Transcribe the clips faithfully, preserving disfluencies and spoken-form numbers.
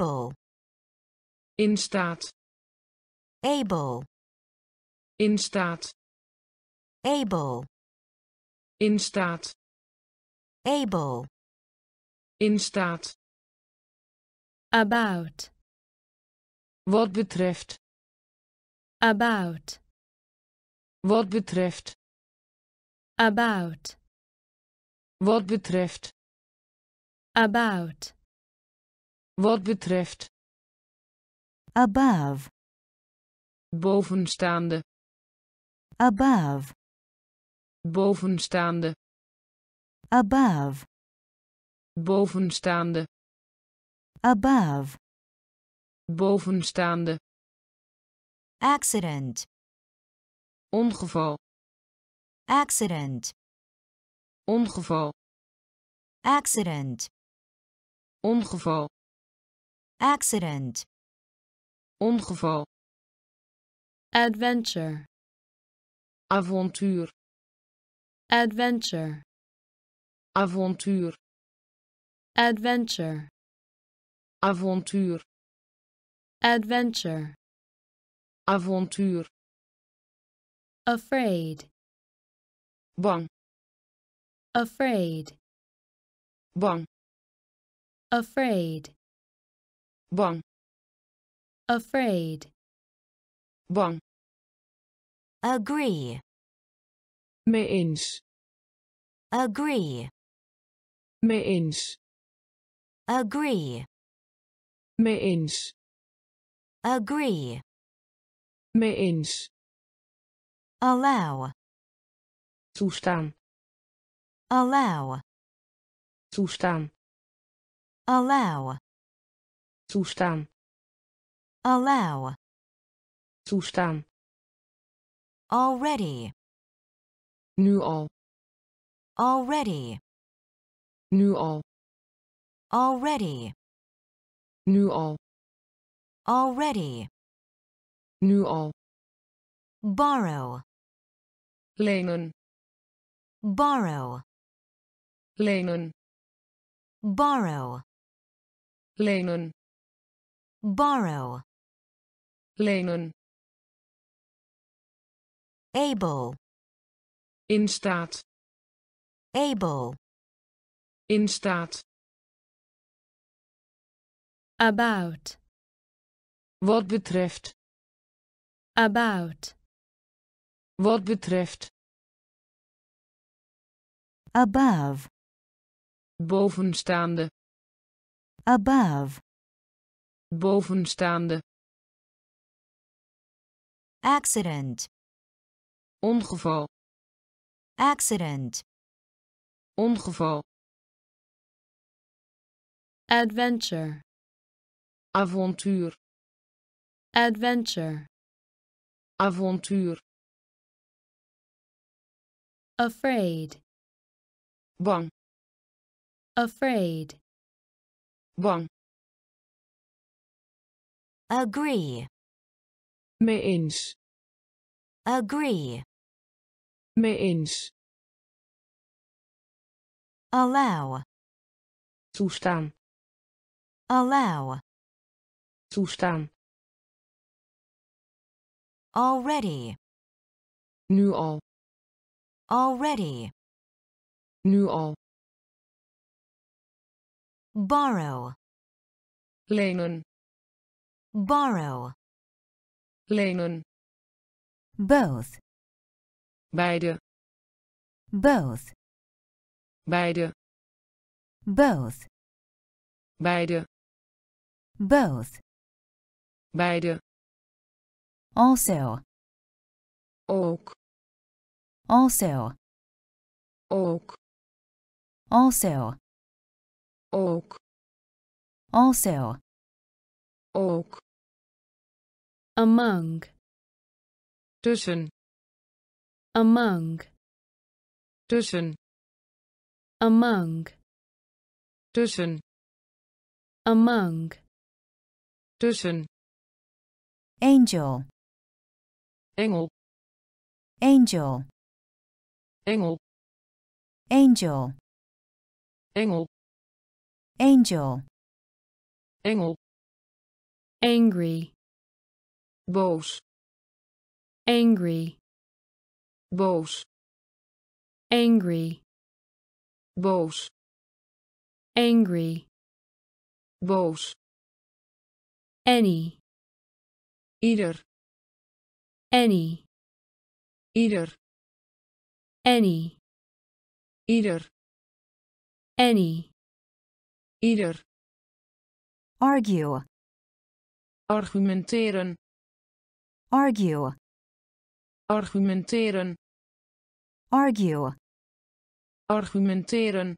able, in staat, able, in staat, able, in staat, able, in staat, about, wat betreft, about, wat betreft, about, wat betreft, about, wat betreft, above, bovenstaande, above, bovenstaande, above, bovenstaande, above, bovenstaande, accident, ongeval, accident, ongeval, accident, ongeval, accident, ongeval, adventure, avontuur, adventure, avontuur, adventure, avontuur, adventure, avontuur, afraid, bang, afraid, bang, afraid, bang, afraid, bang, agree, mee eens, agree, mee eens, agree, mee eens, agree, mee eens, allow, toestaan, allow, toestaan, allow, toestaan, allow, toestaan, already, nu al, already, nu al, already, nu al, already, nu al, borrow, lenen, borrow, lenen, borrow, lenen, borrow, lenen, able, in staat, able, in staat, about, wat betreft, about, wat betreft, above, bovenstaande, above, bovenstaande, accident, ongeval, accident, ongeval, adventure, avontuur, adventure, avontuur, afraid, bang, afraid, bang, agree, mee eens, agree, mee eens, allow, toestaan, allow, toestaan, already, nu al, already, nu al, borrow, lenen, borrow, lenen, both, beide, both, beide, both, beide, both, beide, also, ook, also, ook, also, ook, also, ook, among, tussen, among, tussen, among, tussen, among, tussen, angel, engel, angel, engel, angel, engel, angel, engel, angry, boos, angry, boos, angry, boos, angry, boos, any, ieder, any, ieder, any, ieder, any, ieder, argue, argumenteren, argue, argumenteren, argue, argumenteren,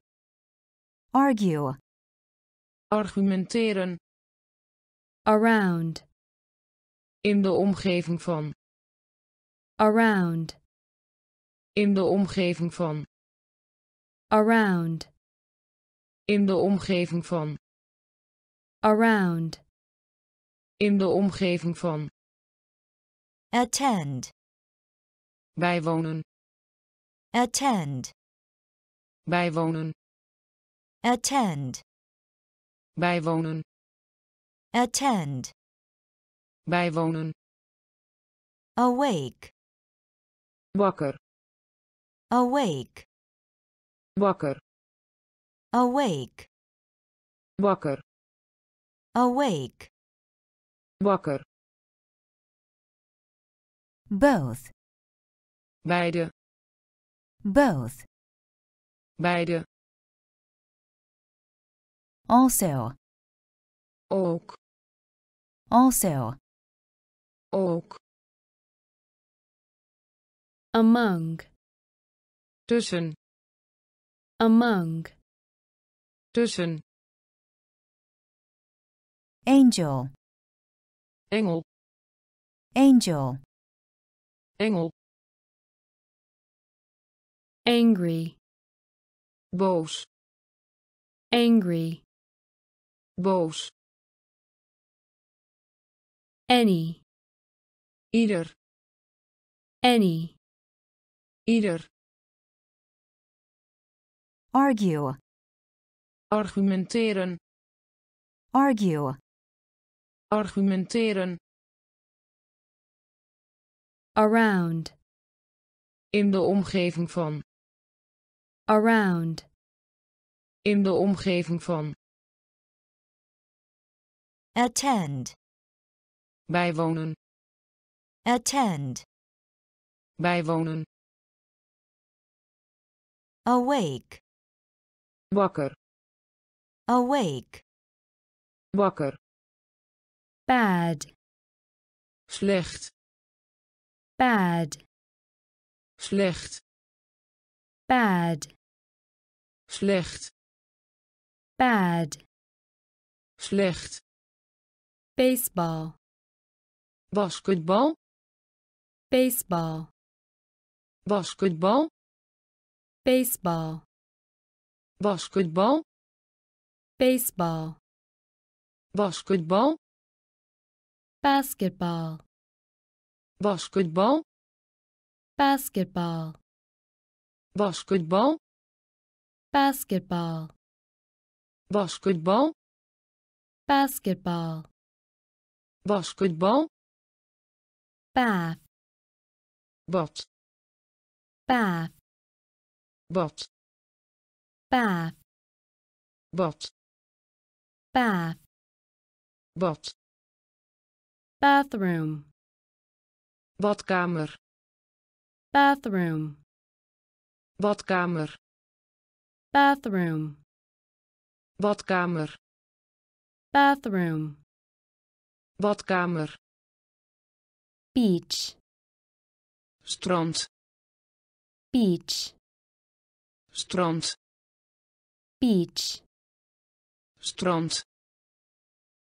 argue, argumenteren, around, in de omgeving van, around, in de omgeving van, around, in de omgeving van, around, in de omgeving van, attend, bijwonen, attend, bijwonen, attend, bijwonen, attend, bijwonen, awake, wakker, awake, wakker, awake, wakker, awake, wakker, both, beide, both, beide, also, ook, also, ook, among, tussen, among, tussen, angel, engel, angel, engel, angry, boos, angry, boos, any, ieder, any, ieder, argue, argumenteren, argue, argumenteren, around, in de omgeving van, around, in de omgeving van, attend, bijwonen, attend, bijwonen, awake, wakker, awake, wakker, bad, slecht, bad, slecht, bad, slecht, bad, slecht, baseball, basketbal, baseball, basketbal, baseball, basketbal, baseball, basketbal, basketbal, basketbal, basketbal, basketbal, basketbal, basketbal, basketbal, basketbal, bath, bad, bath, bad, bath, bad, bath, bad, bathroom, badkamer, bathroom, badkamer, bathroom, badkamer, bathroom, badkamer, beach, strand, beach, strand, beach, strand,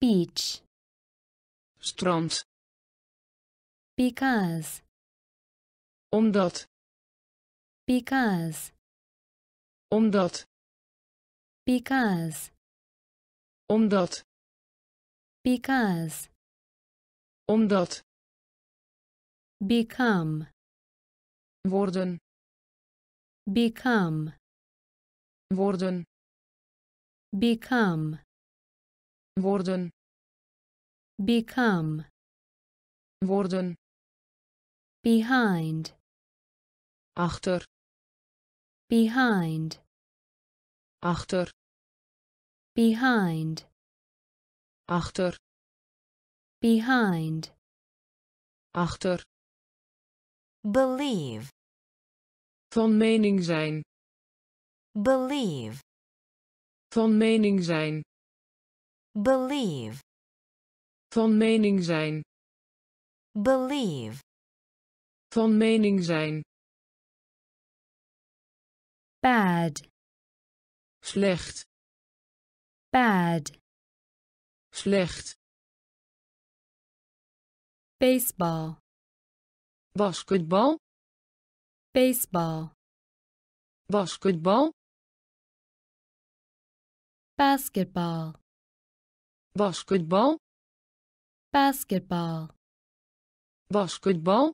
beach, strand, because, omdat, because, omdat, because, omdat, because, omdat, become, worden, become, worden, become, worden, Become. Worden. Behind. Achter. Behind. Achter. Behind. Achter. Behind. Achter. Believe. Van mening zijn. Believe. Van mening zijn. Believe. Van mening zijn. Believe. Van mening zijn. Bad. Slecht. Bad. Slecht. Baseball. Basketbal. Baseball. Basketbal. Basketball. Basketbal. Basketbal. Basketbal.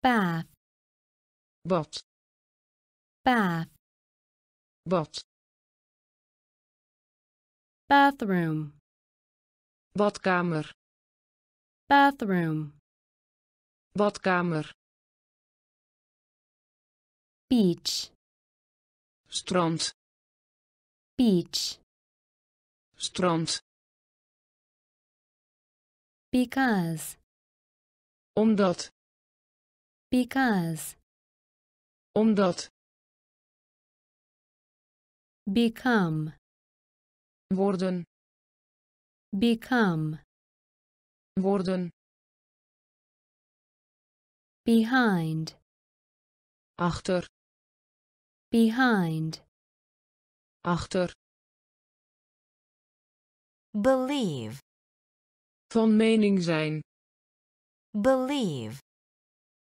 Bath. Bad. Bath. Bad. Bathroom. Badkamer. Bathroom. Badkamer. Beach. Strand. Beach. Strand. Because. Omdat. Because. Omdat. Become. Worden. Become. Worden. Behind. Achter. Behind. Achter. Believe. Van mening zijn. Believe.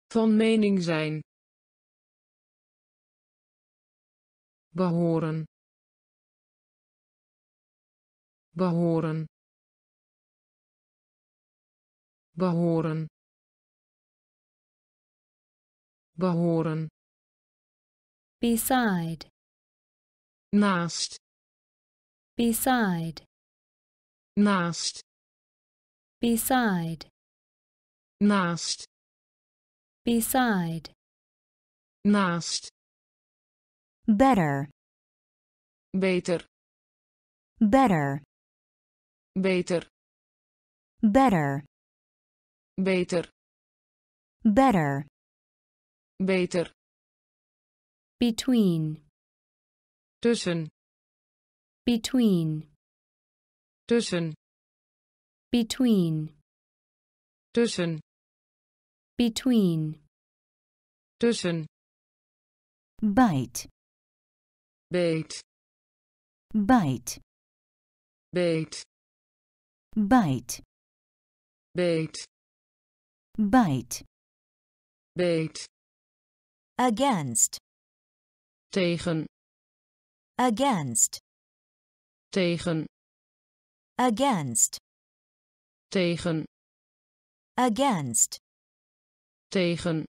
Van mening zijn. Behoren. Behoren. Behoren. Behoren. Beside. Naast. Beside. Naast. Beside. Naast. Beside. Naast. Better. Beter. Better. Beter. Better. Beter. Better. Beter. Between. Tussen. Between. Tussen. Between. Tussen. Between. Tussen. Bite. Bite. Bite. Bite. Bite. Bite. Bite. Bite. Against. Tegen. Against. Tegen. Against. Tegen. Against. Tegen.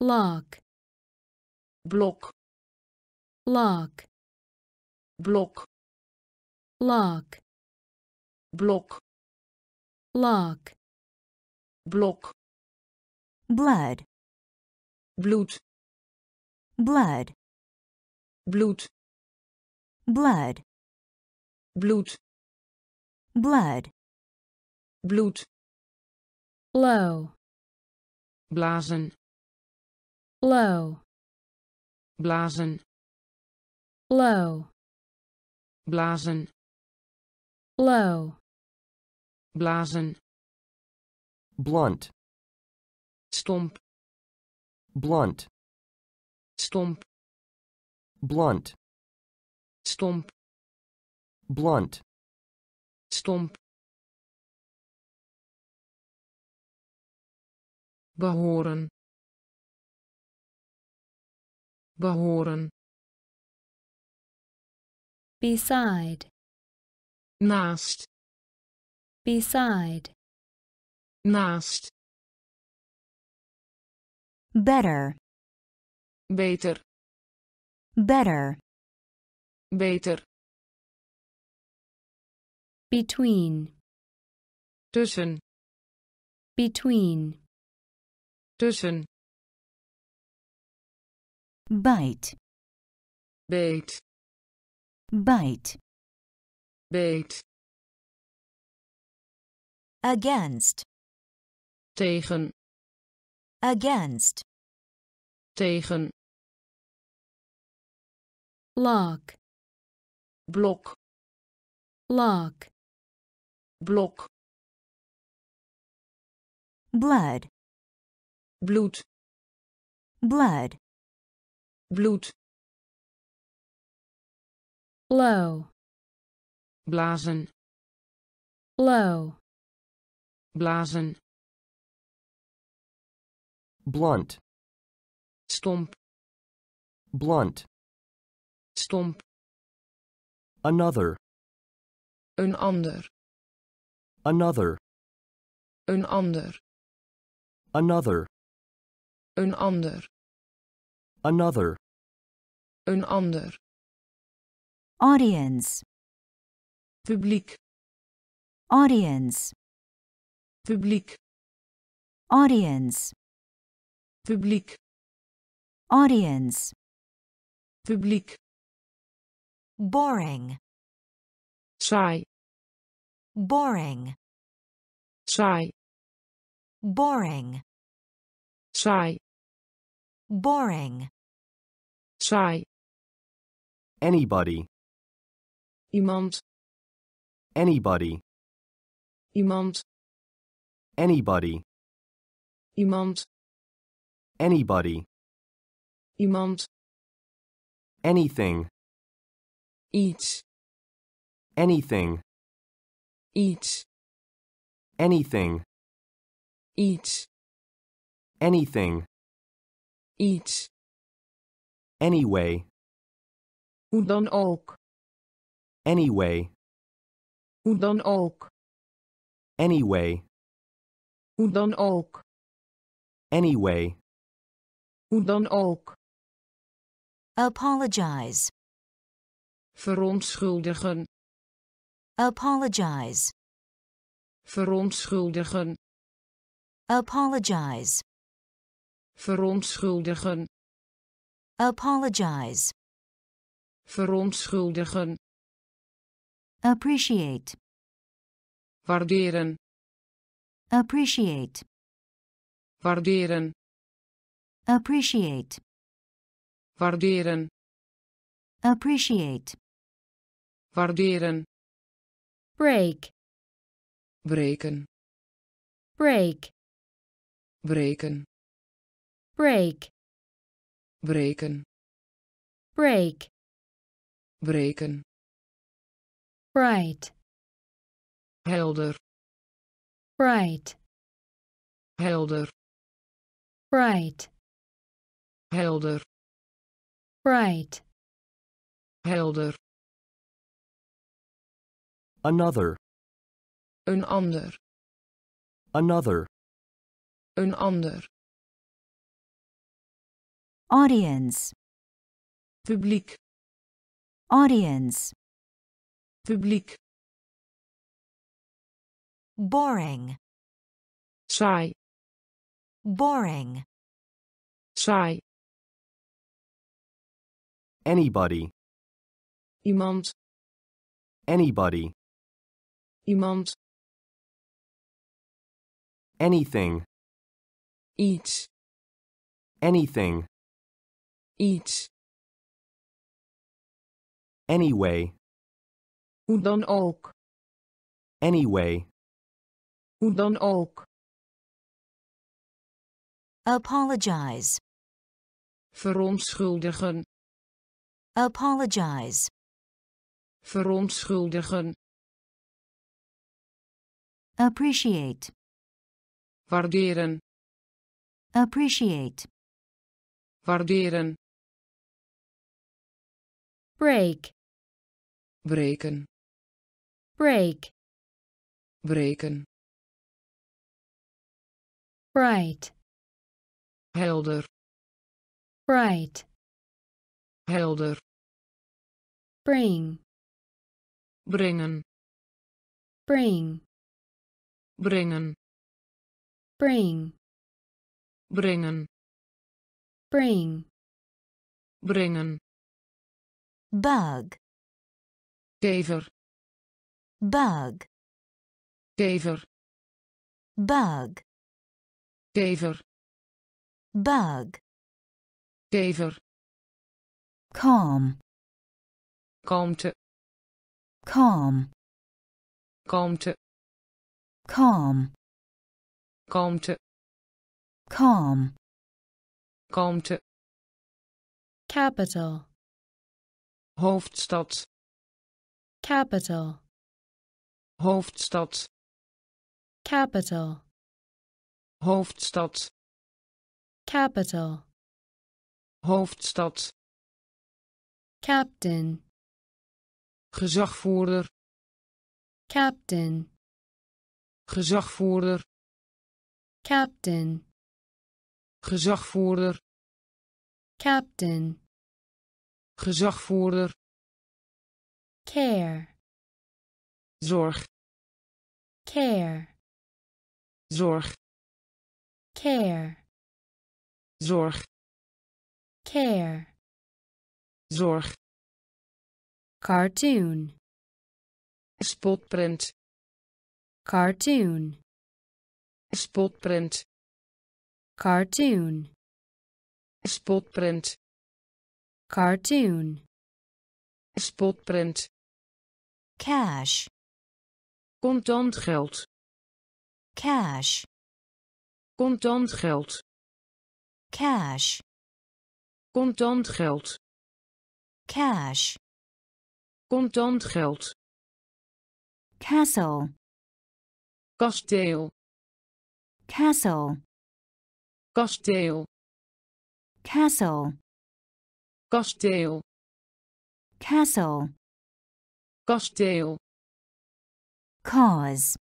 Lock. Blok. Lock. Blok. Lock. Blok. Lock. Blok. Blood. Bloed. Blood. Bloed. Blood. Bloed. Blood. Bloed. Blow. Blazen. Blow. Blazen. Blow. Blazen. Blow. Blazen. Blunt. Stomp. Blunt. Stomp. Blunt. Stomp. Blunt. Stomp. Behoren. Behoren. Beside. Naast. Beside. Naast. Better. Beter. Better. Beter. Between. Tussen. Between. Tussen. Bite. Bait. Bite. Bait. Against. Tegen. Against. Tegen. Lock. Blok. Lock. Blok. Blood. Bloed. Blood. Bloed. Blow. Blazen. Blow. Blazen. Blunt. Stomp. Blunt. Stomp. Another. Een ander. Another. Een ander. Another. Een ander. Another. Een ander. Audience. Publiek. Audience. Publiek. Audience. Publiek. Audience. Publiek. Boring. Saai. Boring. Saai. Boring. Saai. Boring. Saai. Anybody. Iemand. Anybody. Iemand. Anybody. Iemand. Anybody. Iemand. Anything. Iets. Anything. Iets. Anything. Iets. Anything. Iets. Anyway. Hoe dan ook. Anyway. Hoe dan ook. Anyway. Hoe dan ook. Anyway. Hoe dan ook. Apologize. Verontschuldigen. Apologize. Verontschuldigen. Apologize. Verontschuldigen. Apologize. Verontschuldigen. Appreciate. Waarderen. Appreciate. Waarderen. Appreciate. Waarderen. Appreciate. Waarderen. Break. Breken. Break. Breken. Break. Breken. Break. Breken. Bright. Helder. Bright. Helder. Bright. Helder. Bright. Helder. Another. Een ander. Another. Een ander. Audience. Publiek. Audience. Publiek. Boring. Saai. Boring. Saai. Anybody. Iemand. Anybody. Iemand. Anything. Iets. Anything. Iets. Anyway. Hoe dan ook. Anyway. Hoe dan ook. Apologize. Verontschuldigen. Apologize. Verontschuldigen. Appreciate. Waarderen. Appreciate. Waarderen. Break. Breken. Break. Breken. Bright. Helder. Bright. Helder. Bring. Brengen. bring, bringen, bring, bringen, bring, bringen, bug, kever, bug, kever, bug, kever, bug, kever, calm, kalmte, calm, kalmte, calm, kalmte, calm, kalmte, capital, hoofdstad, capital, hoofdstad, capital, hoofdstad, capital, hoofdstad, captain, gezagvoerder, captain, gezagvoerder, captain, gezagvoerder, captain, gezagvoerder, care, zorg, care, zorg, care, zorg, care, zorg, cartoon, spotprint, cartoon, spotprint, cartoon, spotprint, cartoon, spotprint, cash, contant geld, cash, contant geld, cash, contant geld, cash, contant geld, castle, kasteel, castle, kasteel, castle, kasteel, castle, kasteel, cause,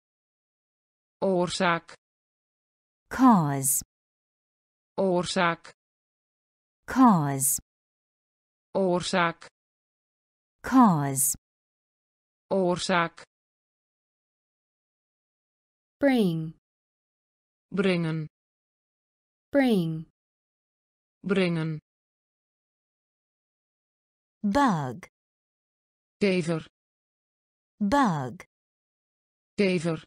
oorzaak, cause, oorzaak, cause, oorzaak, cause, oorzaak, bring, bringen, bring, bringen, bug, kever, bug, kever,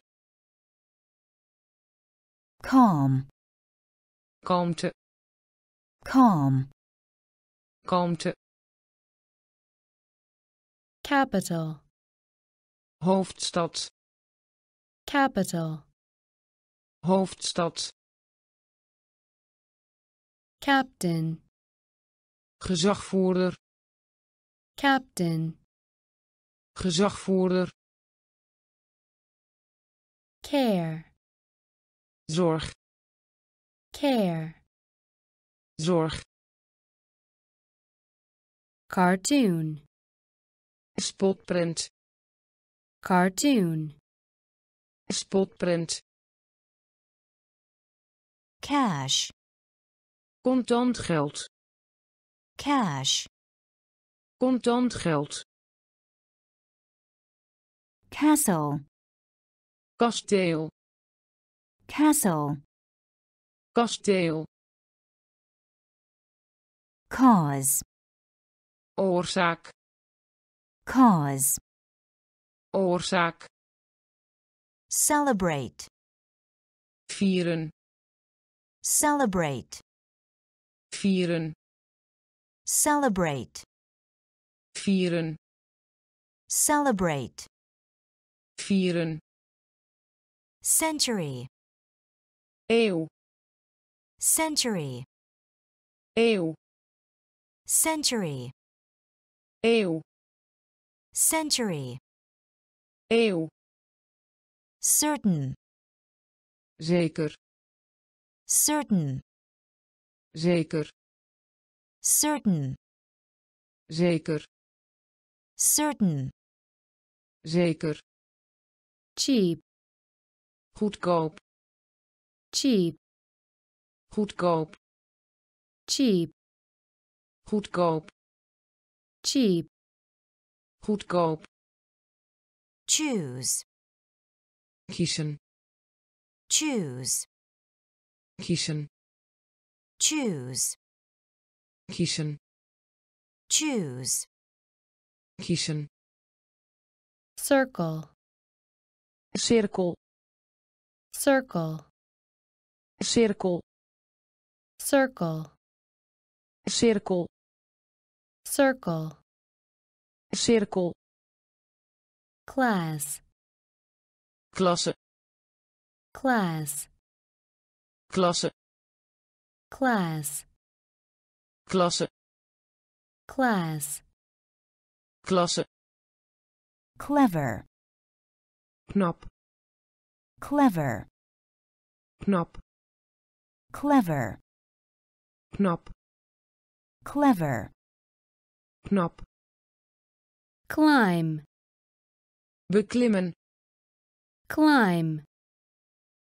calm, kalmte, calm, kalmte, capital, hoofdstad, capital, hoofdstad, captain, gezagvoerder, captain, gezagvoerder, care, zorg, care, zorg, cartoon, spotprint, cartoon, spotprint, cash, contant geld, cash, contant geld, castle, kasteel, castle, kasteel, cause, oorzaak, cause, oorzaak, celebrate, vieren, celebrate, vieren, celebrate, vieren, celebrate, vieren, century, eeuw, century, eeuw, century, eeuw, century, eeuw, certain, zeker, certain, zeker, certain, zeker, certain, zeker, cheap, goedkoop, cheap, goedkoop, cheap, goedkoop, cheap, goedkoop, choose, kiezen, choose, kiezen, choose, kiezen, choose, kiezen, circle, cirkel, circle, cirkel, circle, cirkel, cirkel, cirkel, class, klasse, class, klasse, class, klasse, class, klasse, clever, knap, clever, knap, clever, knap, clever, knap, climb, beklimmen, climb,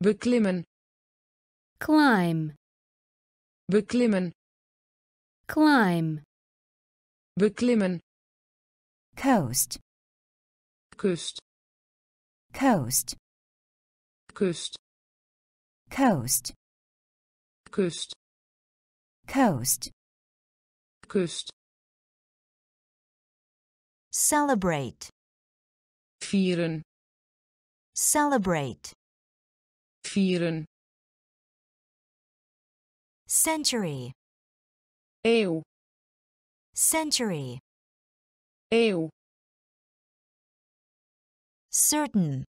beklimmen, climb, beklimmen, climb, beklimmen, coast, kust, coast, kust, coast, kust, coast, kust, celebrate, vieren, celebrate, vieren, century, eeuw, century, eeuw, certain,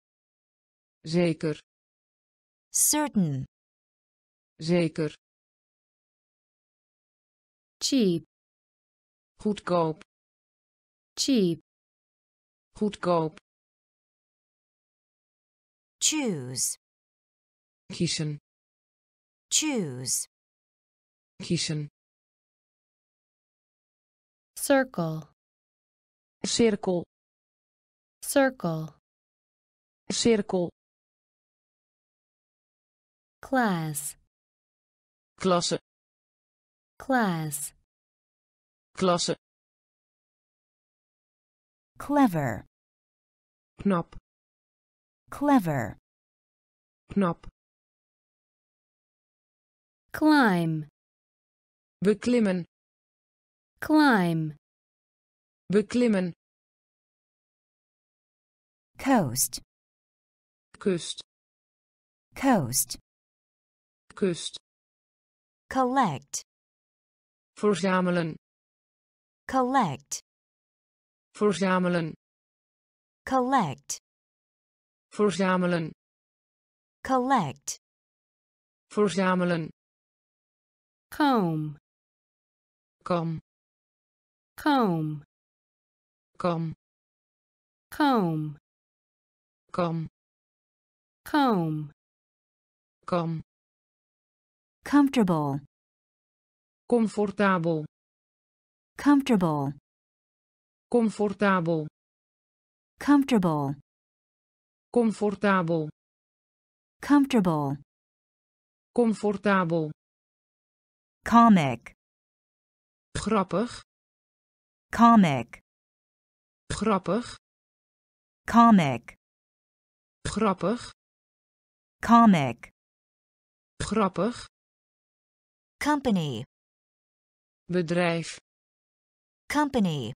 zeker, certain, zeker, cheap, goedkoop, cheap, goedkoop, choose, kiezen, choose, kiezen, circle, cirkel, circle, cirkel, class, klasse, class, klasse, clever, knap, clever, knap, climb, beklimmen, climb, beklimmen, coast, kust, coast, kust, collect, verzamelen, collect, verzamelen, collect, verzamelen, collect, verzamelen, comb, kom, comb, kom, comb, kom, comb, kom, comfortable, comfortabel, comfortable, comfortabel, comfortable, comfortabel, comfortable, comfortabel, comic, grappig, comic, grappig, comic, grappig, comic, grappig, company, bedrijf, company,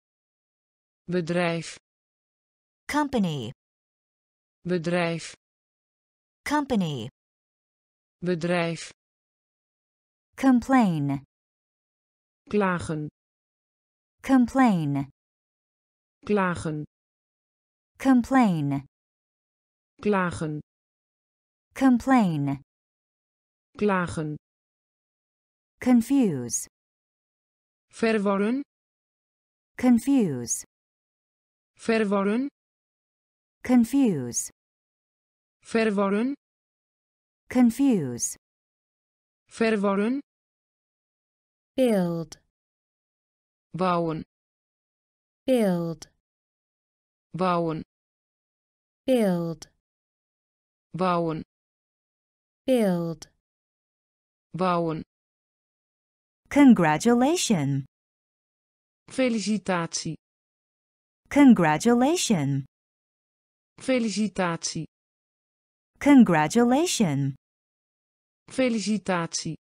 bedrijf, company, bedrijf, company, bedrijf, complain, klagen, complain, klagen, complain, klagen, complain, klagen, confuse, verwarren, confuse, verwarren, confuse, verwarren, confuse, verwarren, build, bouwen, build, bouwen, build, bouwen, build, bouwen, congratulations, felicitatie, congratulations, felicitatie, Congratulations. Felicitatie.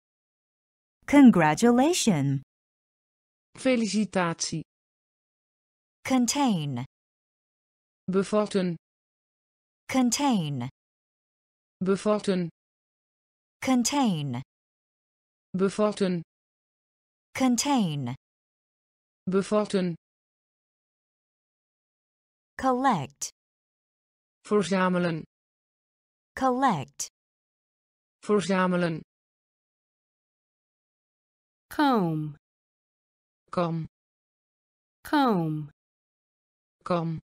Congratulations. Felicitatie. Contain. Bevatten. Contain. Bevatten. Contain. Bevatten. Contain. Bevatten. Collect. Verzamelen. Collect. Verzamelen. Comb. Comb. Comb. Comb.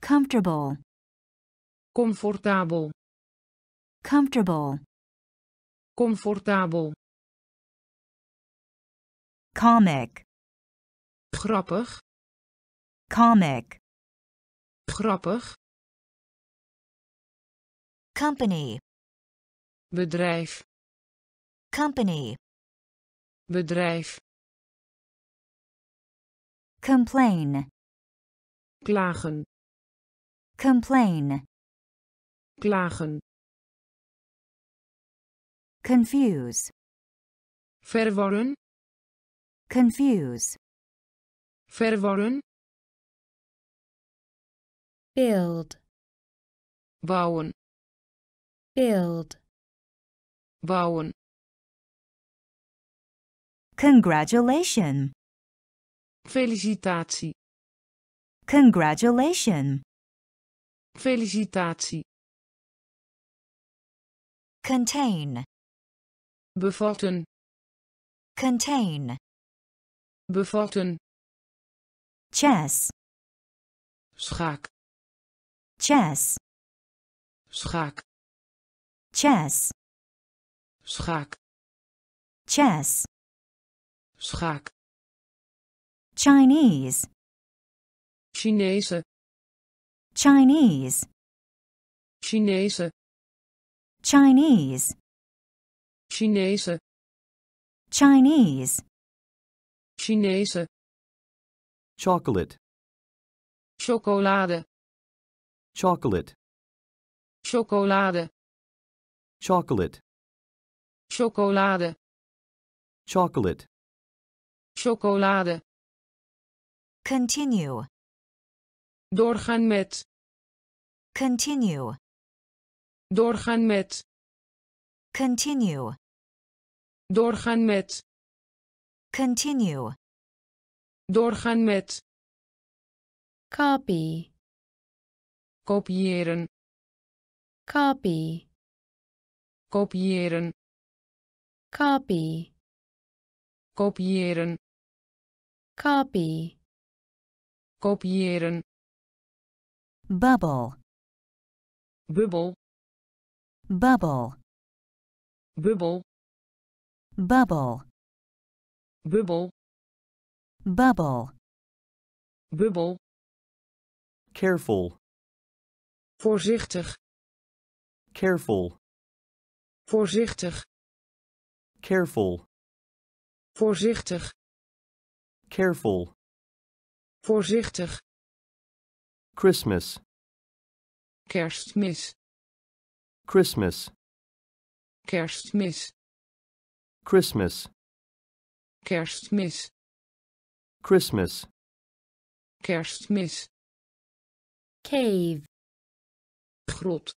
Comfortable. Comfortabel. Comfortable. Comfortabel. Comic. Grappig. Comic. Grappig. Company. Bedrijf. Company. Bedrijf. Complain. Klagen. Complain. Klagen. Confuse. Verwarren. Confuse. Verwarren. Build. Bouwen. Build. Bouwen. Congratulations. Felicitatie. Congratulations. Felicitatie. Contain. Bevatten. Contain. Bevatten. Chess. Schaak. Chess. Schaak. Chess. Schaak. Chess. Schaak. Chinese. Chinese. Chinese. Chinese. Chinese. Chinese. Chinese. Chinese. Chocolate. Chocolade. Chocolate. Chocolade. Chocolate. Chocolade. Chocolate. Chocolade. Continue. Doorgaan met. Continue. Doorgaan met. Continue. Doorgaan met. Continue. Doorgaan met. Copy. Kopiëren. Copy. Kopiëren. Copy. Kopiëren. Copy. Kopiëren. Bubble. Bubbel. Bubble. Bubbel. Bubble. Bubbel. Bubble. Bubbel. Careful. Voorzichtig. Careful. Voorzichtig. Careful. Voorzichtig. Careful. Voorzichtig. Christmas. Kerstmis. Christmas. Kerstmis. Christmas. Kerstmis. Christmas. Kerstmis. Cave. Grot.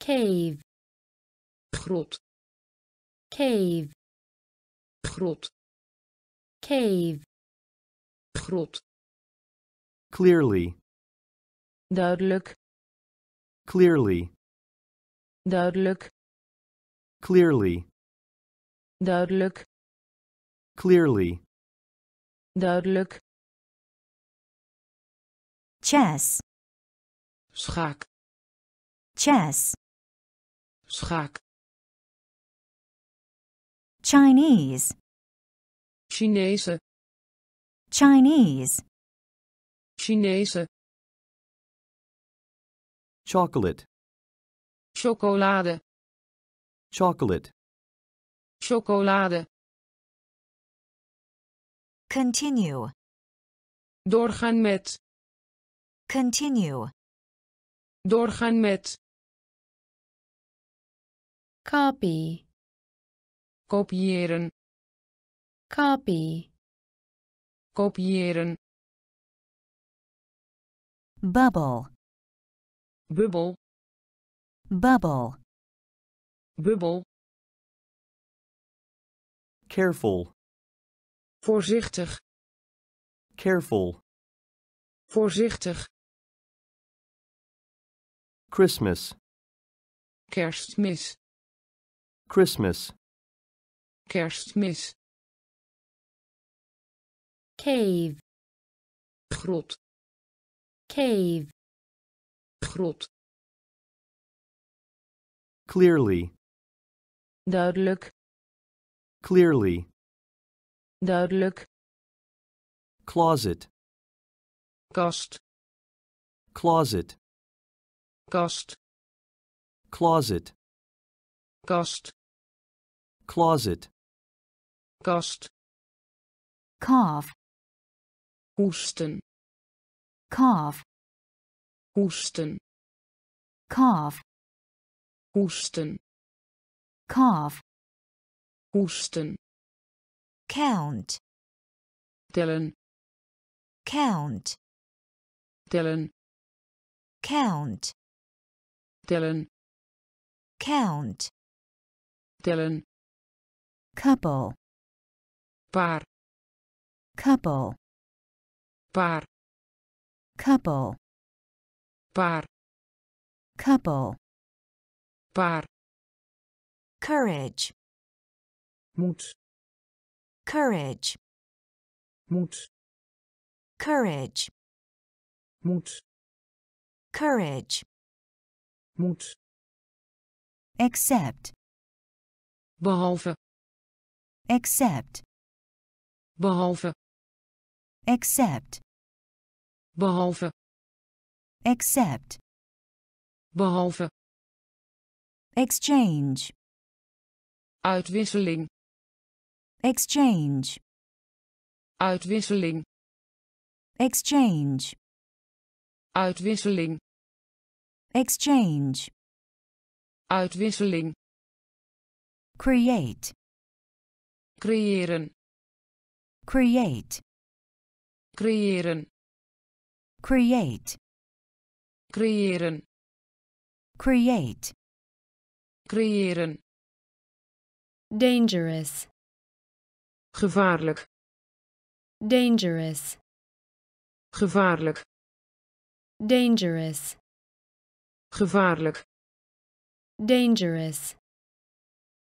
Cave. Grot. Cave. Grot. Cave. Grot. Clearly. Duidelijk. Clearly. Duidelijk. Clearly. Duidelijk. Clearly. Duidelijk. Chess. Schaak. Chess. Schaak. Chinese. Chinese. Chinese. Chinese. Chocolate. Chocolade. Chocolate. Chocolade. Continue. Doorgaan met. Continue. doorgaan met. Copy. Kopiëren. Copy. Kopiëren. Bubble. Bubbel. Bubble. Bubbel. Careful. Voorzichtig. Careful. Voorzichtig. Christmas. Kerstmis. Christmas. Kerstmis. Cave. Grot. Cave. Grot. Clearly. Duidelijk. Clearly. Duidelijk. Closet. Kast. Closet. Kast. Closet. Kast. Closet. Kast. Cough. Hoesten. Cough. Hoesten. Cough. Hoesten. Cough. Hoesten. Count. Tellen. Count. Tellen. Count. Tellen. Count. Tellen. Couple. Paar. Couple. Paar. Couple. Paar. Couple. Paar. Courage. Moed. Courage. Moed. Courage. Moed. Courage. Moed. Except. Behalve. Except. Behalve. Except. Behalve. Except. Behalve. Exchange. Uitwisseling. Exchange. Uitwisseling. Exchange. Uitwisseling. Exchange. Uitwisseling. Create. Creëren. Create. Creëren. Create. Creëren. Create. Creëren. Dangerous. Gevaarlijk. Dangerous. Gevaarlijk. Dangerous. Gevaarlijk. Dangerous.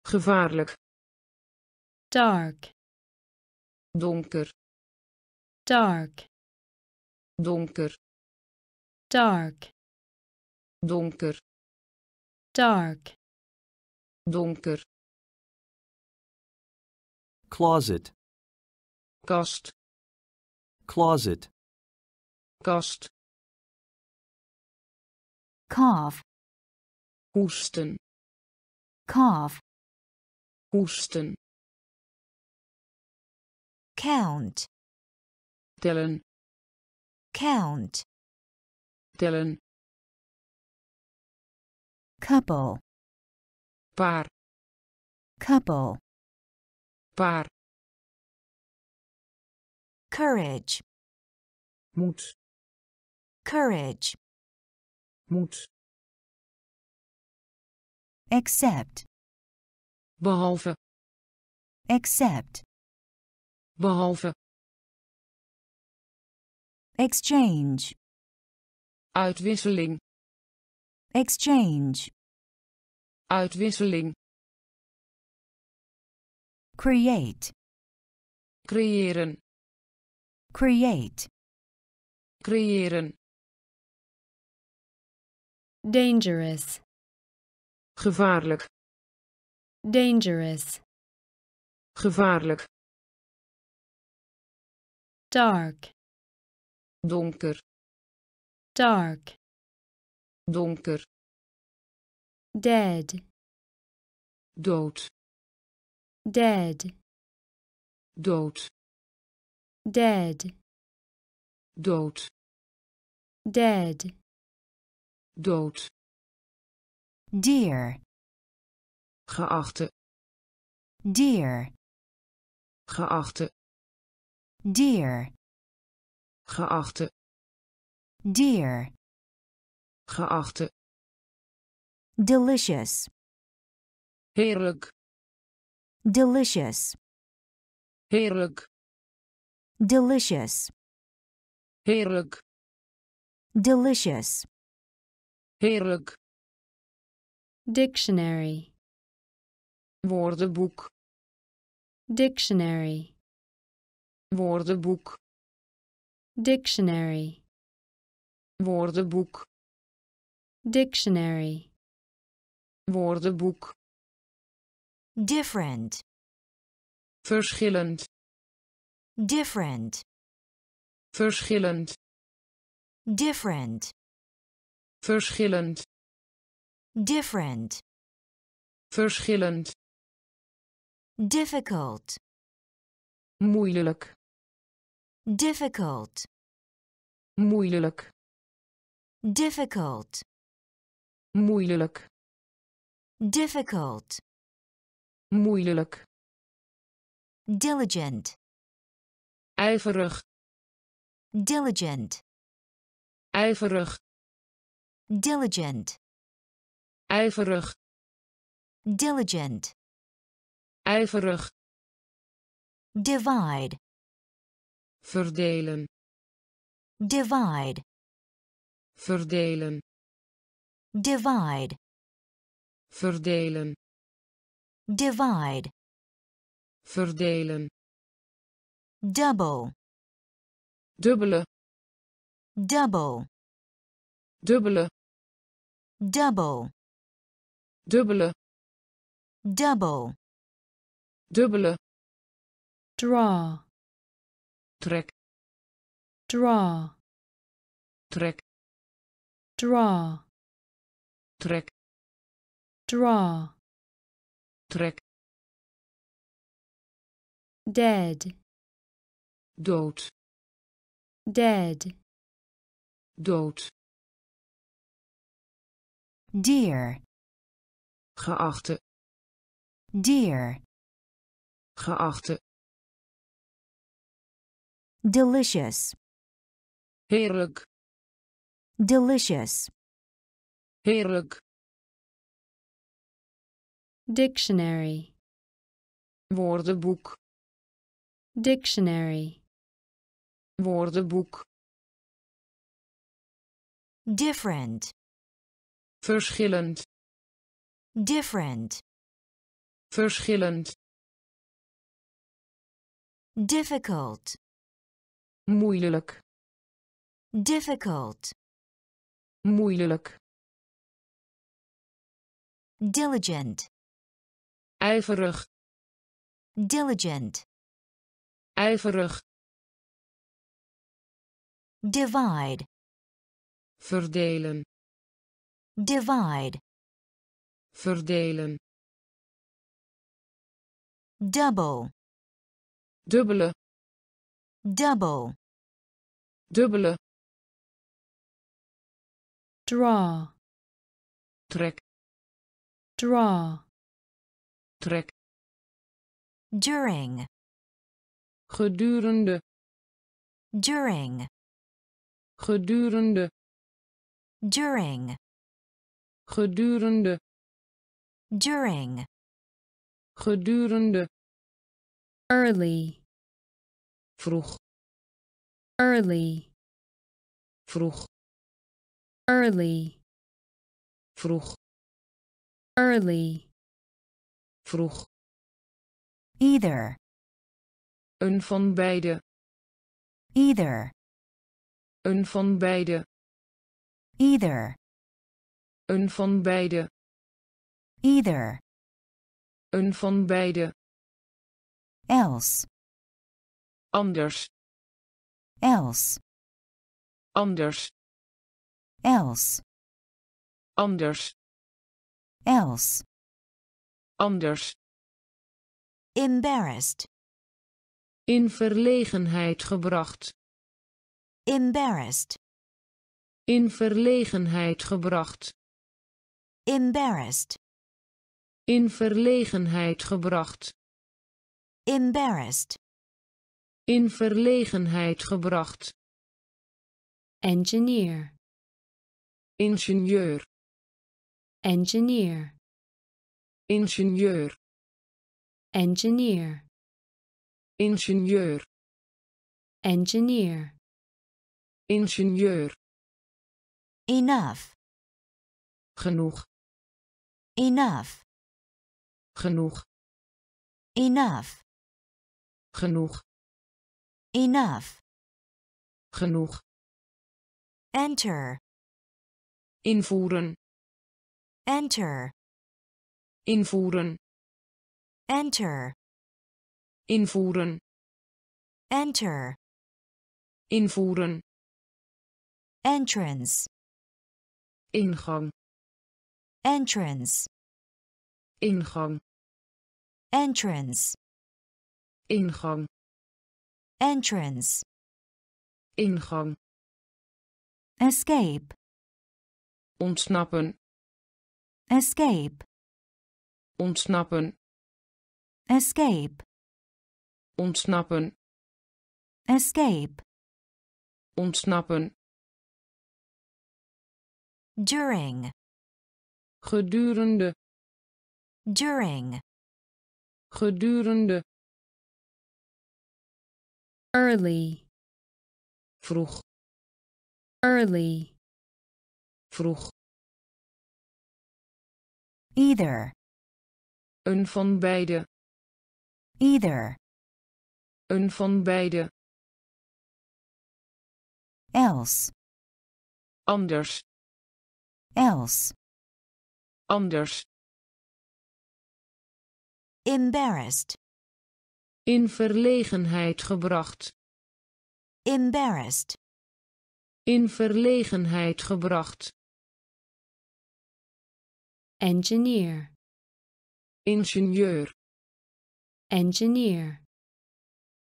Gevaarlijk. Dark. Donker. Dark. Donker. Dark. Donker. Dark. Donker. Closet. Kast. Closet. Kast. Cough. Hoesten. Cough. Hoesten. Count. Tellen. Count. Tellen. Couple. Paar. Couple. Paar. Courage. Moed. Courage. Moed. Except. Behalve. Except. Behalve. Exchange. Uitwisseling. Exchange. Uitwisseling. Create. Creëren. Create. Creëren. Dangerous. Gevaarlijk. Dangerous. Gevaarlijk. Dark. Donker. Dark. Donker. Dead. Dood. Dead. Dood. Dead. Dood. Dead. dood. Dear. Geachte. Dear. Geachte. Dear. Geachte. Dear. Geachte. Delicious. Heerlijk. Delicious. Heerlijk. Delicious. Heerlijk. Delicious. Heerlijk. Dictionary. Woordenboek. Dictionary. Woordenboek. Dictionary. Woordenboek. Dictionary. Woordenboek. Different. Verschillend. Different. Verschillend. Different. Verschillend. Different. Verschillend. Difficult. Moeilijk. Difficult. Moeilijk. Difficult. Moeilijk. Difficult. Moeilijk. Diligent. Ijverig. Diligent. Ijverig. Diligent. Ijverig. Diligent. Ijverig. Divide. Verdelen. Divide. Verdelen. Divide. Verdelen. Divide. Verdelen. Double. Dubbele. Double. Dubbele. Double. Dubbele. Double. Dubbele. Draw. Trek. Draw. Trek. Draw. Trek. Draw. Trek. Dead. Dood. Dead. Dood. Dear. Geachte. Dear. Geachte. Delicious. Heerlijk. Delicious. Heerlijk. Dictionary. Woordenboek. Dictionary. Woordenboek. Different. Verschillend. Different. Verschillend. Difficult. Moeilijk. Difficult. Moeilijk. Diligent. Ijverig. Diligent. Ijverig. Divide. Verdelen. Divide. Verdelen. Double. Dubbele. Double. Dubbele. Draw. Trek. Draw. Trek. During. Gedurende. During. Gedurende. During. Gedurende. During. Gedurende. Early. Vroeg. Early. Vroeg. Early. Vroeg. Early. Vroeg. Either. Een van beide. Either. Een van beide. Either. Een van beide. Either. Een van beide. Else. Anders. Else. Anders. Else. Anders. Else. Anders. Embarrassed. In verlegenheid gebracht. Embarrassed. In verlegenheid gebracht. Embarrassed. In verlegenheid gebracht. Embarrassed. In verlegenheid gebracht. Engineer. Ingenieur. Engineer. Ingenieur. Engineer. Ingenieur. Engineer. Ingenieur. Enough. Genoeg. Enough. Genoeg. Enough. Genoeg. Enough. Genoeg. Enter. Invoeren. Enter. Invoeren. Enter. Invoeren. Enter. Invoeren. Entrance. Ingang. Entrance. Ingang. Entrance. Ingang. Entrance. Ingang. Escape. Ontsnappen. Escape. Ontsnappen. Escape. Ontsnappen. Escape. Ontsnappen. During. Gedurende. During. Gedurende. Early. Vroeg. Early. Vroeg. Either. Een van beide. Either. Een van beide. Else. Anders. Else. Anders. Embarrassed. In verlegenheid gebracht. Embarrassed. In verlegenheid gebracht. Engineer. Ingenieur. Engineer.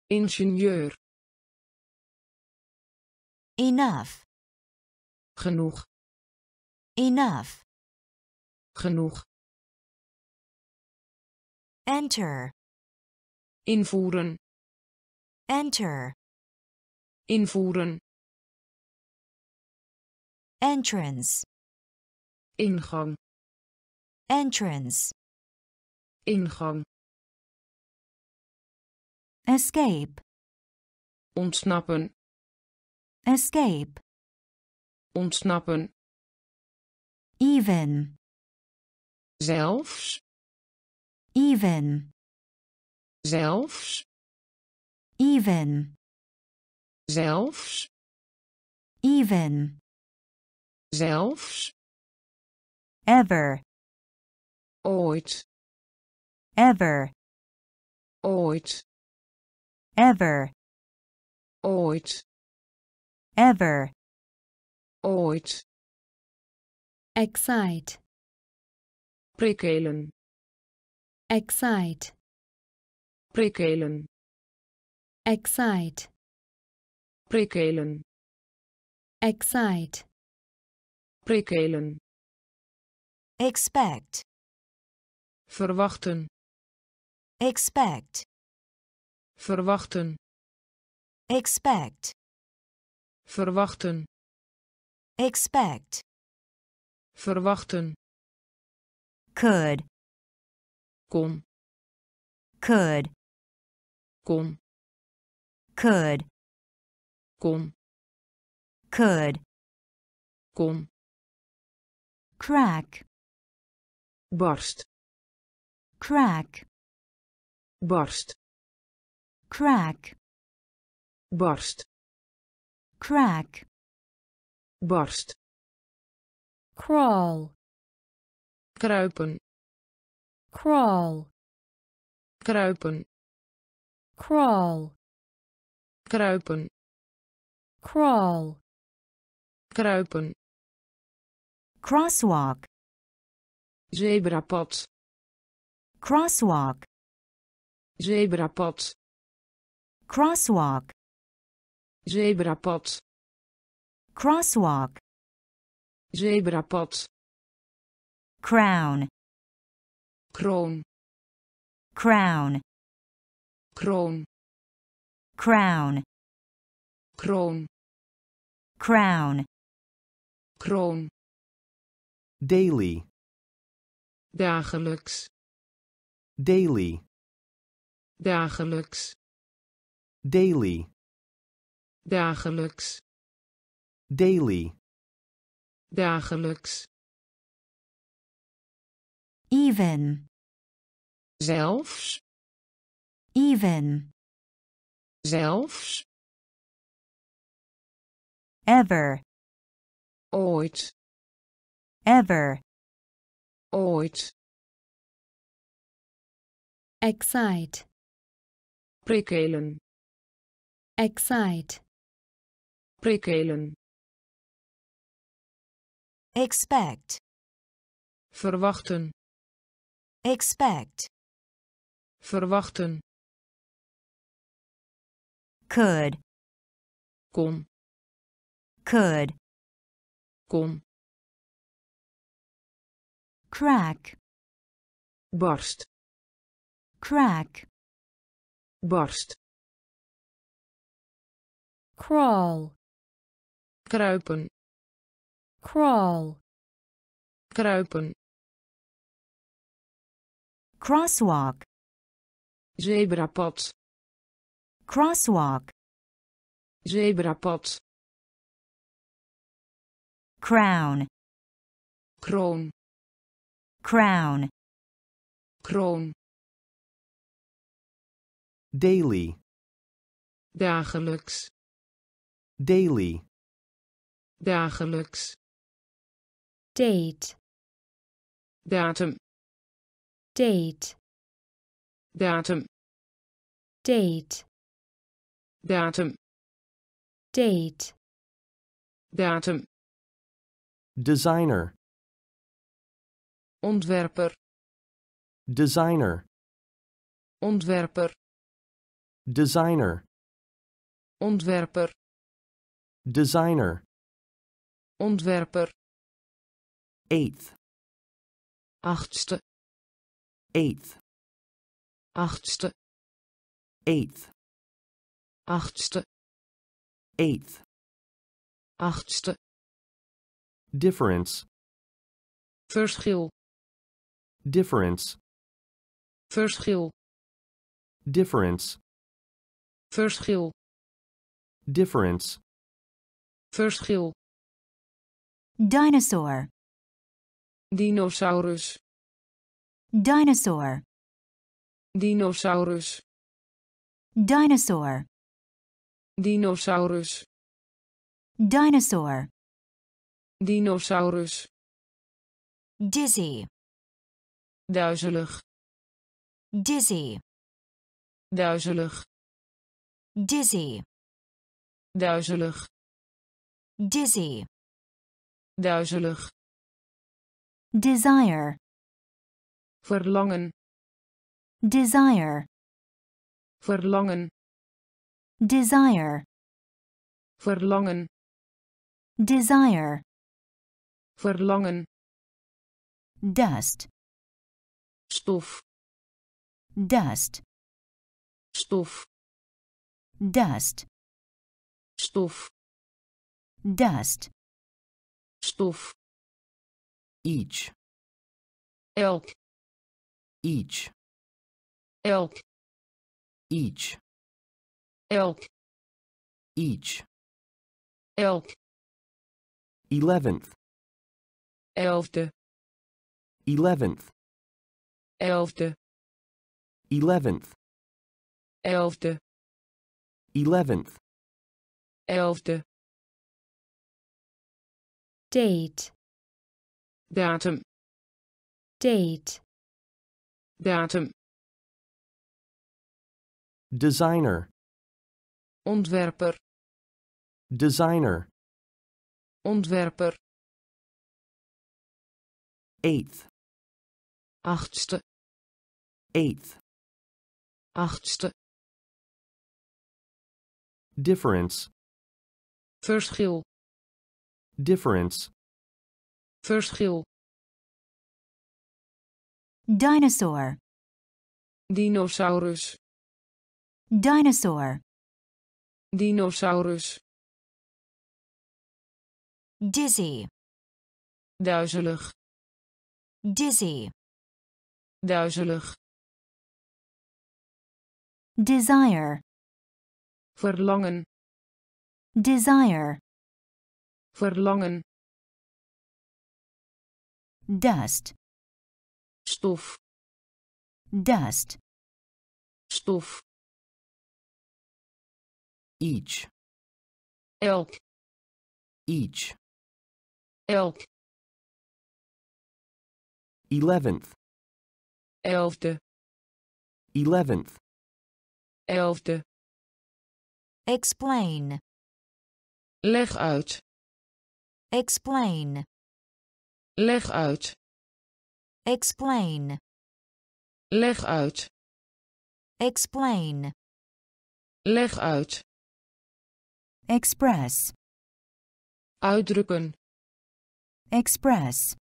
Ingenieur. Enough. Genoeg. Enough. Genoeg. Enter. Invoeren. Enter. Invoeren. Entrance. Ingang. Entrance. Ingang. Escape. Ontsnappen. Escape. Ontsnappen. Even. Zelfs. Even. Zelfs. Even. Zelfs. Even. Zelfs. Ever. Ooit. Ever. Ooit. Ever. Ooit. Ever. Ooit. Excite. Prikkelen. Excite. Prikkelen. Excite. Prikkelen. Excite. Prikkelen. Expect. Verwachten. Expect. Verwachten. Expect. Verwachten. Expect. Verwachten. Could. Kon. Could. Kon. Could. Kon. Could. Kon. Crack. Barst. Crack. Barst. Crack. Barst. Crack. Barst. Crawl. Kruipen. Crawl. Kruipen. Crawl. Kruipen. Crawl. Kruipen. Crosswalk. Zebrapad. Crosswalk. Zebrapad. Crosswalk. Zebrapad. Crosswalk. zebrapad, crown, kroon, crown, kroon, crown, kroon, crown, kroon, daily, dagelijks, daily, dagelijks, daily, dagelijks, daily, dagelijks, even, zelfs, even, zelfs, ever, ooit, ever, ooit, excite, prikkelen, excite, prikkelen, expect, verwachten, expect, verwachten, could, kon, could, kon, crack, barst, crack, barst, crawl, kruipen, crawl, kruipen, crosswalk, zebrapad, crosswalk, zebrapad, crown, kroon, crown, kroon, daily, dagelijks, daily, dagelijks, date, datum, date, datum, date, datum, date, datum, designer, ontwerper, designer, ontwerper, designer, ontwerper, designer, ontwerper, eighth, achtste, eighth, achtste, eighth, achtste, eighth, achtste, difference, verschil, difference, verschil, difference, verschil, difference, verschil, dinosaur, dinosaurus, dinosaur, dinosaurus, dinosaur, dinosaurus, dinosaur, dinosaurus, dizzy, duizelig, dizzy, duizelig, dizzy, duizelig, dizzy, duizelig, desire, verlangen, desire, verlangen, desire, verlangen, desire, verlangen, dust, stof, dust, stof, dust, stof, dust, stof, each, elk, each, elk, each, elk, each, elk, eleventh, elfde, eleventh, elfde, eleventh, elfde, eleventh, elfde, date, datum, date, datum, designer, ontwerper, designer, ontwerper, eighth, achtste, eighth, achtste, difference, verschil, difference, Verschil. Dinosaur. Dinosaurus. Dinosaur. Dinosaurus. Dizzy. Duizelig. Dizzy. Duizelig. Desire. Verlangen. Desire. Verlangen. Dust. Stof. Dust. Stof. Each. Elk. Each. Elk. Eleventh. Elfde. Eleventh. Elfde. Explain. Leg uit. Explain. Leg uit. Explain. Leg uit. Explain. Leg uit. Express. Uitdrukken. Express.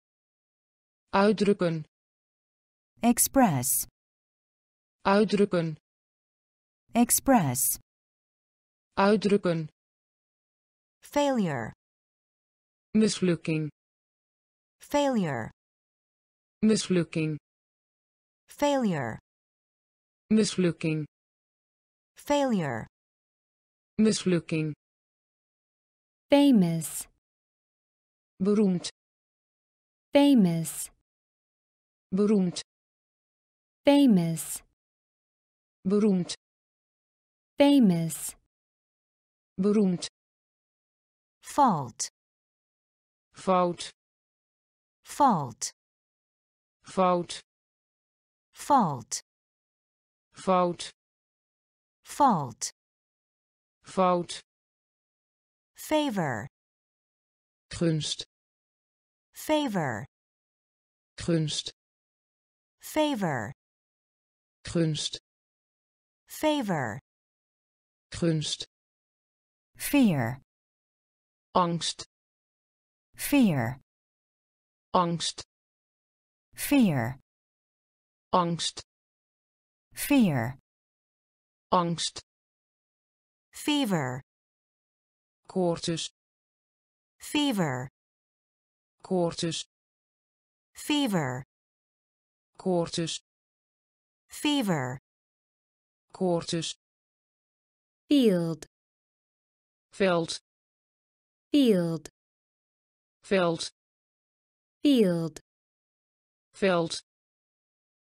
Uitdrukken. Express. Uitdrukken. Express. Uitdrukken. Failure. Mislukking. Failure. Mislukking. Failure. Mislukking. Failure. Mislukking. Famous. Beroemd. Famous. Beroemd. Famous. Beroemd. Famous. Beroemd. Fault. Fout. Fault. Fout. Fault. Fout. Fault. Fout. Favor. Gunst. Favor. Gunst. Favor. Gunst. Favor. Gunst. Fear. Angst. Fear. Angst. Fear. Angst. Fear. Angst. Fever. Koorts. Fever. Koorts. Fever. Koorts. Fever. Koorts. Field. Veld. Field. Veld. Field. Veld.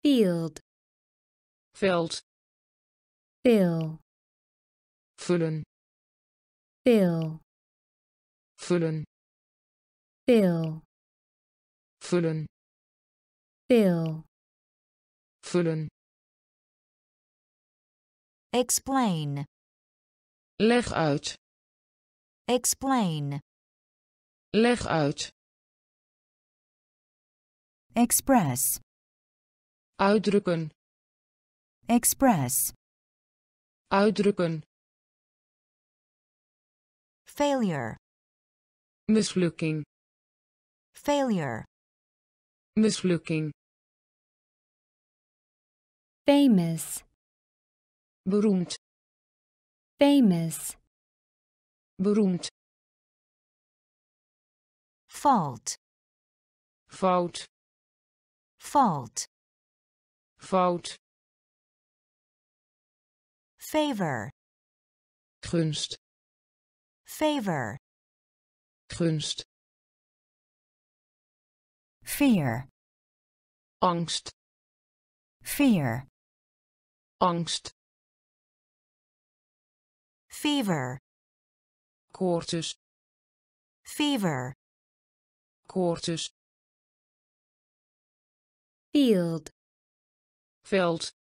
Field. Veld. Fill. Vullen. Fill. Vullen. Fill. Vullen. Fill. Vullen. Explain. Leg uit. Explain. Leg uit. Express. Uitdrukken. Express. Uitdrukken. Failure. Mislukking. Failure. Mislukking. Famous. Beroemd. Famous. Beroemd. Fault. Fout. Fault. Fout. Favor. Gunst. Favor. Gunst. Fear. Angst. Fear. Angst. Fever. Koorts. Fever. Koorts. Field. Veld.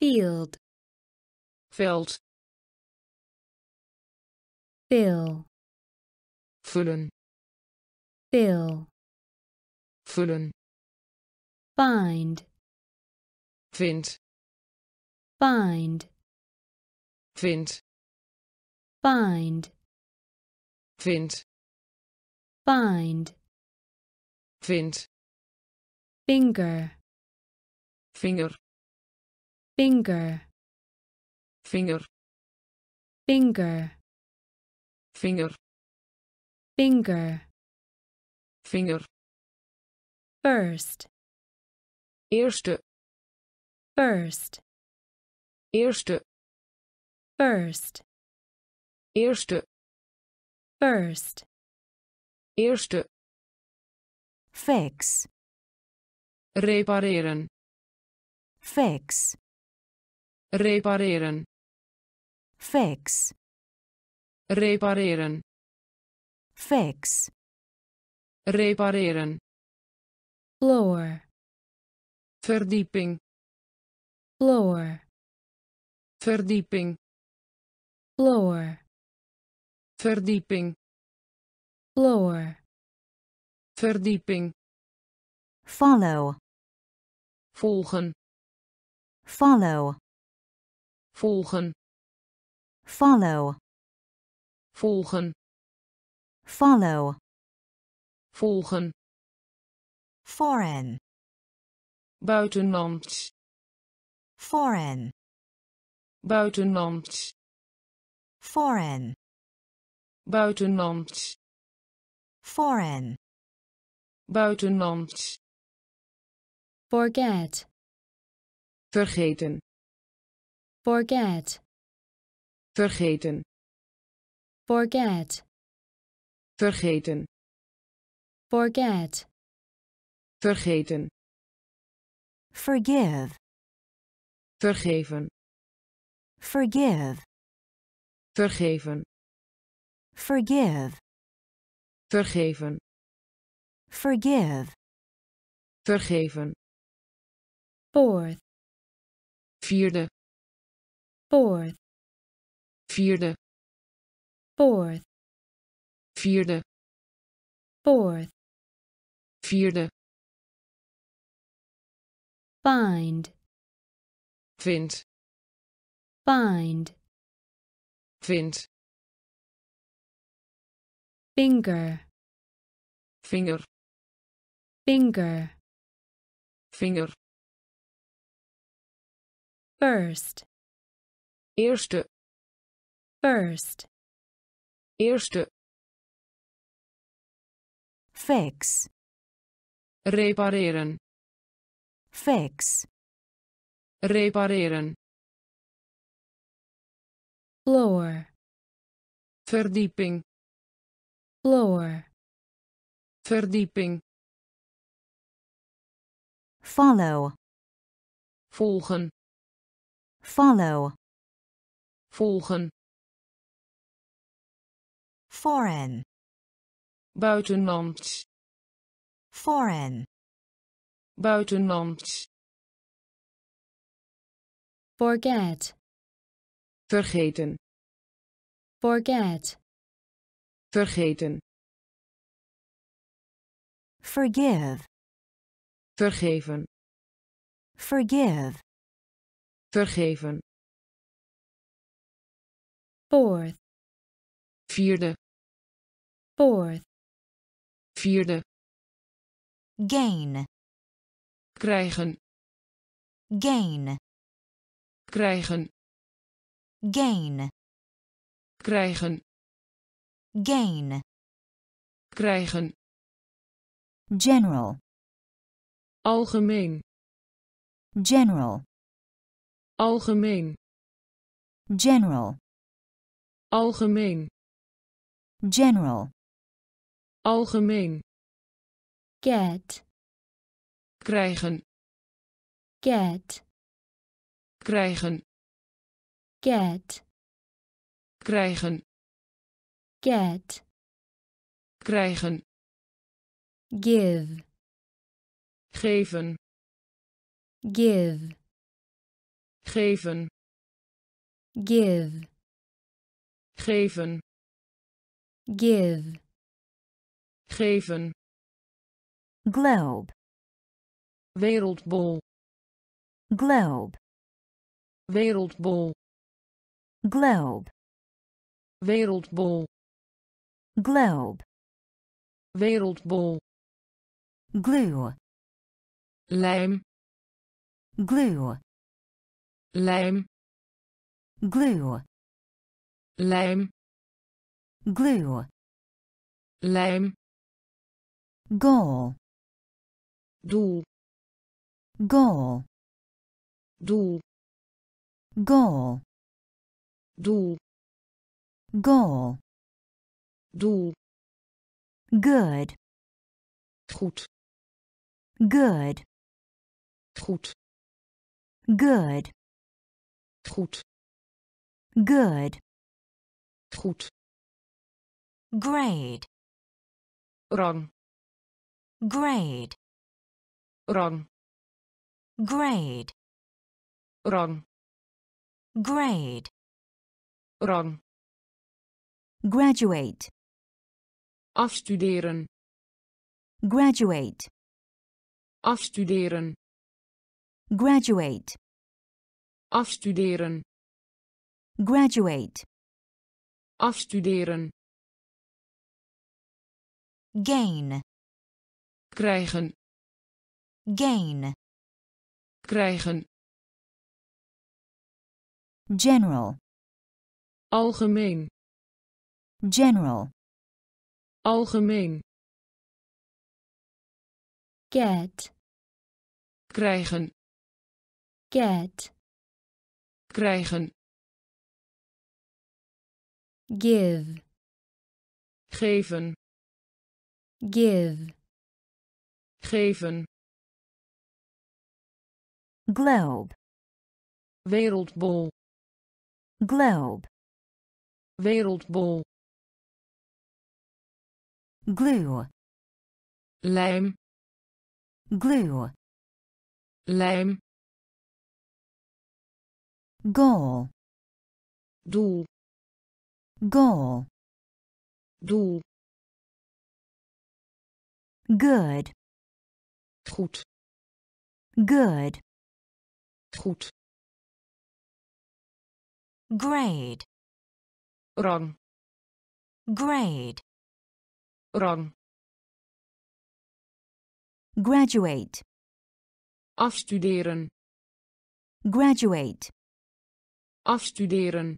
Field. Veld. Fill. Vullen. Fill. Vullen. Find. Vind. Find. Vind. Find. Vind. Find. Vind. Finger. Finger. Finger. Finger. Finger. Finger. Finger. Finger. First. Eerste. First. Eerste. First. Eerste. First. Eerste. Fix. Repareren. Fix. Repareren. Fix. Repareren. Fix. Repareren. Floor. Verdieping. Floor. Verdieping. Floor. Verdieping. Floor. Verdieping. Follow. Volgen. Follow. Volgen. Follow. Volgen. Follow. Volgen. Foreign. Buitenlands. Foreign. Buitenlands. Foreign. Buitenlands. Foreign. Buitenlands. Forget. Vergeten. Forget. Vergeten. Forget. Vergeten. Forget. Vergeten. Forgive. Vergeven. Forgive. Vergeven. Forgive. Vergeven. Forgive. Vergeven. Fourth. Vierde. Fourth. Vierde. Fourth. Vierde. Fourth. Vierde. Find. Vind. Find. Vind. Finger. Finger. Finger. Finger. First. Eerste. First. Eerste. Fix. Repareren. Fix. Repareren. Floor. Verdieping. Floor. Verdieping. Follow. Volgen. Follow. Volgen. Foreign. Buitenlands. Foreign. Buitenlands. Forget. Vergeten. Forget. Vergeten. Forgive. Vergeven. Forgive. Vergeven. Fourth. Vierde. Fourth. Vierde. Gain. Krijgen. Gain. Krijgen. Gain. Krijgen. Gain. Krijgen. General. Algemeen. General. Algemeen. General. Algemeen. General. Algemeen. Get. Krijgen. Get. Krijgen. Get. Krijgen. Get. Krijgen. Give. Geven. Give. Geven. Give. Geven. Give. Geven. Globe. Wereldbol. Globe. Wereldbol. Globe. Wereldbol. Globe. Wereldbol. glue, lijm, glue, lijm, glue, lijm, glue, lijm, goal, doel, goal, doel, goal, doel, goal, doel, good, goed, good, goed, good, goed, good, goed, grade, rang, grade, rang, grade, rang, grade, rang, graduate, afstuderen, graduate, afstuderen, graduate, afstuderen, graduate, afstuderen, gain, krijgen, gain, krijgen, general, algemeen, general, algemeen, get, krijgen, get, krijgen, give, geven, give, geven, globe, wereldbol, globe, wereldbol, glue, lijm, glue, lijm, goal, doel, goal, doel, good, goed, good, goed, grade, rang, grade, rang, graduate, afstuderen, graduate, afstuderen,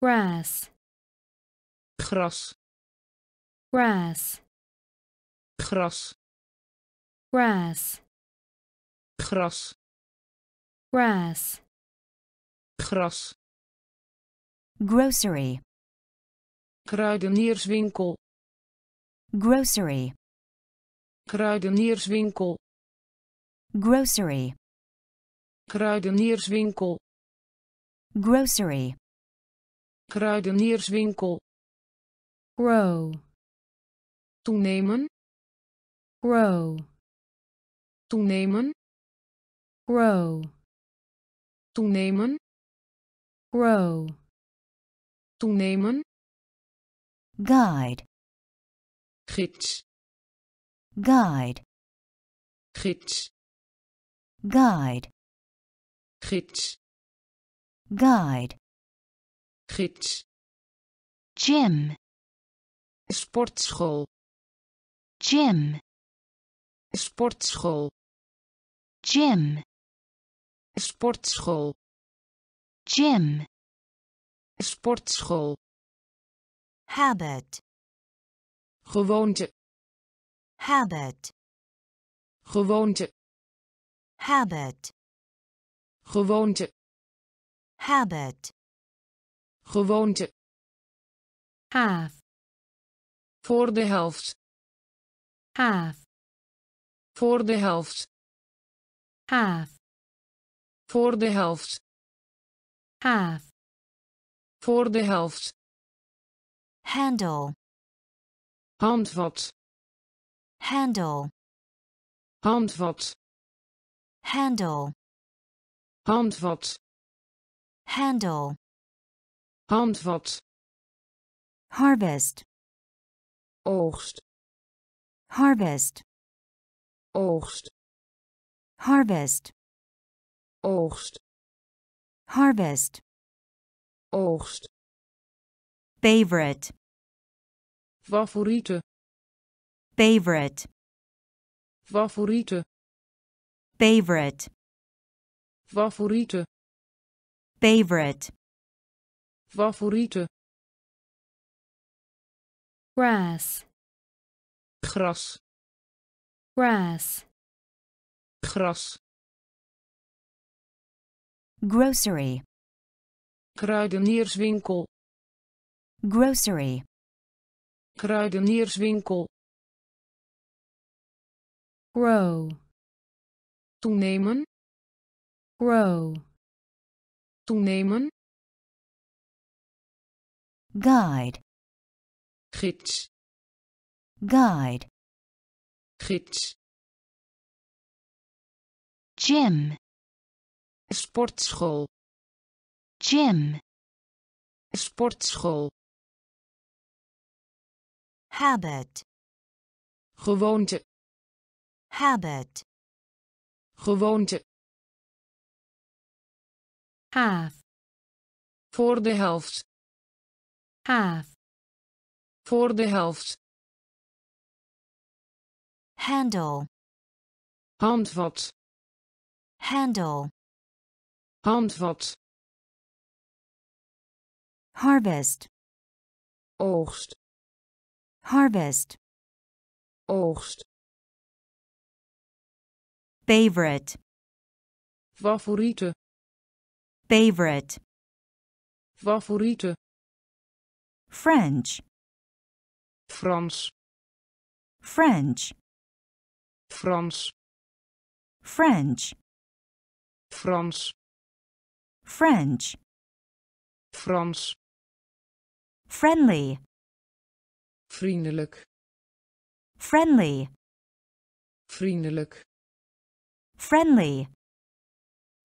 grass, gras, grass, gras, grass, gras, grass, gras, grocery, kruidenierswinkel, grocery, kruidenierswinkel, grocery, kruidenierswinkel, grocery, kruidenierswinkel, grow, toenemen, grow, toenemen, grow, toenemen, grow, toenemen, guide, gids, guide, gids, guide, gids, guide, gids, gym, sportschool, gym, sportschool, gym, sportschool, gym, sportschool, habit, gewoonte, habit, gewoonte, habit, gewoonte, habit, gewoonte, half, voor de helft, half, voor de helft, half, voor de helft, half, voor de helft, handle, handvat, handle, handvat, handle, handvat, handle, handvat, harvest, oogst, harvest, oogst, harvest, oogst, harvest, oogst, favorite, favoriete, favorite, Favoriete. Favorite. Favoriete. Favorite. Favoriete. Grass. Gras. Grass. Gras. Grocery. Kruidenierswinkel. Grocery. Kruidenierswinkel. Grow. Toenemen. Grow. Toenemen. Guide. Gids. Guide. Gids. Gym. Sportschool. Gym. Sportschool. Habit. Gewoonte. Habit. Gewoonte. Half. Voor de helft. Half. Voor de helft. Handle. Handvat. Handle. Handvat. Harvest. Oogst. Harvest. Oogst. Favorite. Favoriete. Favorite. Favoriete. French. Frans. French. Frans. French. Frans. French. Frans. Friendly. Vriendelijk. Friendly. Vriendelijk. Friendly.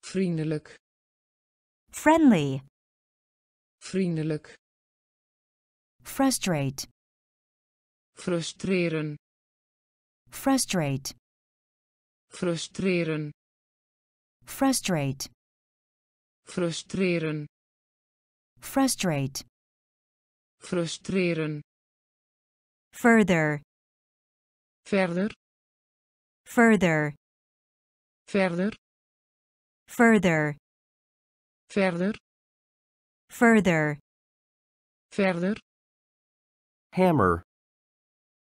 Vriendelijk. Friendly. Vriendelijk. Frustrate. Frustreren. Frustrate. Frustreren. Frustrate. Frustreren. Frustrate. Frustreren. Further. Verder. Further. Verder. Further. Verder. Further. Verder. Hammer.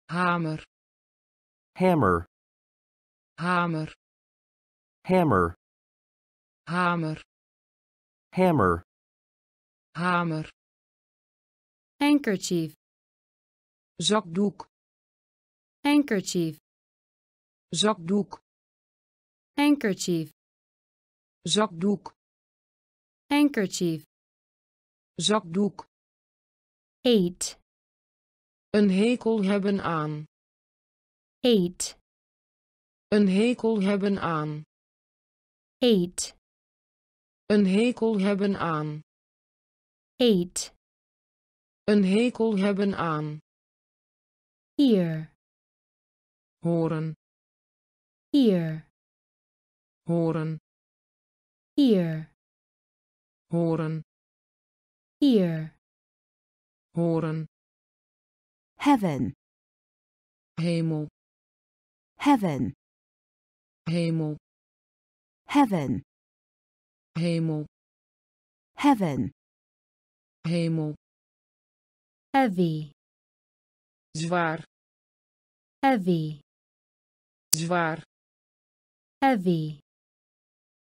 Hamer. Hammer. Hamer. Hammer. Hamer. Hammer. Hamer. Handkerchief. Zakdoek. Handkerchief. Zakdoek. Handkerchief. Zakdoek. Handkerchief. Zakdoek. Eet. Een hekel hebben aan. Eet. Een hekel hebben aan. Eet. Een hekel hebben aan. Eet. Een hekel hebben aan. Ear. Horen. Ear. Horen. Ear. Horen. Ear. Horen. Heaven. Hemel. Heaven. Hemel. Heaven. Hemel. Heaven. Hemel. Heavy. Zwaar. Heavy. Zwaar. Heavy.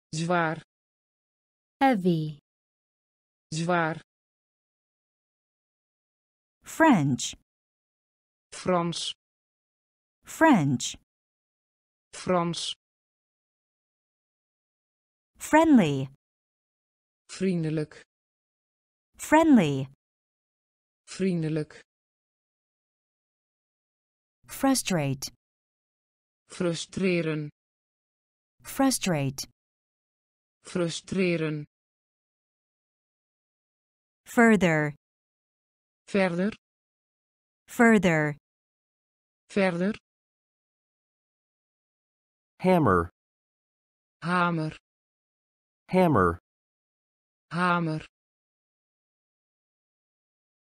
Zwaar. Heavy. Zwaar. French. Frans. French. Frans. Friendly. Vriendelijk. Friendly. Vriendelijk. Frustrate. Frustreren. Frustrate. Frustreren. Further. Verder. Further. Verder. Hammer. Hamer. Hammer. Hamer.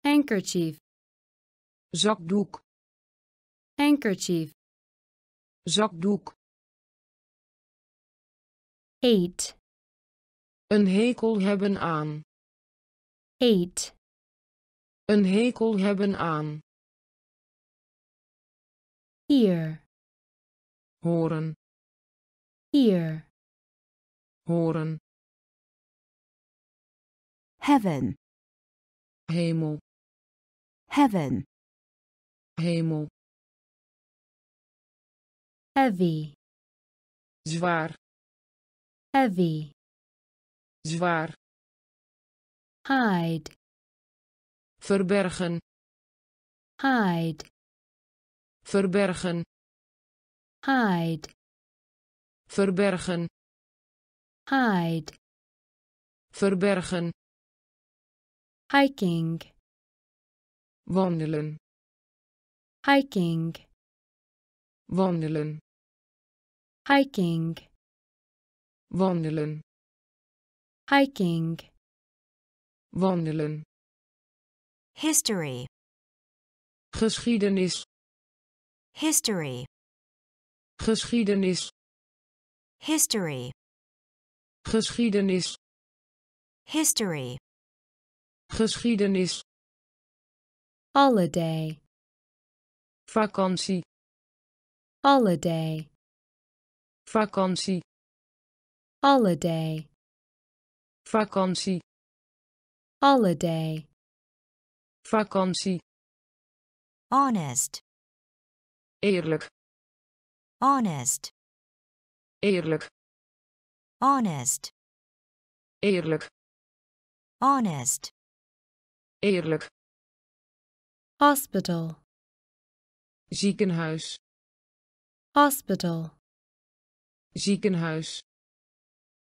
Handkerchief. Zakdoek. Handkerchief. Zakdoek. Eight. Een hekel hebben aan. Eight. Een hekel hebben aan. Ear. Horen. Ear. Horen. Heaven. Hemel. Heaven. Hemel. Heavy. Zwaar. Heavy. Zwaar. Hide. Verbergen. Hide. Verbergen. Hide. Verbergen. Hide. Verbergen. Hiking. Wandelen. Hiking. Wandelen. Hiking. Wandelen. Hiking. Wandelen. History. Geschiedenis. History. Geschiedenis. History. Geschiedenis. History. Geschiedenis. Holiday. Vakantie. Holiday. Vakantie. Holiday. Vakantie. Holiday. Vakantie. Honest. Eerlijk. Honest. Eerlijk. Honest. Eerlijk. Honest. Eerlijk. Hospital. Ziekenhuis. Hospital. Ziekenhuis.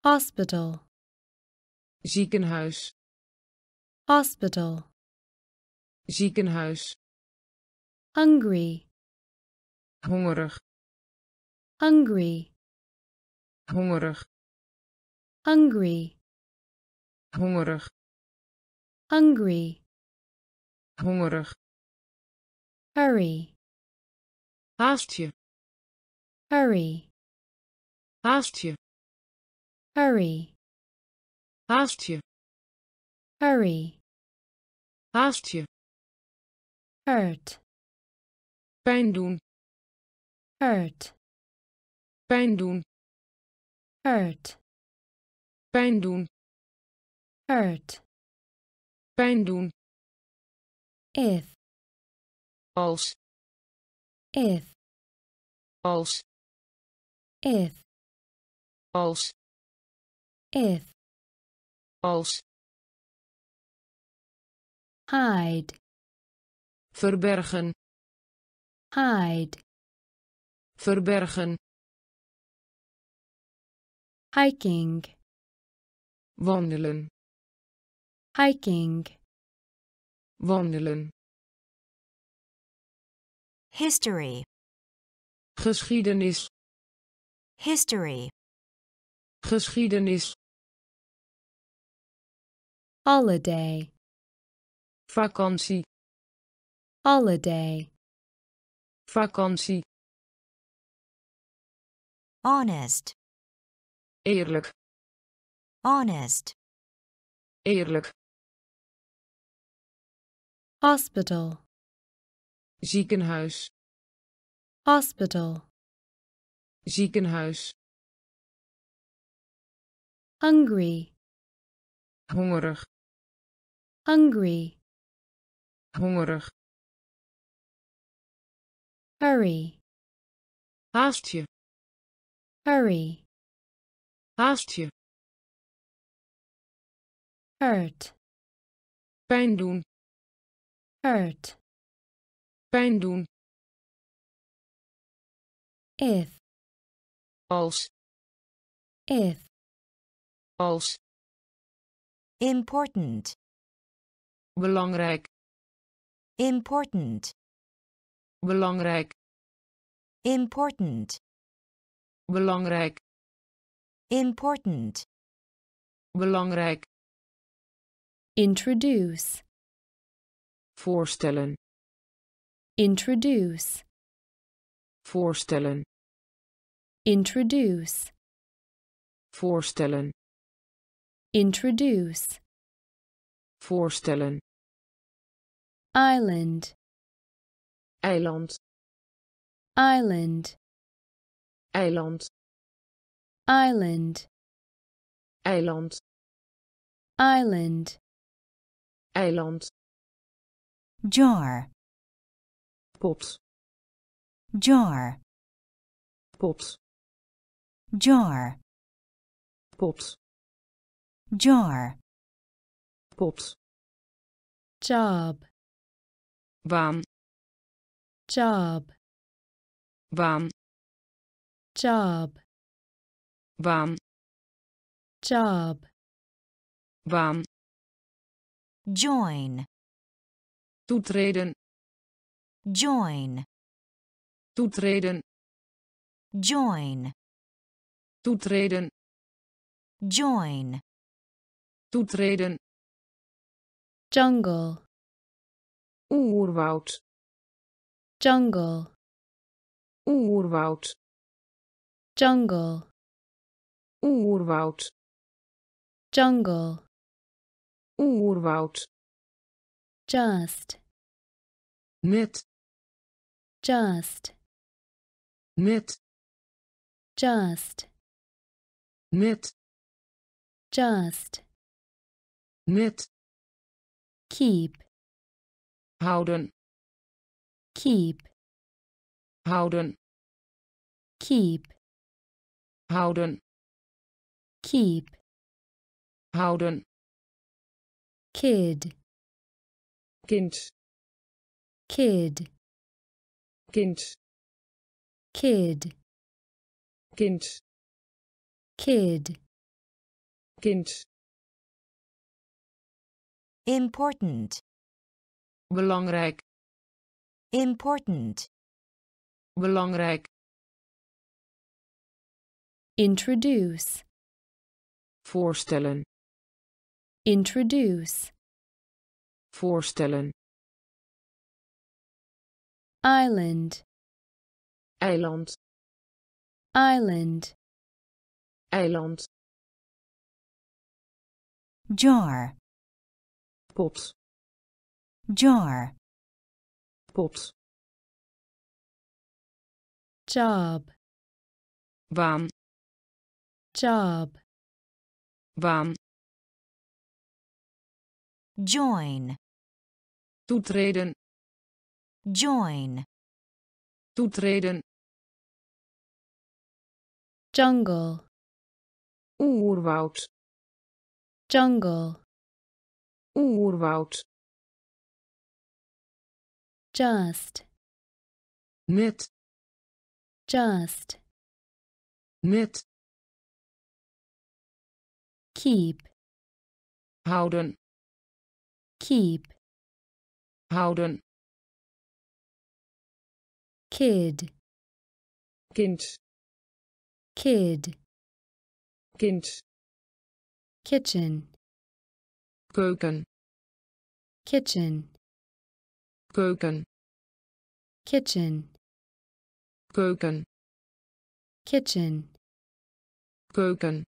Hospital. Ziekenhuis. Hospital. Ziekenhuis. Hungry. Hongerig. Hungry. Hongerig. Hungry. Hongerig. Hungry. Hongerig. Hurry. Haast je. Hurry. Haast je. Hurry. Haast je. Hurry. Haast je. Hurt. Pijn doen. Hurt. Pijn doen. Hurt. Pijn doen. Hurt. Pijn doen. If. Als. If. Als. If. Als. If. Als. Hide. Verbergen. Hide. Verbergen. Hiking. Wandelen. Hiking. Wandelen. History. Geschiedenis. History. Geschiedenis. Holiday. Vakantie. Holiday. Vakantie. Honest. Eerlijk. Honest. Eerlijk. Hospital. Ziekenhuis. Hospital. Ziekenhuis. Hungry. Hongerig. Hungry. Hongerig. Hurry. Haast je. Hurry. Haast je. Hurt. Pijn doen. Hurt. Pijn doen. If. Als. If. Als. Important. Belangrijk. Important. Belangrijk. Important. Belangrijk. Important. Belangrijk. Introduce. Voorstellen. Introduce. Voorstellen. Introduce. Voorstellen. Introduce. Voorstellen. Island. Eiland. Island. Eiland. Island. Eiland. Island. Eiland. Jar. Pot. Jar. Pot. Jar. Pot. Jar. Pot. Job. Baan. Job. Baan. Job. Baan. Job. Baan. Join. Toetreden. Join. Toetreden. Join. Toetreden. Join. Toetreden. Jungle. Oerwoud. Jungle. Oerwoud. Jungle. Oerwoud. Jungle. Oerwoud. Just. Net. Just. Net. Just. Net. Just. Net. Keep. Houden. Keep. Houden. Keep. Houden. Keep. Houden. Kid. Kind. Kid. Kind. Kid. Kind. Kid. Kind. Important. Belangrijk. Important. Belangrijk. Introduce. Voorstellen. Introduce. Voorstellen. Island. Eiland. Island. Eiland. Jar. Pot. Jar. Pot. Job. Baan. Job. Baan. Join. Toetreden. Join. Toetreden. Jungle. Oerwoud. Jungle. Oerwoud. Just. Net. Just. Net. Keep. Houden. Keep. Houden. Kid. Kind. Kid. Kind. Kitchen. Keuken. Kitchen. Keuken. Kitchen. Keuken. Kitchen. Keuken.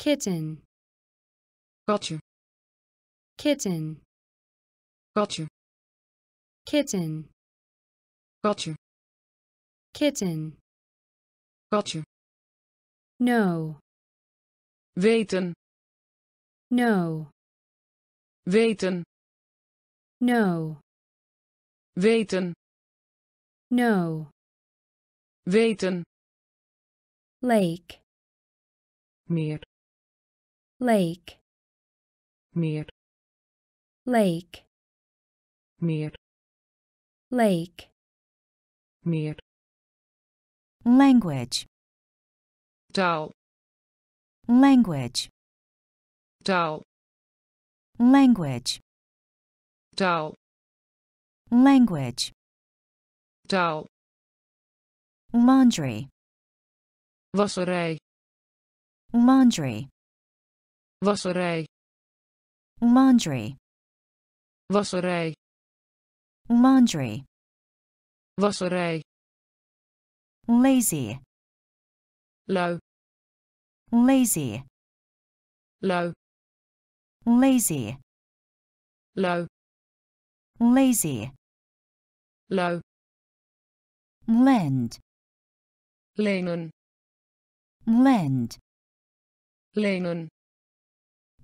Kitten. Katje. Kitten. Katje. Kitten. Katje. Kitten. Katje. No. Weten. No. Weten. No. Weten. No. Weten. Lake. Meer. Lake. Meer. Lake. Meer. Lake. Meer. Language. Taal. Language. Taal. Language. Taal. Language. Taal. Laundry. Wasserij. Laundry. Wasserij. Laundry. Wasserij. Laundry. Wasserij. Lazy. low, lazy, low, lazy, low, lazy, low, lend, lenen, lend, lenen,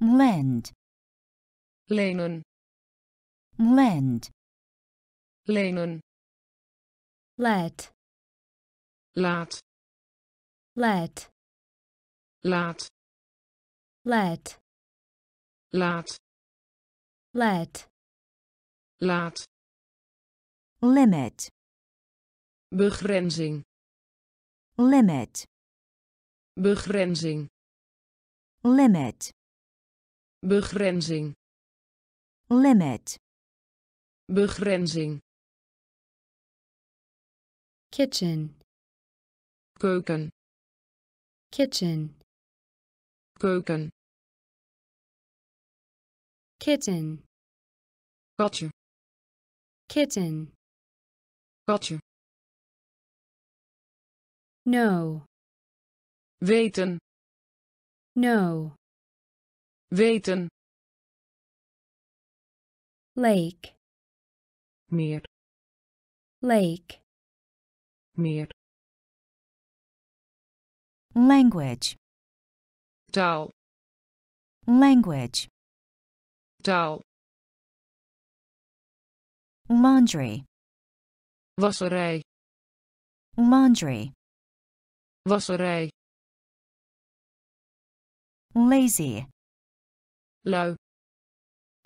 lend, lenen, lend, lenen, let, laat, let, laat, let, laat, let, laat, limit, begrenzing, limit, begrenzing, limit, begrenzing, limit, begrenzing, kitchen, keuken, kitchen, keuken, kitten, katje, kitten, katje, no, weten, no, weten, lake, meer, lake, meer, language, taal, language, taal, laundry, wasserij, laundry, wasserij, lazy, lui,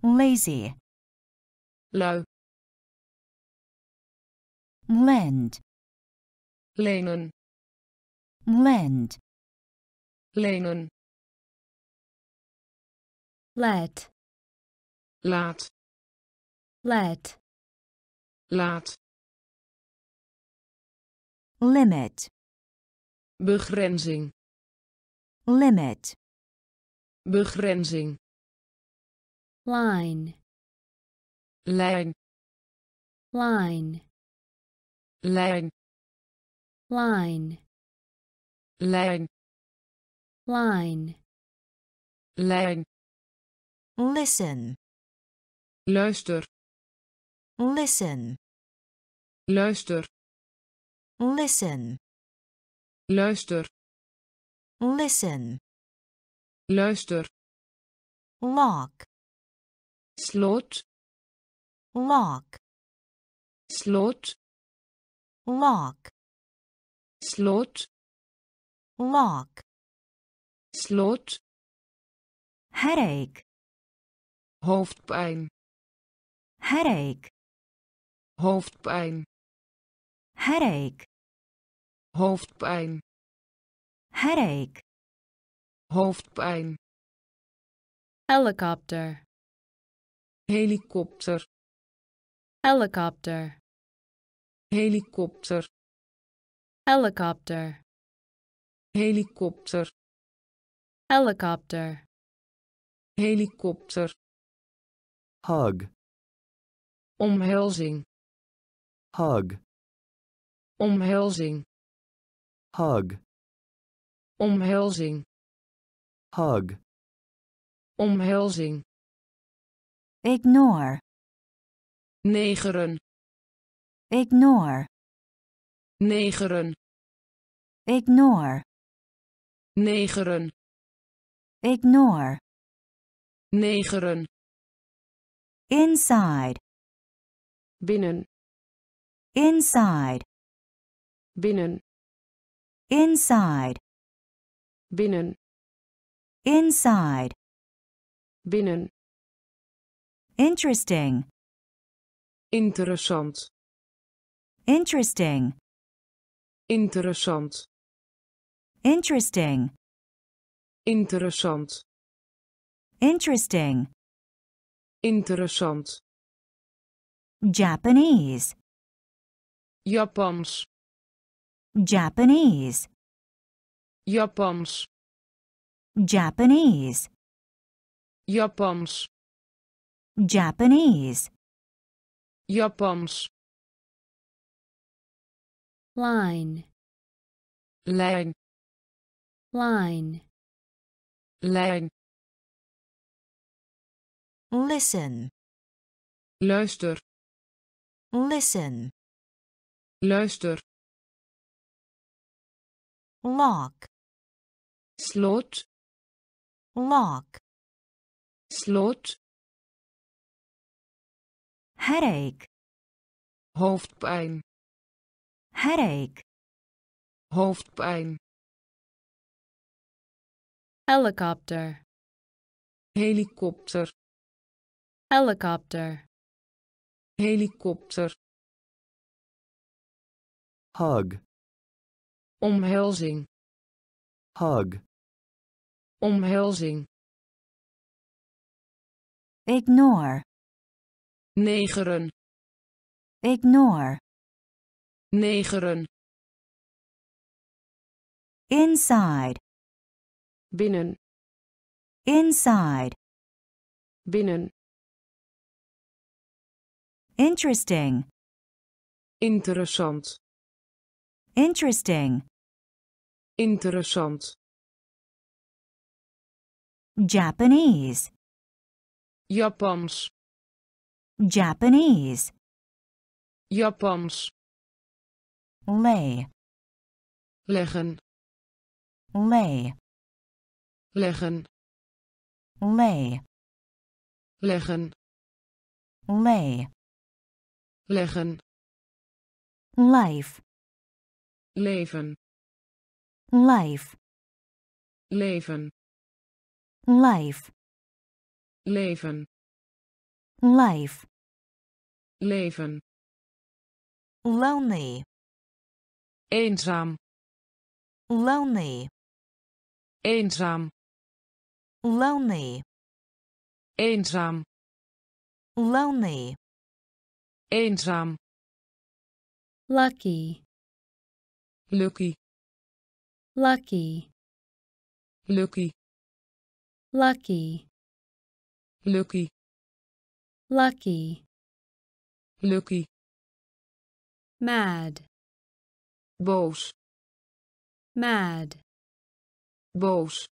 lazy, lui, lend, lenen, lend, lenen, let, laat, let, laat, limit, begrenzing, limit, begrenzing, line, lijn, line, lijn, line, lijn, line, lijn, listen, luister, listen, luister, listen, luister, listen, luister, lock, slot, lock, slot, lock, slot, lock, slot, headache, hoofdpijn, headache, hoofdpijn, headache, hoofdpijn, headache, hoofdpijn, helicopter, helikopter, helicopter, helikopter, helicopter, helikopter, helicopter, helikopter, hug, omhelzing, hug, omhelzing, hug, omhelzing, hug, omhelzing, ignore, negeren, ignore, negeren, ignore, negeren, ignore, negeren, inside, binnen, inside, binnen, inside, binnen, inside, binnen, interesting, interessant, interesting, interessant, interesting, interessant, interesting, interessant, Japanese, Japans, Japanese, Japans, Japanese, Japans, Japanese, Japans, line, lijn, line, lijn, listen, luister, listen, luister, lock, slot, lock, slot, headache, hoofdpijn, headache, hoofdpijn, helicopter, helikopter, helicopter, helikopter, hug, omhelzing, hug, omhelzing, ignore, negeren, ignore, negeren, inside, binnen, inside, binnen, interesting, interessant, interesting, interessant, Japanese, Japans, Japanese, Japans, lay, leggen, lay, leggen, lay, leggen, lay, leggen, life, leven, life, leven, life, leven, life, leven, lonely, eenzaam, lonely, eenzaam, lonely, eenzaam, lonely, eenzaam, lucky, lucky, lucky, lucky, lucky, lucky, lucky, lucky, mad, boos, mad, boos,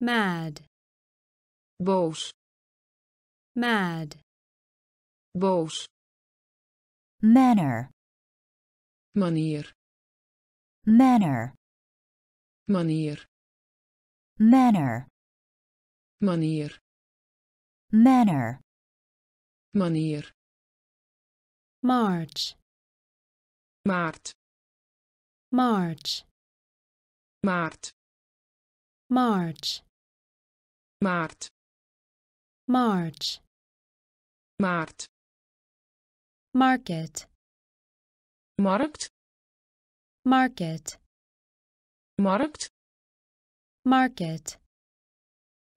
mad, boos, mad, boos, manner, manier, manner, manier, manner, manier, manner, manier, march, maart, march, maart, march, maart, march, maart, market, markt, market, markt, market,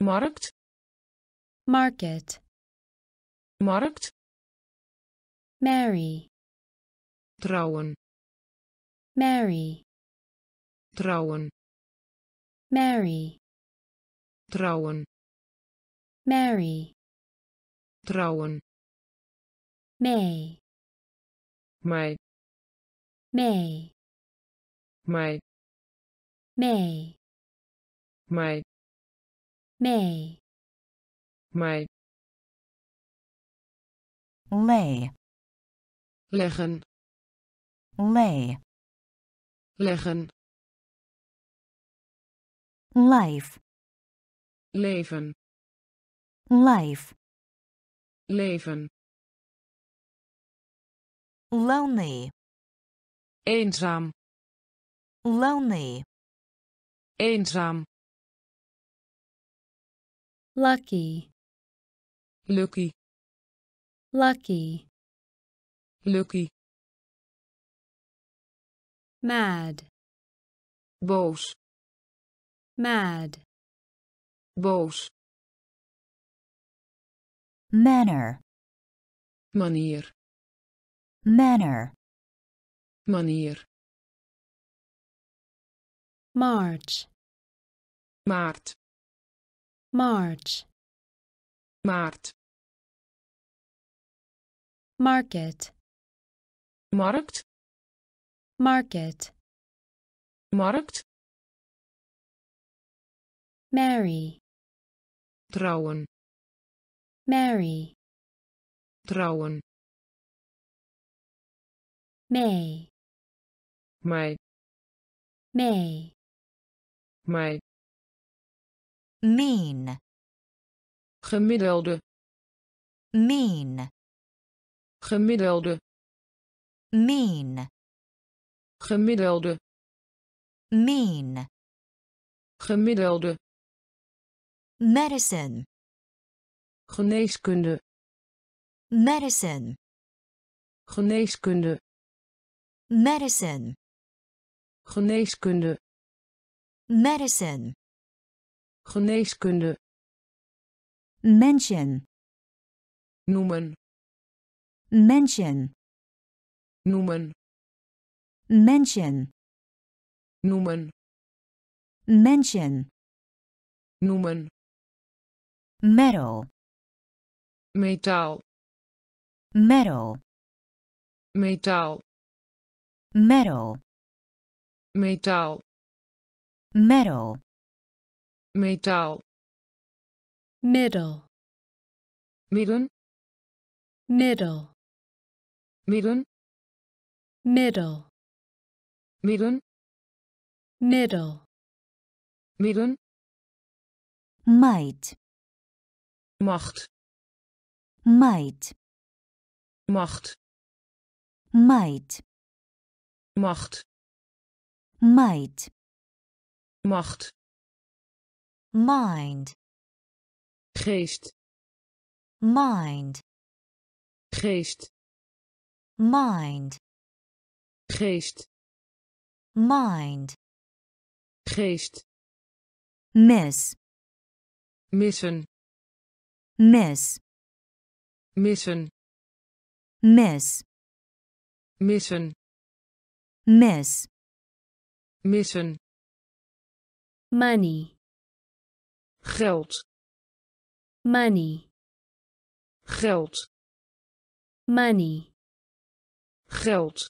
markt, market, markt, marry, trouwen, marry, trouwen, marry, trouwen, marry, trouwen, may, may, may, may, may, may, may, may, lay, leggen, lay, leggen, life, leven, life, leven, lonely, eenzaam, lonely, eenzaam, lucky, lucky, lucky, lucky, mad, boos, mad, boos, manner, manier, manner, manier, march, maart, march, maart, market, markt, market, markt, Mary. Trouwen. Mary. Trouwen. May. May. May. May. Mean. Gemiddelde. Mean. Gemiddelde. Mean. Gemiddelde. Mean. Gemiddelde. Medicine. Geneeskunde. Medicine. Geneeskunde. Medicine. Geneeskunde. Medicine. Geneeskunde. Mention. Noemen. Mention. Noemen. Mention. Noemen. Mention. Noemen. Metal. Metaal. Metal. Metaal. Metal. Metaal. Metal. Metaal. Middle. Midden. Middle. Midden. Middle. Midden. Middle. Midden. Might. Macht. Might. Macht. Might. Macht. Might. Macht. Mind. Geest. Mind. Geest. Mind. Geest. Mind. Geest. Miss. Missen. Miss. Missen. Miss. Missen. Miss. Missen. Money. Geld. Money. Geld. Money. Geld.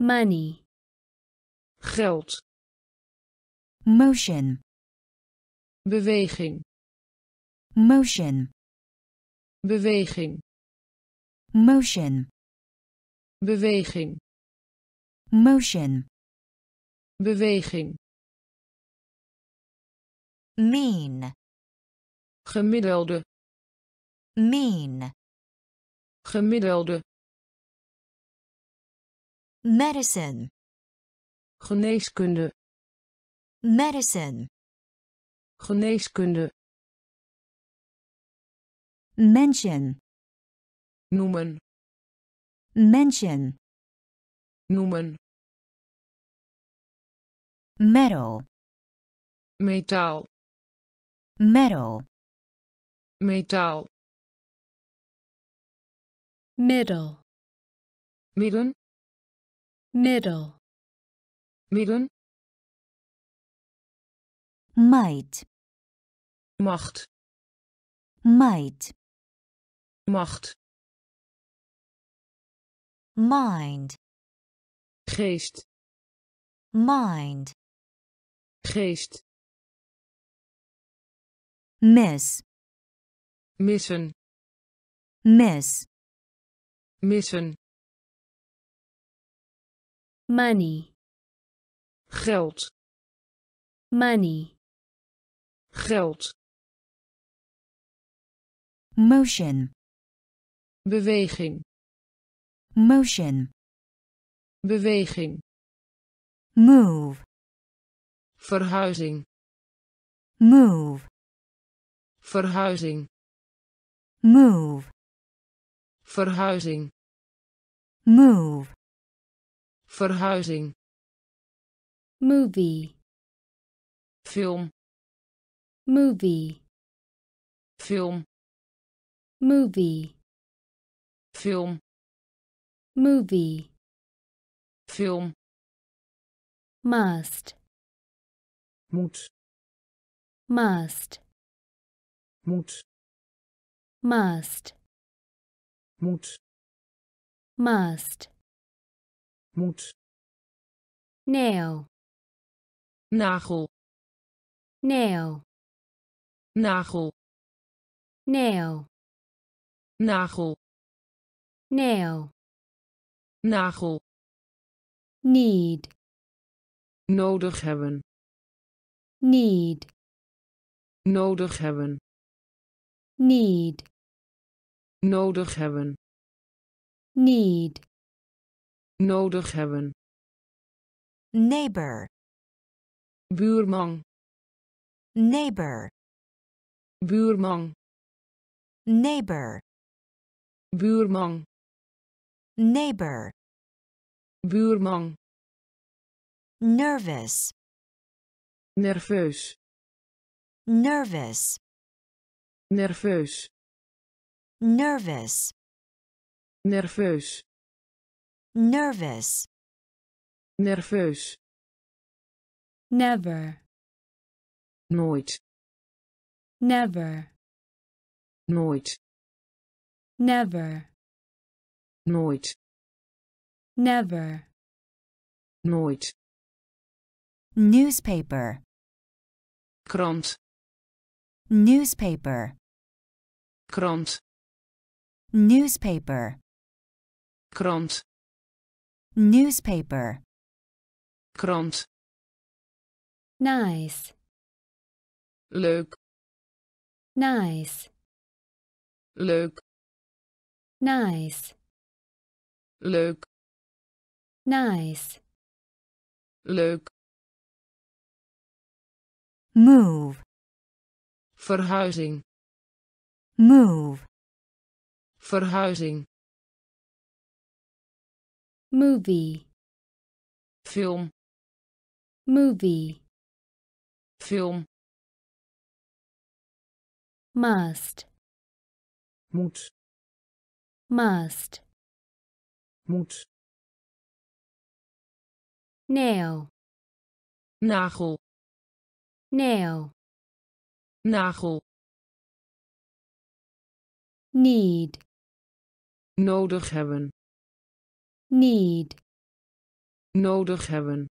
Money. Geld. Motion. Beweging. Motion. Beweging. Motion. Beweging. Motion. Beweging. Mean. Gemiddelde. Mean. Gemiddelde. Medicine. Geneeskunde. Medicine. Geneeskunde. Mention. Noemen. Mention. Noemen. Metal. Metaal. Metal. Metaal. Middle. Midden. Middle. Midden. Might. Macht. Might. Macht. Mind. Geest. Mind. Geest. Miss. Missen. Miss. Missen. Money. Geld. Money. Geld. Motion. Beweging. Motion. Beweging. Move. Verhuizing. Move. Verhuizing. Move. Verhuizing. Move. Verhuizing. Movie. Film. Movie. Film. Movie. Film. Movie. Film. Must. Moet. Must. Moet. Must. Moet. Must. Moet. Nail. Nagel. Nail. Nagel. Nail. Nagel. Nail. Nagel. Need. Nodig hebben. Need. Nodig hebben. Need. Nodig hebben. Need. Nodig hebben. Neighbor. Buurman. Neighbor. Buurman. Neighbor. Buurman. Neighbor. Buurman. Nervous. Nerveus. Nervous. Nerveus. Nervous. Nerveus. Nervous. Nerveus. Never. Nooit. Never. Nooit. Never. Nooit. Never. Nooit. Newspaper. Krant. Newspaper. Krant. Newspaper. Krant. Newspaper. Krant. Nice. Leuk. Nice. Leuk. Nice. Leuk. Nice. Leuk. Move. Verhuizing. Move. Verhuizing. Movie. Film. Movie. Film. Must. Moet. Must. Moet. Nail. Nagel. Nail. Nagel. Need. Nodig hebben. Need. Nodig hebben.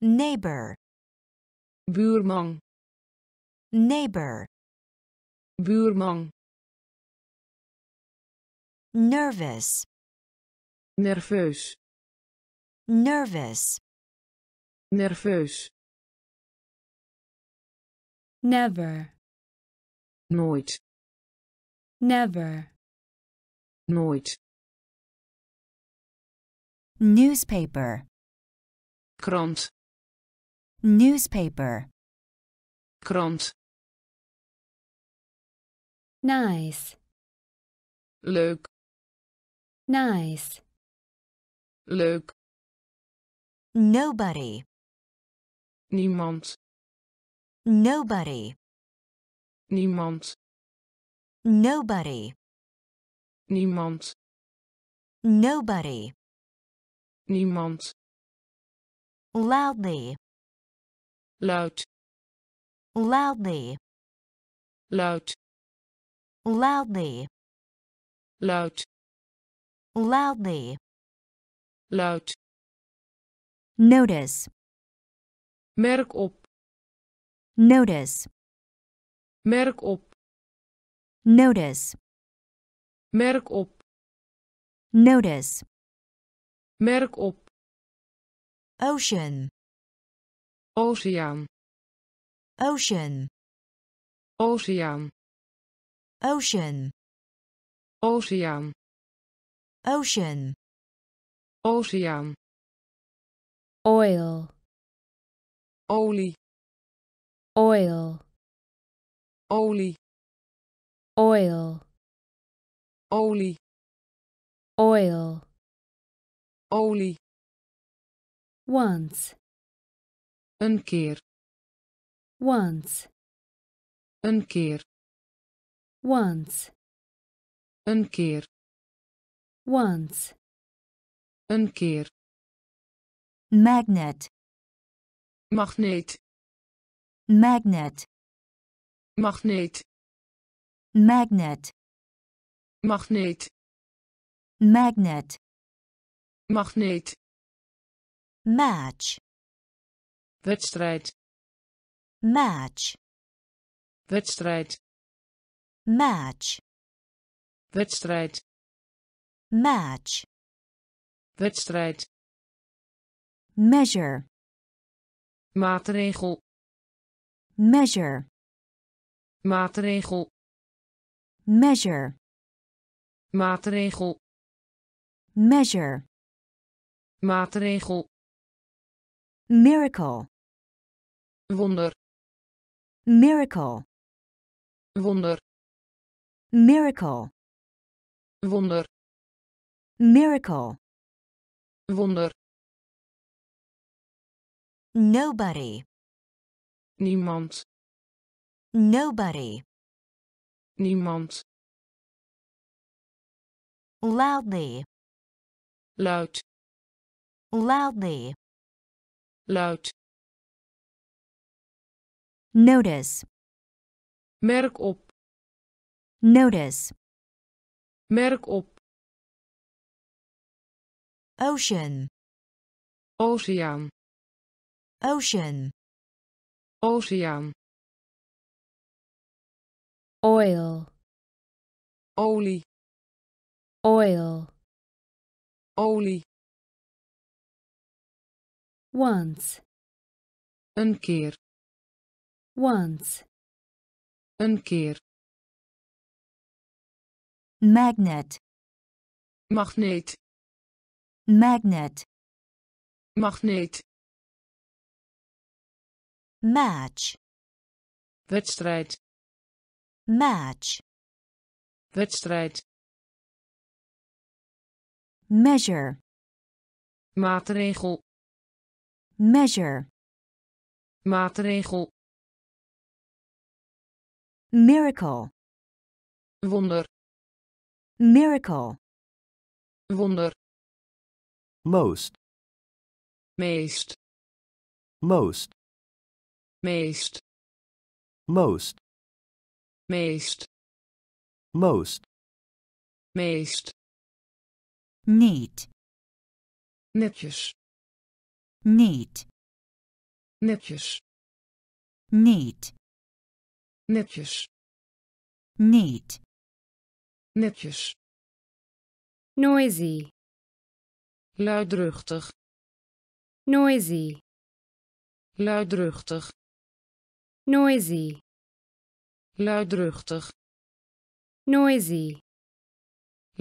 Neighbor. Buurman. Neighbor. Buurman. Nervous. Nerveus. Nervous. Nerveus. Never. Nooit. Never. Nooit. Newspaper. Krant. Newspaper. Krant. Nice. Leuk. Nice. Leuk. Nobody. Niemand. Nobody. Niemand. Nobody. Niemand. Nobody. Niemand. Loudly. Loud. Loudly. Loud. Loudly. Loud. Loudly. Loud. Notice. Merk op. Notice. Merk op. Notice. Merk op. Notice. Merk op. Ocean. Oceaan. Ocean. Oceaan. Ocean. Oceaan. Ocean. Oceaan. Oil. Olie. Oil. Olie. Oil. Olie. Oil. Olie. Once. Een keer. Once. Een keer. Once. Een keer. Once. Een keer. Magnet. Magneet. Magnet. Magneet. Magnet. Magneet. Magnet. Magneet. Match. wedstrijd, match, wedstrijd, match, wedstrijd, match, wedstrijd, measure, maatregel, measure, maatregel, measure, maatregel, measure, maatregel, miracle, wonder, miracle, wonder, miracle, wonder, miracle, wonder, nobody, niemand, nobody, niemand, loudly, loud, loudly, loud, notice, merk op, notice, merk op, ocean, oceaan, ocean, oceaan, oil, olie, oil, olie, once, een keer, once, een keer, magnet, magneet, magnet, magneet, match, wedstrijd, match, wedstrijd, measure, maatregel, measure, maatregel, miracle, wonder, miracle, wonder, most, meest, most, meest, most, meest, most, meest, neat, netjes, neat, netjes, neat, netjes, neat, netjes, noisy, luidruchtig, noisy, luidruchtig, noisy, luidruchtig, noisy,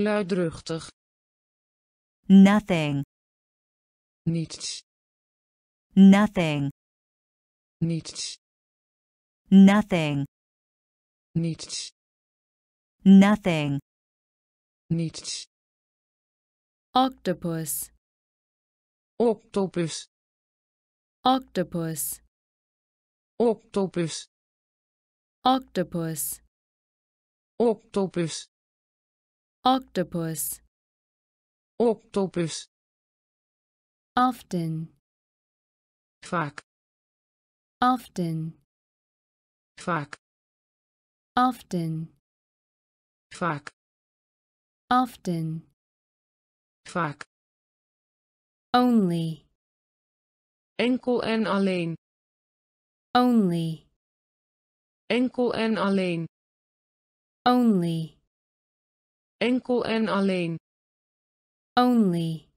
luidruchtig, nothing, niets, nothing, niets, nothing, niets, nothing, niets, octopus, octopus, octopus, octopus, octopus, octopus, octopus, octopus, often, vaak, often, vaak, often, vaak, often, vaak, only, enkel en alleen, only, enkel en alleen, only, enkel en alleen, only,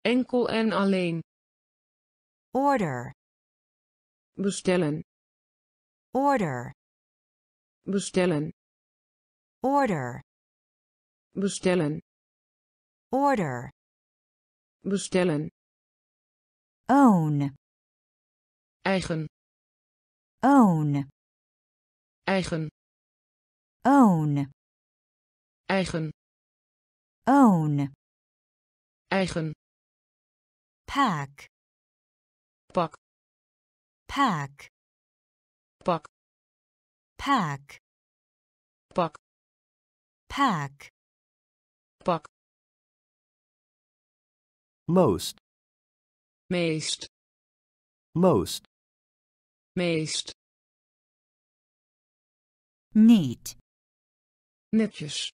enkel en alleen, order, bestellen, order, bestellen, order, bestellen, order, bestellen, own, eigen, own, eigen, own, eigen, own, eigen, pack, pak, pack, pak, pack, pak, pack, pak, most, meest, most, meest, neat, netjes,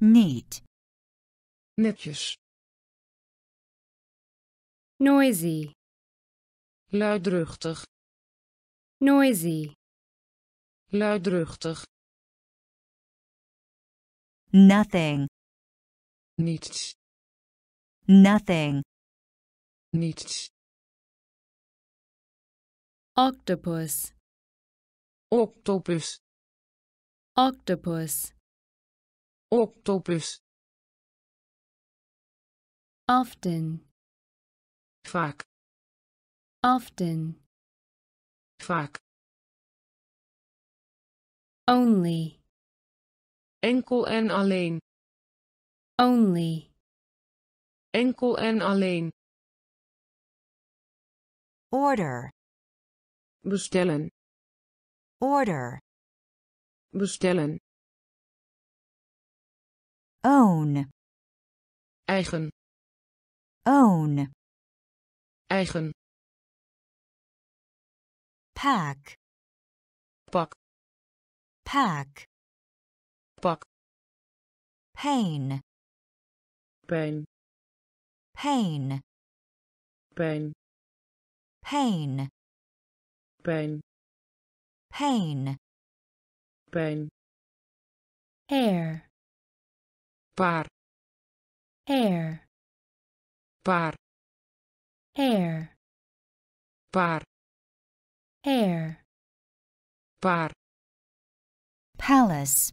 neat, netjes, noisy, luidruchtig, noisy, luidruchtig, nothing, niets, nothing, niets, octopus, octopus, octopus, octopus, often, vaak, often, vaak, only, enkel en alleen, only, enkel en alleen, order, bestellen, order, bestellen, own, eigen, own, eigen, pack, pak, pack, pak, pain, pijn, pain, pijn, pain, pijn, pain, pijn, hair, paar, hair, paar, hair, paar, hair, paar, palace,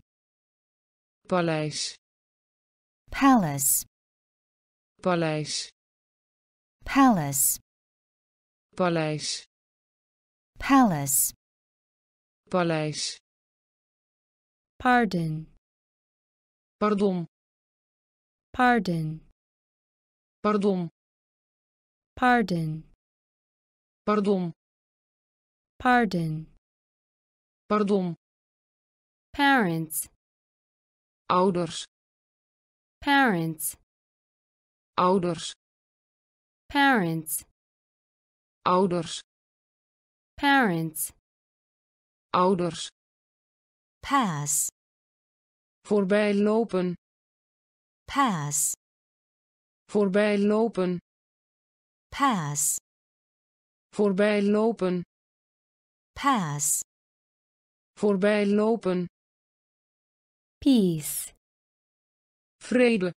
paleis, palace, paleis, palace, paleis, palace, paleis, pardon, pardon, pardon, pardon, pardon, pardon, pardon, pardon, parents, ouders, parents, ouders, parents, ouders, parents, ouders, pass, voorbij lopen, pass, voorbij lopen, pass, voorbij lopen, pass, voorbij lopen, peace, vrede,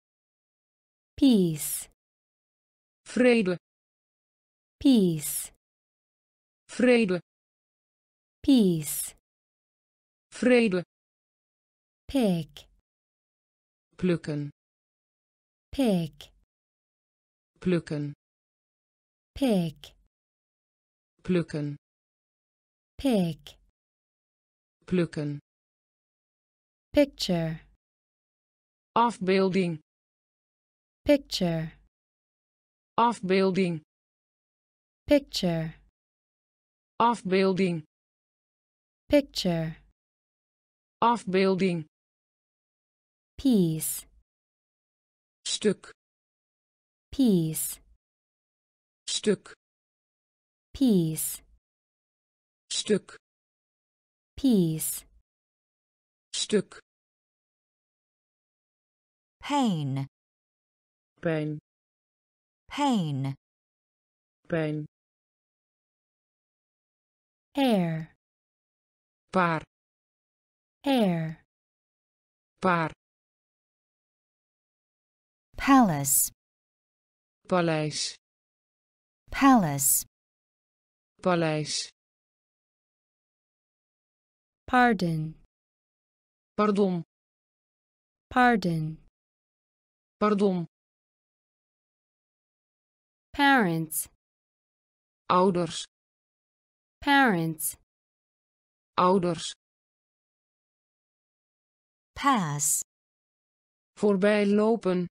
peace, vrede, peace, vrede, peace, vrede, pick, plukken, pick, plukken, pick, plukken, pick, plukken, picture, afbeelding, picture, afbeelding, picture, afbeelding, picture, afbeelding, piece, stuk, piece, stuk, piece, stuk, piece, stuk, pain, pijn, pain, pijn, hair, paar, hair, paar, palace, paleis, palace, paleis, pardon, pardon, pardon, pardon, parents, ouders, parents, ouders, pass, voorbij lopen,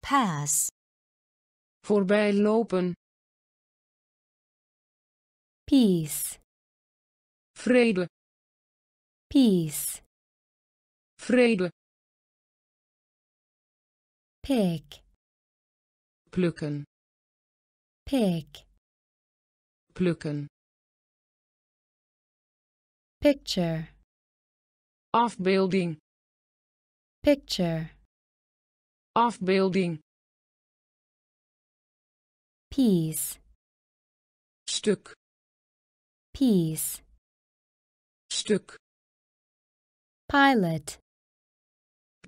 pass, voorbij lopen, peace, vrede, peace, vrede, pick, plukken, pick, plukken, picture, afbeelding, picture, afbeelding, peace, Stück. Piece. Stück. Pilot.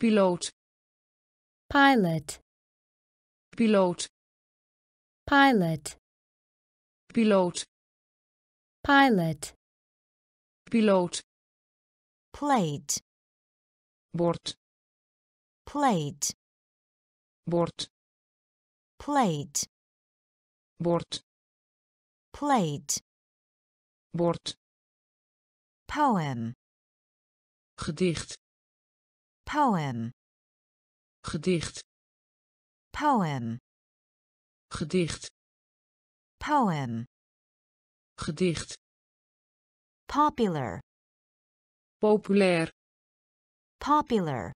Pilot. Pilot. Pilot. Pilot. Pilot. Pilot. Pilot. Plate. Bord. Plate. Bord. Plate. Bord. Plate. Bord. Poem. Gedicht. Poem. Gedicht. Poem. Gedicht. Poem. Gedicht. Popular. Populair. Popular.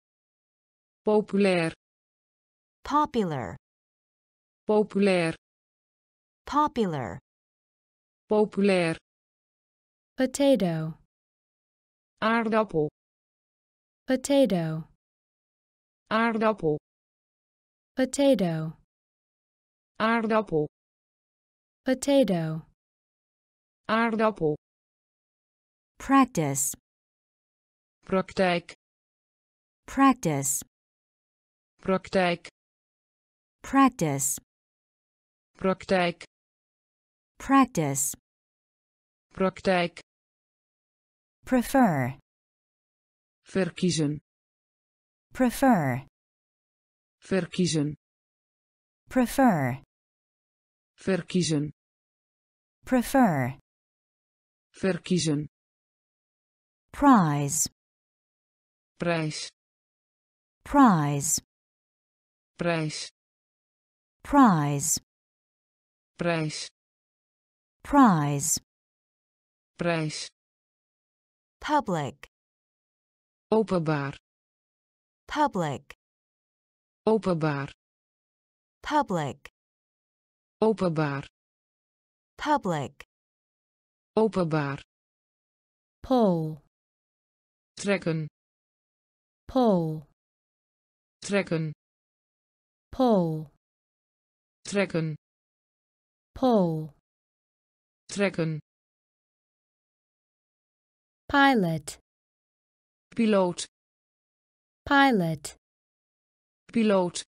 Populair. Popular. Populair. Popular. Populair. Potato. Aardappel. Potato. Aardappel. Potato. Aardappel. Potato. Aardappel. Practice. Praktijk. Practice. Praktijk. Practice. Praktijk. Practice. Praktijk. Prefer. Verkiezen. Prefer. Verkiezen. Prefer. Verkiezen. Prefer. Verkiezen. Prize. Prijs. Prize. Prijs. Prize. Prijs. Prize. Prijs. Public. Openbaar. Public. Openbaar. Public. Openbaar. Public. Openbaar. Pole. Trekken. Pole. Trekken. Pole. Trekken. Pole. Trekken. Pilot. Piloot. Pilot. Piloot.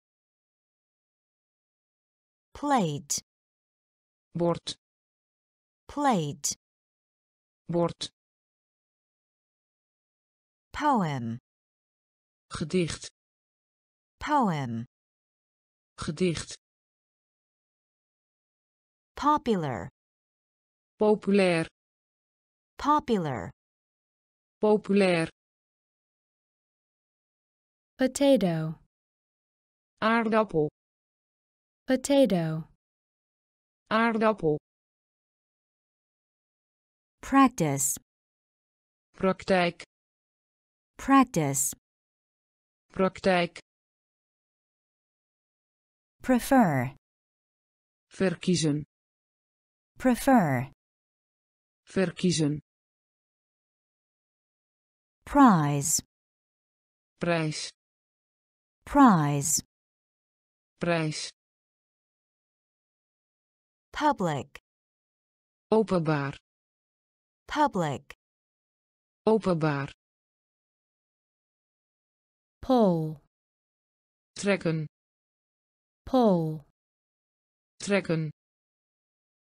Plate. Bord. Plate. Bord. Poem. Gedicht. Poem. Gedicht. Popular. Populair. Popular. Populair. Potato. Aardappel. Potato. Aardappel. Practice. Praktijk. Practice. Praktijk. Prefer. Verkiezen. Prefer. Verkiezen. Prize. Prijs. Prize. Prijs. Public. Openbaar. Public. Openbaar. Pole. Trekken. Pole. Trekken.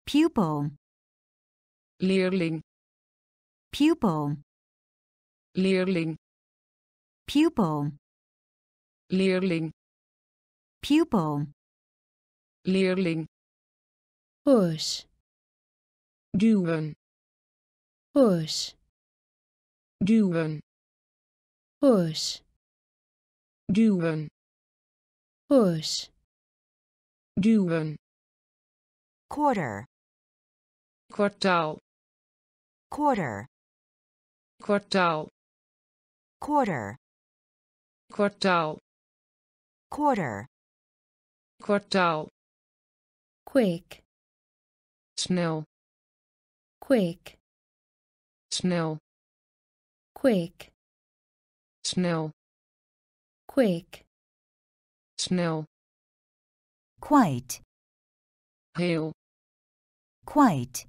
Pupil. Leerling. Pupil. Leerling. Pupil. Leerling. Pupil. Leerling. Push. Duwen. Push. Duwen. Push. Duwen. Push. Duwen. Quarter. Kwartaal. Quarter. Kwartaal. Quarter. Kwartaal. Quarter. Kwartaal. Quick. Snel. Quick. Snel. Quick. Snel. Quick. Snel. Quite. Heel. quite,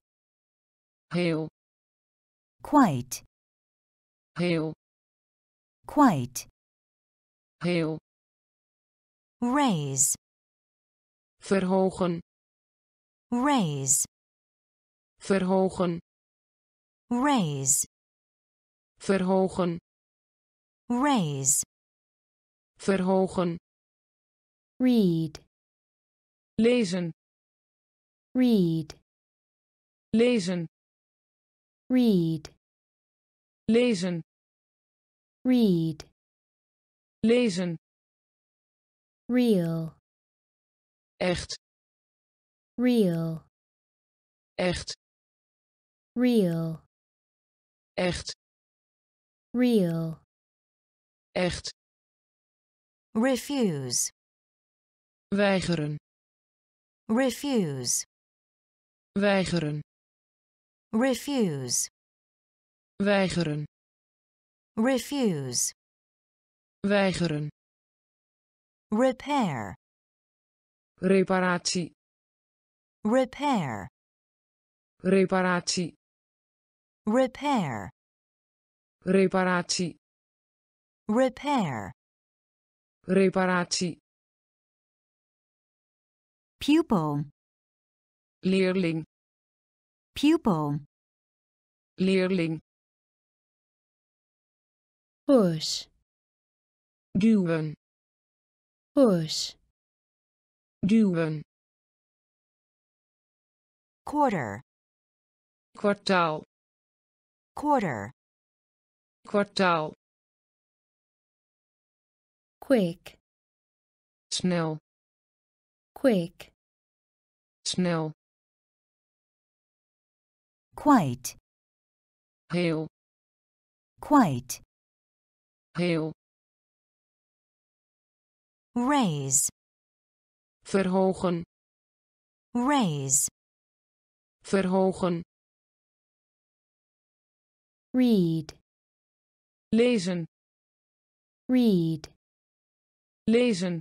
heel, quite, heel, quite, heel. Raise, verhogen, raise, verhogen, raise, verhogen, raise, verhogen. Read, lezen, read, lezen, read, lezen, read, lezen. Real, echt, real, echt, real, echt, real, echt. Refuse, weigeren, refuse, weigeren, refuse, weigeren, refuse, weigeren. Repair, reparatie, repair, reparatie, repair, reparatie, repair, reparatie. Pupil, leerling, pupil, leerling. Push, duwen, push, duwen. Quarter, kwartaal, quarter, kwartaal. Quick, snel, quick, snel. Quite, heel, quite, heel. Raise, verhogen, raise, verhogen. Read, lezen, read, lezen.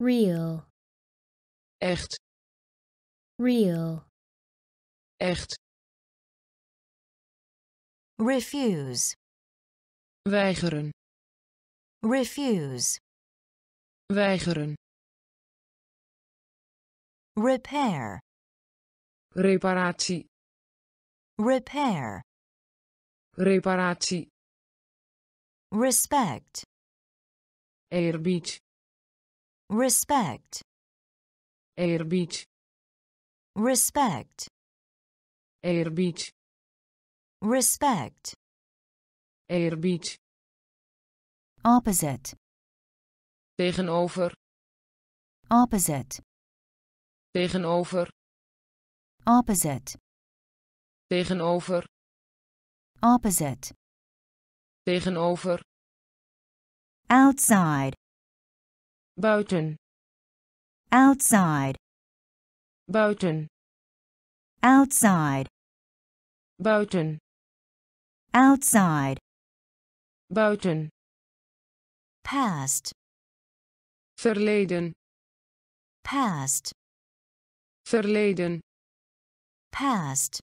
Real, echt, real, echt. Refuse, weigeren, refuse, weigeren. Repair, reparatie, repair, reparatie. Respect, eerbied, respect, eerbied, respect, eerbied, respect, eerbied. Opposite, tegenover, opposite, tegenover, opposite, tegenover, opposite, tegenover. Outside, buiten, outside, buiten, outside, buiten, outside, buiten. Past, verleden, past, verleden, past,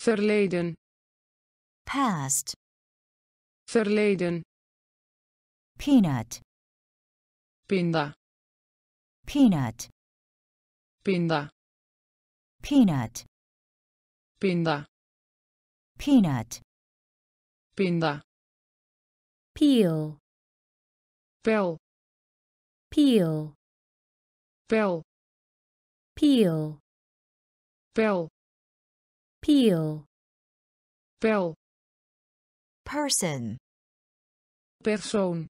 verleden, past, verleden. Peanut, pinda, peanut, pinda, peanut, pinda, peanut, pinda. Peel, pel, peel, pel, peel, pel, peel, pel. Person, persoon,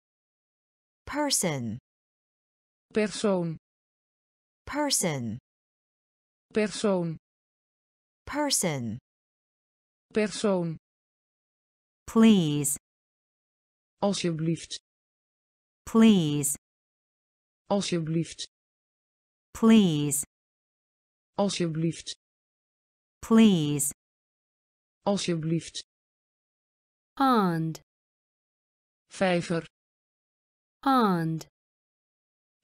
person, persoon, person, persoon, person, persoon. Please, alsjeblieft, please, alsjeblieft, please, alsjeblieft, please, alsjeblieft. Pond, vijver, pond,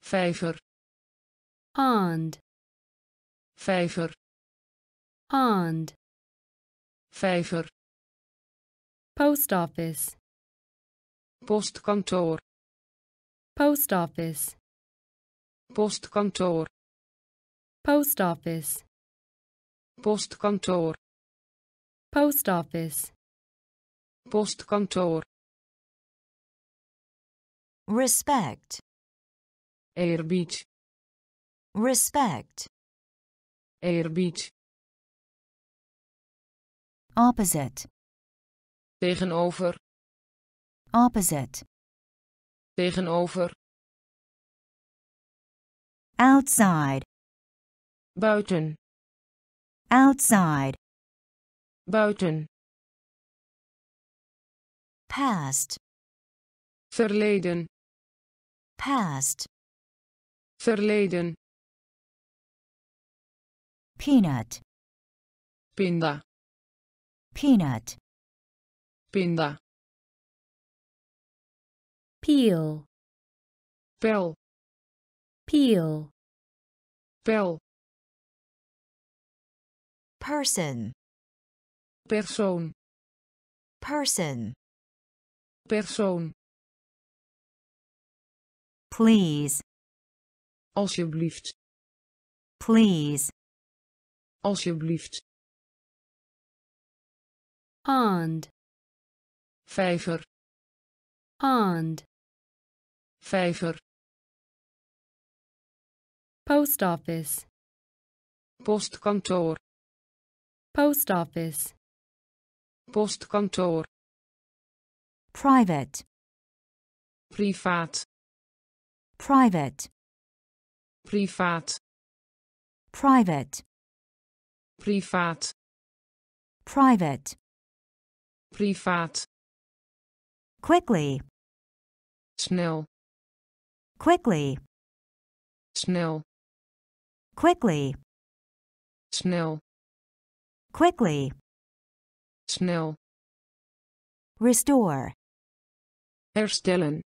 vijver, pond, Vijver. Pond. Vijver. Post office. Postkantoor. Post office. Postkantoor. Post office. Postkantoor. Post office. Postkantoor. Respect. Eerbied. Respect. Eerbied. Opposite. Tegenover. Opposite. Tegenover. Outside. Buiten. Outside. Buiten. Past. Verleden. Past. Verleden. Peanut. Pinda. Peanut. Pinda. Peel. Pel. Peel. Pel. Person. Persoon. Person. Persoon. Please. Alsjeblieft. Please. Alsjeblieft. Pond. Vijver. Pond. Vijver. Post office. Postkantoor. Post office. Postkantoor. Private. Privaat. Private. Privaat. Private. Privaat. Private. Privaat. Quickly. Snel. Quickly. Snel. Quickly. Snel. Quickly. Snel. Restore. Herstellen.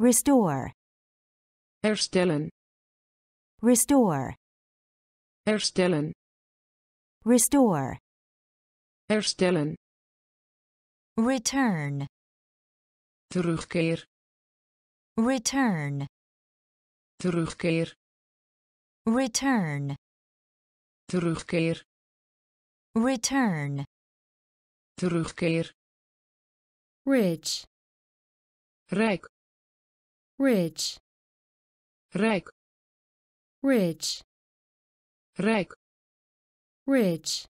Restore. Herstellen. Restore. Herstellen. Restore. Herstellen. Return. Terugkeer. Return. Terugkeer. Return. Terugkeer. Return. Terugkeer. Rich. Rijk. Rich. Rijk. Rich. Rijk. Rich.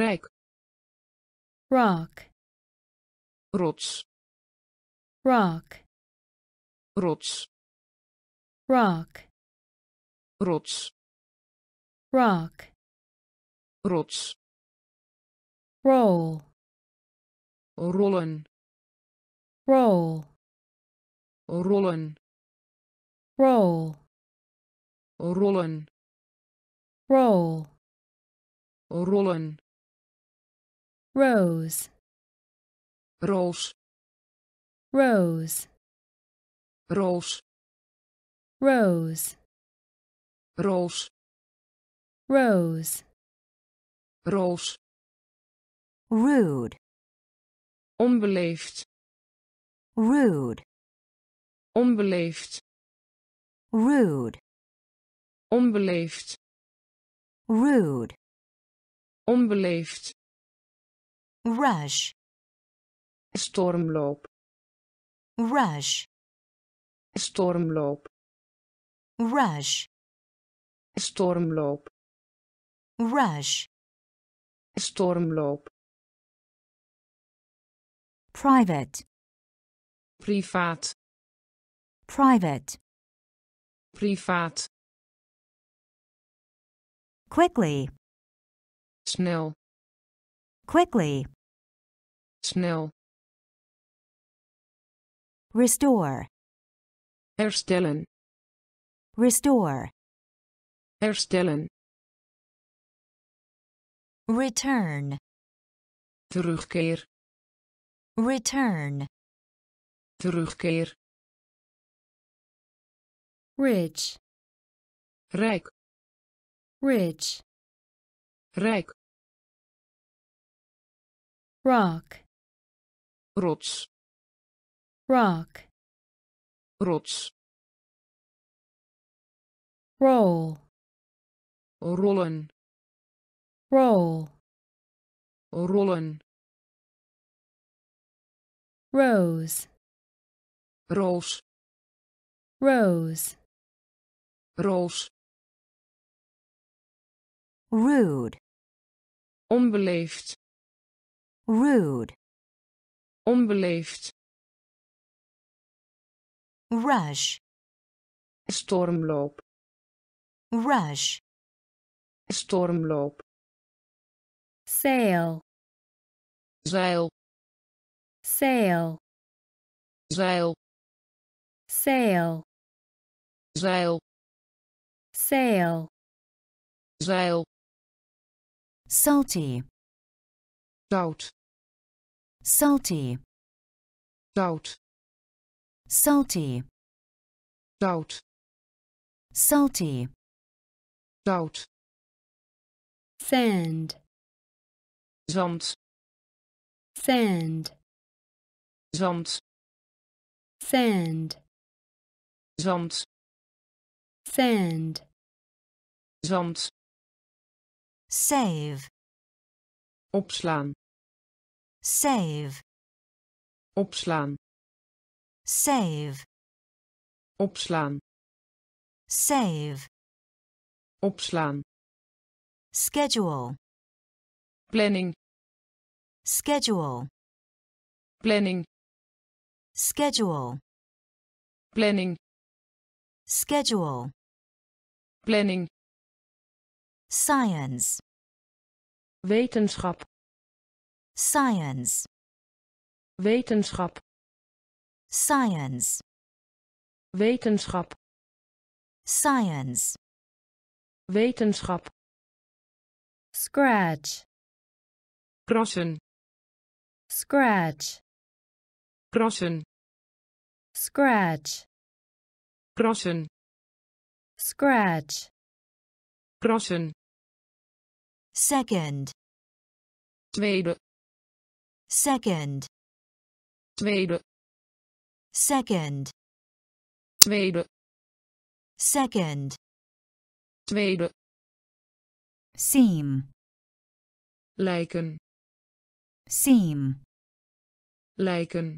Rijk. Rock. Rots. Rock. Rots. Rock. Rots. Rock. Rots. Roll. Rollen. Roll. Rollen. Roll. Rollen. Roll. Rollen. Rose. Roos. Rose. Roos. Rose. Roos. Rose. Roos. Rude. Onbeleefd. Rude. Onbeleefd. Rude. Onbeleefd. Rude. Onbeleefd. Rush. Stormloop. Rush. Stormloop. Rush. Stormloop. Rush. Stormloop. Private. Privaat. Private. Privaat. Quickly. Snel. Quickly. Snel. Restore. Herstellen. Restore. Herstellen. Return. Terugkeer. Return. Terugkeer. Rich. Rijk. Ridge. Rijk. Rock. Rots. Rock. Rots. Roll. Rollen. Roll. Rollen. Rose. Roos. Rose. Roos. Rude. Onbeleefd. Rude. Onbeleefd. Rush. Stormloop. Rush. Stormloop. Sail. Zeil. Sail. Zeil. Sail. Zeil. Sail. Zeil. Salty. Zout. Salty. Zout. Salty. Zout. Salty. Zout. Sand. Zand. Sand. Zand. Sand. Zand. Sand. Zand. Save. Opslaan. Save. Opslaan. Save. Opslaan. Save. Opslaan. Schedule. Planning. Schedule. Planning. Schedule. Planning. Schedule. Planning. Science. Wetenschap. Science. Wetenschap. Science. Wetenschap. Science. Wetenschap. Scratch. Krassen. Scratch. Krassen. Scratch. Krassen. Scratch. Krassen. Second. Tweede. Second. Tweede. Second. Tweede. Second. Tweede. Seam. Lijken. Seam. Lijken.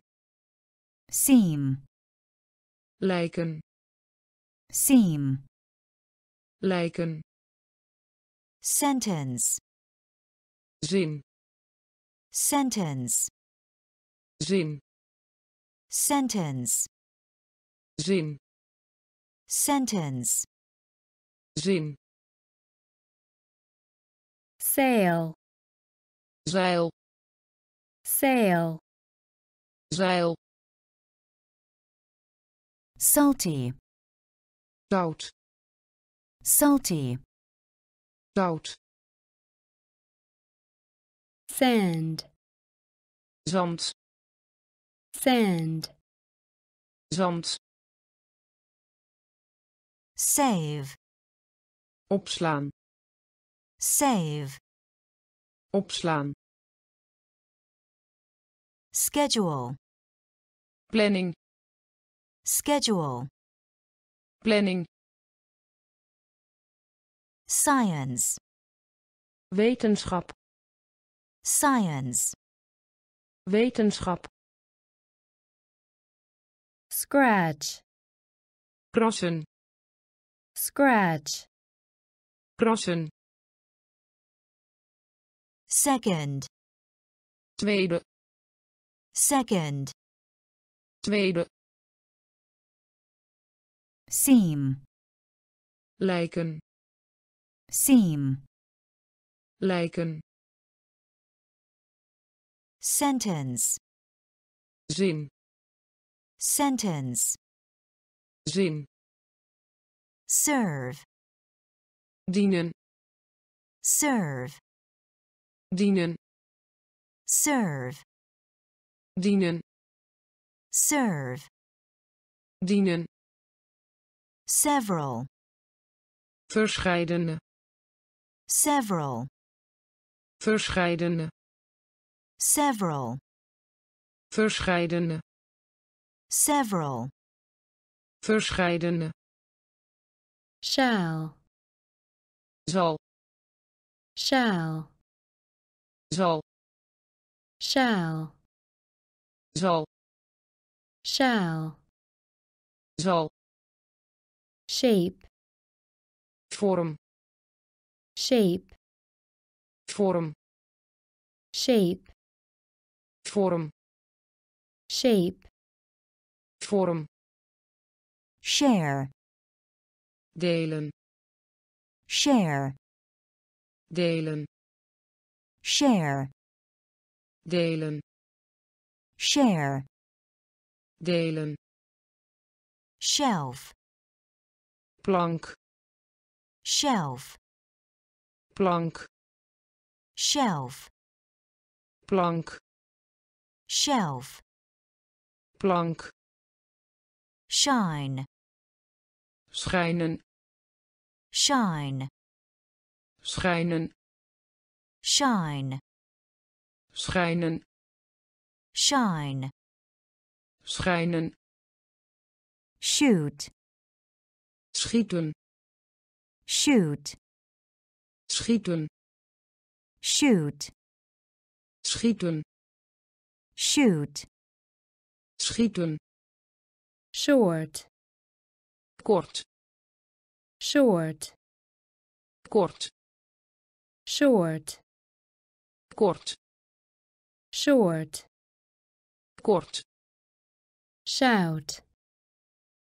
Seam. Lijken. Seam. Lijken. Sentence. Zin. Sentence. Zin. Sentence. Zin. Sentence. Zin. Sail. Zeil. Sail. Zeil. Salty. Zout. Salty. Zout. Sand. Zand. Sand. Zand. Save. Opslaan. Save. Opslaan. Schedule. Planning. Schedule. Planning. Science. Wetenschap. Science. Wetenschap. Scratch. Krassen. Scratch. Krassen. Second. Tweede. Second. Tweede. Seam. Lijken. Seam. Lijken. Sentence. Zin. Sentence. Zin. Serve. Dienen. Serve. Dienen. Serve. Dienen. Serve. Dienen. Several. Verscheidene. Several. Verscheidene. Several. Verscheidene. Several. Verscheidene. Shall. Zal. Shall. Zal. Shall. Zal. Shall. Zal. Shape. Vorm. Shape. Vorm. Shape. Vorm. Shape. Vorm. Share. Delen. Share. Delen. Share. Delen. Share. Delen. Shelf. Plank. Shelf. Plank. Shelf. Plank. Shelf. Plank. Shine. Schijnen. Shine. Schijnen. Shine. Schijnen. Shine. Schijnen. Shoot. Schieten. Shoot. Schieten. Shoot. Schieten. Shoot. Schieten. Short. Kort. Short. Kort. Short. Kort. Short. Kort. Shout.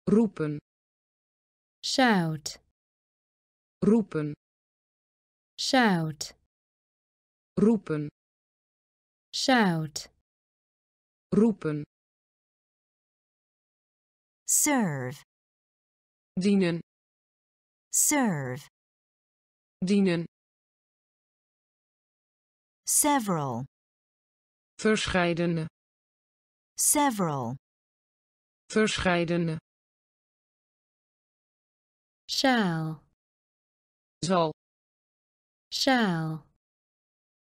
Roepen. Shout. Roepen. Shout. Roepen. Shout. Roepen. Serve. Dienen. Serve. Dienen. Several. Verscheidene. Several. Verscheidene. Shall. Zal. Shall.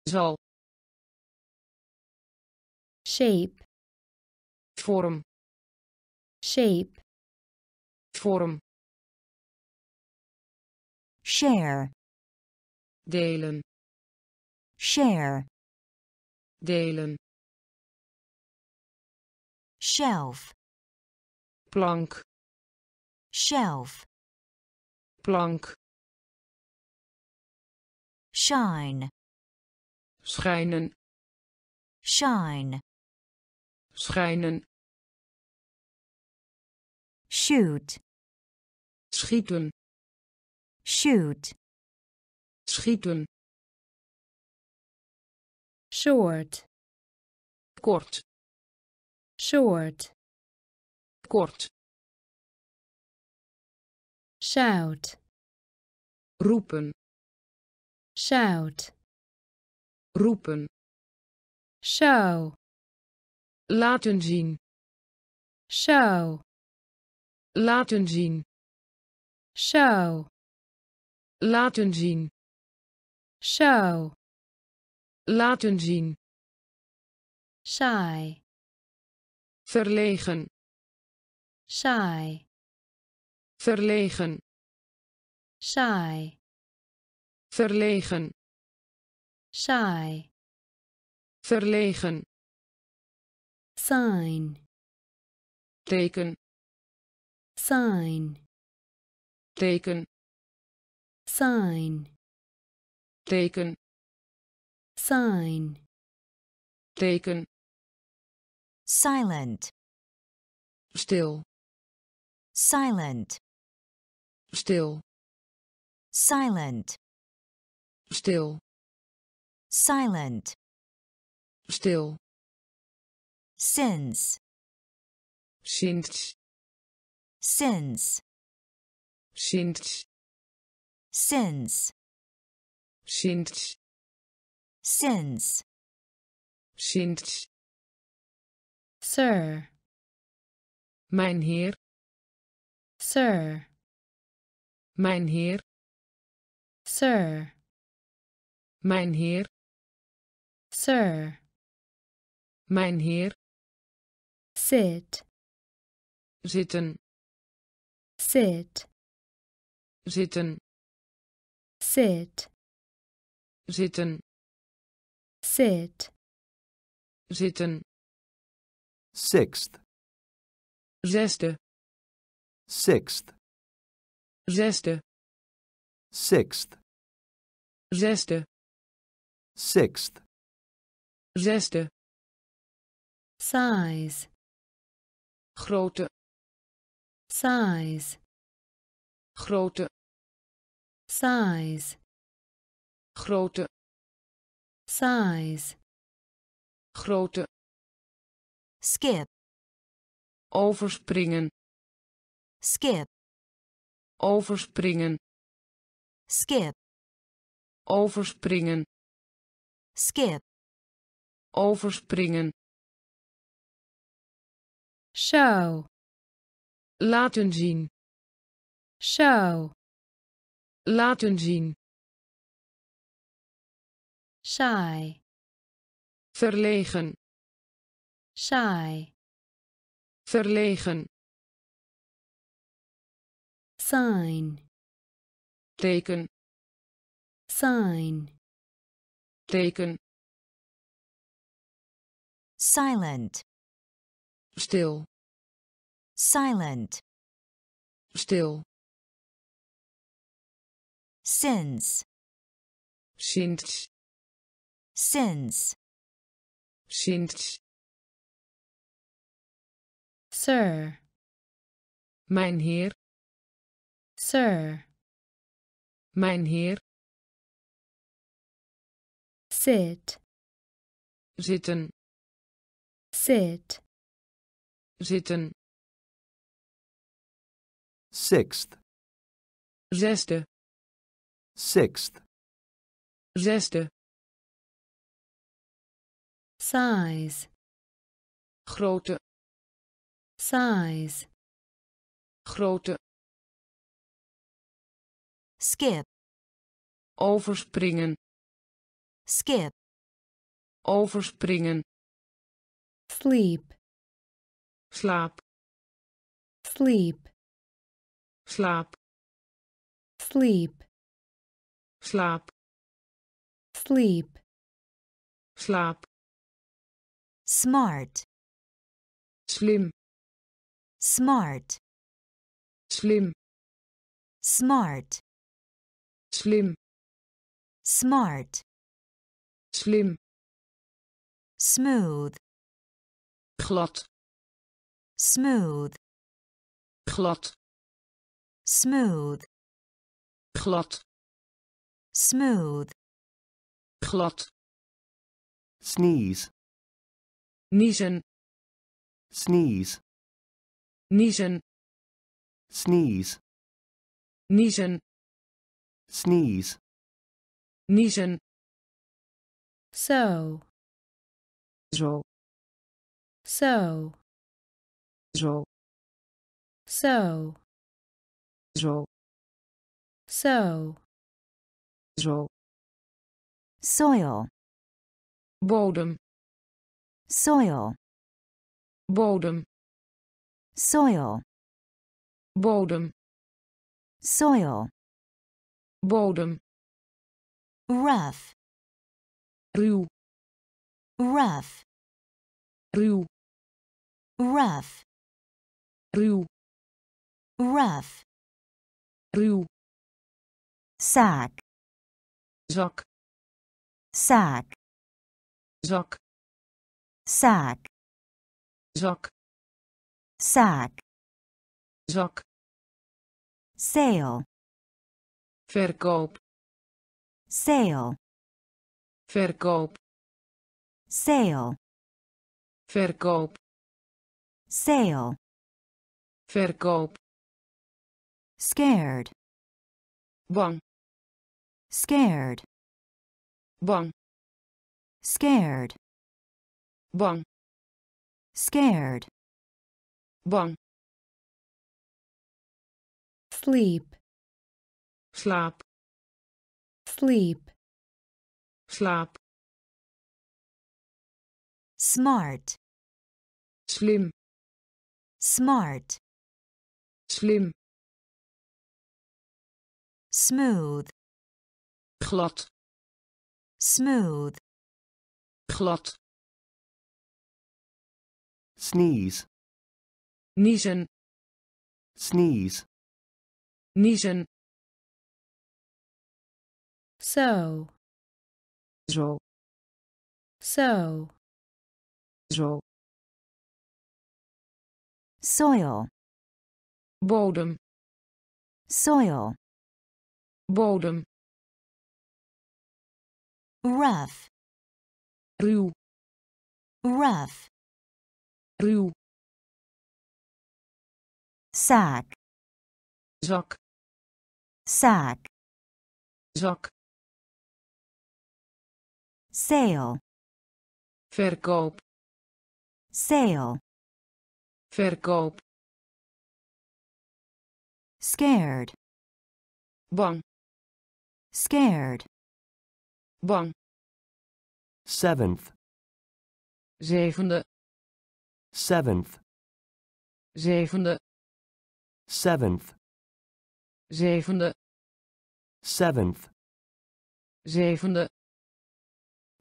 Zal. Shape. Vorm. Shape. Vorm. Share. Delen. Share. Delen. Shelf. Plank. Shelf. Plank. Shine. Schijnen. Shine. Schijnen. Shoot. Schieten. Shoot. Schieten. Short. Kort. Short. Kort. Shout. Roepen. Shout. Roepen. Show. Laten zien. Show. Laten zien. Show. Laten zien. Show. Laten zien. Saai. Verlegen. Saai. Verlegen. Saai. Verlegen. Saai. Verlegen. Sign. Teken. Sign. Teken. Sign. Teken. Sign. Teken. Silent. Stil. Silent. Stil. Silent. Stil. Silent. Stil. Since. Sinds. Since. Sinds. Since. Sinds. Since. Sinds. Sir. Mijn heer. Sir. Mijn heer. Sir. Mijn heer. Sir. Mijn heer. Sit. Zitten. Sit. Zitten. Sit. Zitten. Sit. Zitten. Sixth. Zesde. Sixth. Zesde. Sixth. Zesde. Sixth. Zesde. Size. Grootte. Size. Grootte. Size. Grootte. Size. Grootte. Skip. Overspringen. Skip. Overspringen. Skip. Overspringen. Skip. Overspringen. Show. Laten zien. Show. Laten zien. Shy. Verlegen. Shy. Verlegen. Sign. Teken. Sign. Teken. Silent. Stil. Silent. Stil. Since. Sinds. Since. Sinds. Sir. Mijn heer. Sir. Mijn heer. Sit. Zitten. Sit. Zitten. Sixth. Zesde. Sixth. Zesde. Size. Grootte. Size. Grootte. Skip. Overspringen. Skip. Overspringen. Sleep. Slaap. Sleep. Slaap. Sleep. Slaap. Sleep. Slaap. Smart. Slim. Smart. Slim. Smart. Slim. Smart. Slim. Smooth. Glad. Smooth. Glad. Smooth. Glad. Smooth. Glad. Sneeze. Niezen. Sneeze. Niezen. Sneeze. Niezen. Sneeze. Niezen. So. Zo. So. Zo. So. Zo. So. Zo. Soil. Bodem. Soil. Bodem. Soil. Bodem. Soil. Bodem. Rough. Ruw. Rough. Ruw. Rough. Ruw. Rough. Ruw. Zak. Zak. Zak. Zak. Zak. Zak. Zak. Zak. Sale. Verkoop. Sale. Verkoop. Sale. Verkoop. Sale. Verkoop. Scared. Bang. Scared. Bang. Scared. Bang. Scared. Bang. Sleep. Slaap. Sleep. slaap, smart, slim, smart, slim, smooth, glad, smooth, glad, sneeze, niezen, sneeze, niezen, so, zo, so, zo, soil, bodem, soil, bodem, rough, ruw, rough, ruw, zaak, zak, zaak, zak, sale, verkoop, sale, verkoop, scared, bang, scared, bang, seventh, zevende, seventh, zevende, seventh, zevende, seventh, zevende,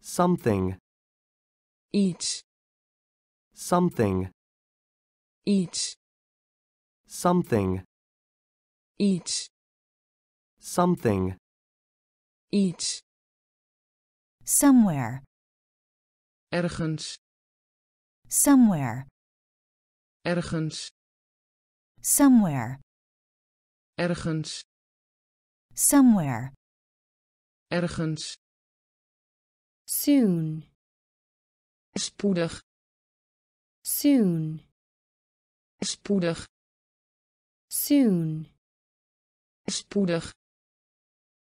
something, iets, something, iets, something, iets, something, iets, somewhere, ergens, somewhere, ergens, somewhere, ergens, somewhere, ergens, soon, spoedig, soon, spoedig, soon, spoedig,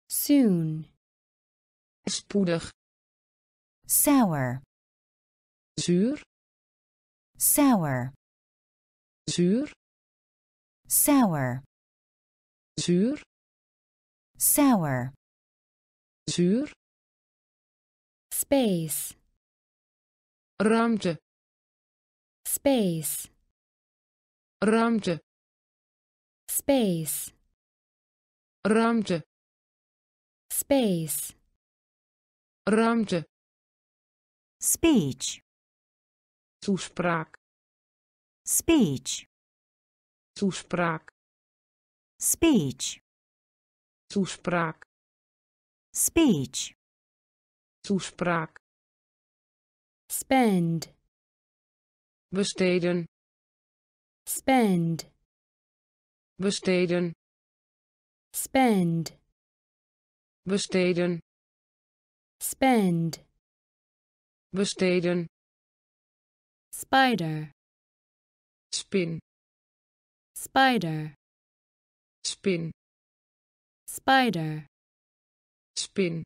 soon, spoedig, sour, zuur, sour, zuur, sour, zuur, sour, zuur, space, ruimte, space, ruimte, space, ruimte, space, ruimte, speech, toespraak, speech, toespraak, speech, toespraak, speech, toespraak, spend, besteden, spend, besteden, spend, besteden, spend, besteden, spider, spin, spider, spin, spider, spin,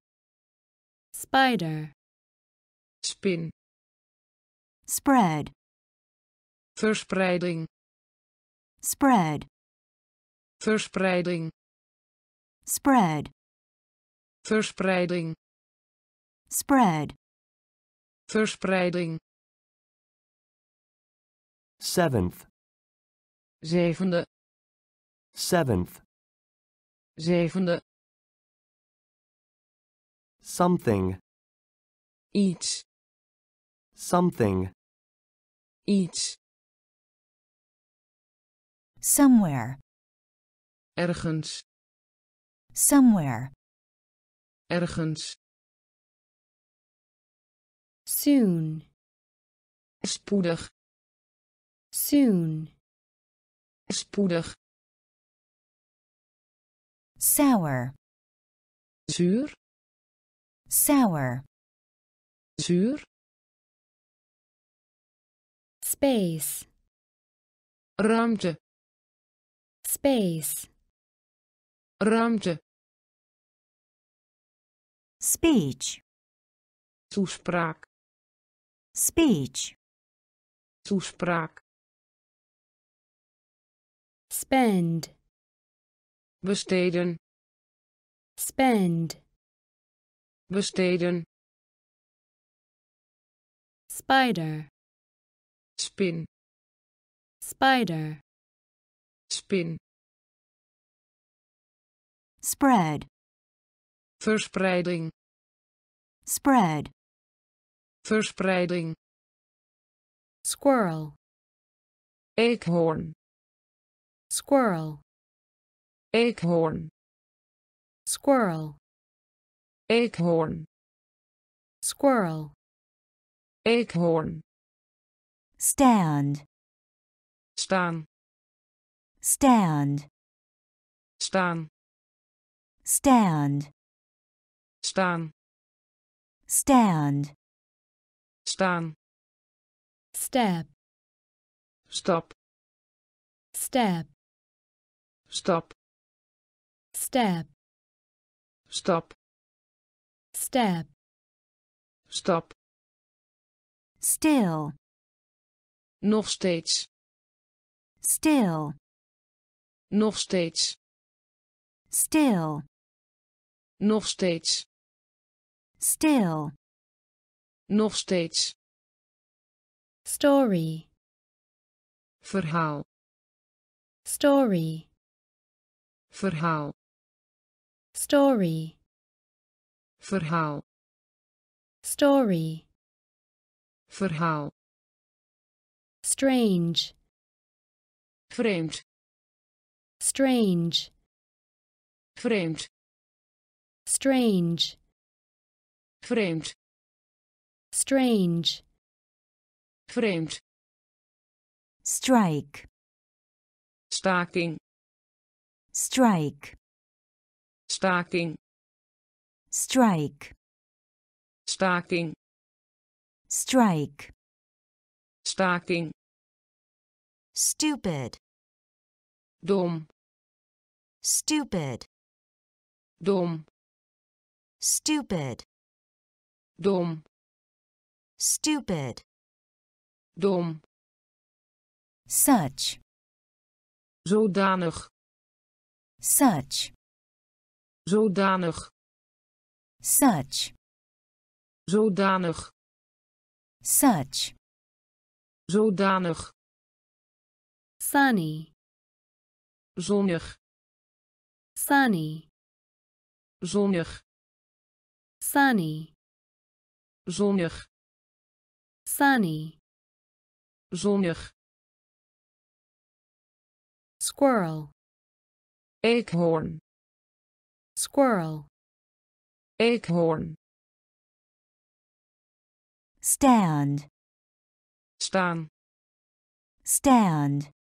spider, spin, spread, verspreiding, spread, verspreiding, spread, verspreiding, spread, verspreiding, seventh, zevende, seventh, zevende, something, iets, something, iets, somewhere, ergens, somewhere, ergens, soon, spoedig, soon, spoedig, sour, zuur, sour, zuur, space, ruimte, space, ruimte, speech, toespraak, speech, toespraak, spend, besteden, spend, besteden, Spider. Spin. Spider. Spin. Spread. Verspreiding. Spread. Verspreiding. Squirrel. Eekhoorn. Squirrel. Eekhoorn. Squirrel. Eekhoorn. Squirrel. Eekhoorn. Stand. Staan. Stand. Staan. Stand. Staan. Stand. Staan. Step. Stop. Step. Stop. Step. Stop. Step. Stop. Still. Nog steeds. Still. Nog steeds. Still. Nog steeds. Still. Nog steeds. Story. Verhaal. Story. Verhaal. Story. Verhaal. Story. Verhaal. Strange. Vreemd. Strange. Vreemd. Strange. Vreemd. Strange. Vreemd. Strike. Staking. Strike. Staking. Strike. Staking. Strike. Staking. Stupid. Dom. Stupid. Dom. Stupid. Dom. Stupid. Dom. Such. Zodanig. Such. Zodanig. Such. Zodanig. Such. Zodanig. Sunny. Zonnig. Sunny. Zonnig. Sunny. Zonnig. Sunny. Zonnig. Squirrel. Eekhoorn. Squirrel. Eekhoorn. Stand. Staan. Stand.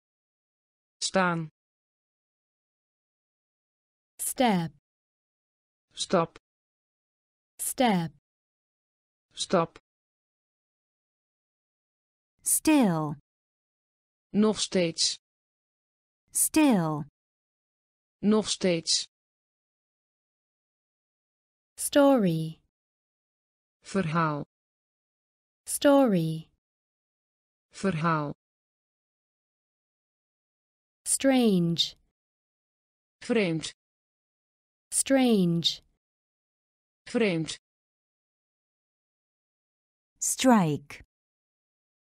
Staan. Step. Stop. Step. Stop. Still. Nog steeds. Still. Nog steeds. Story. Verhaal. Story. Verhaal. Strange. Vreemd. Strange. Vreemd. Strike.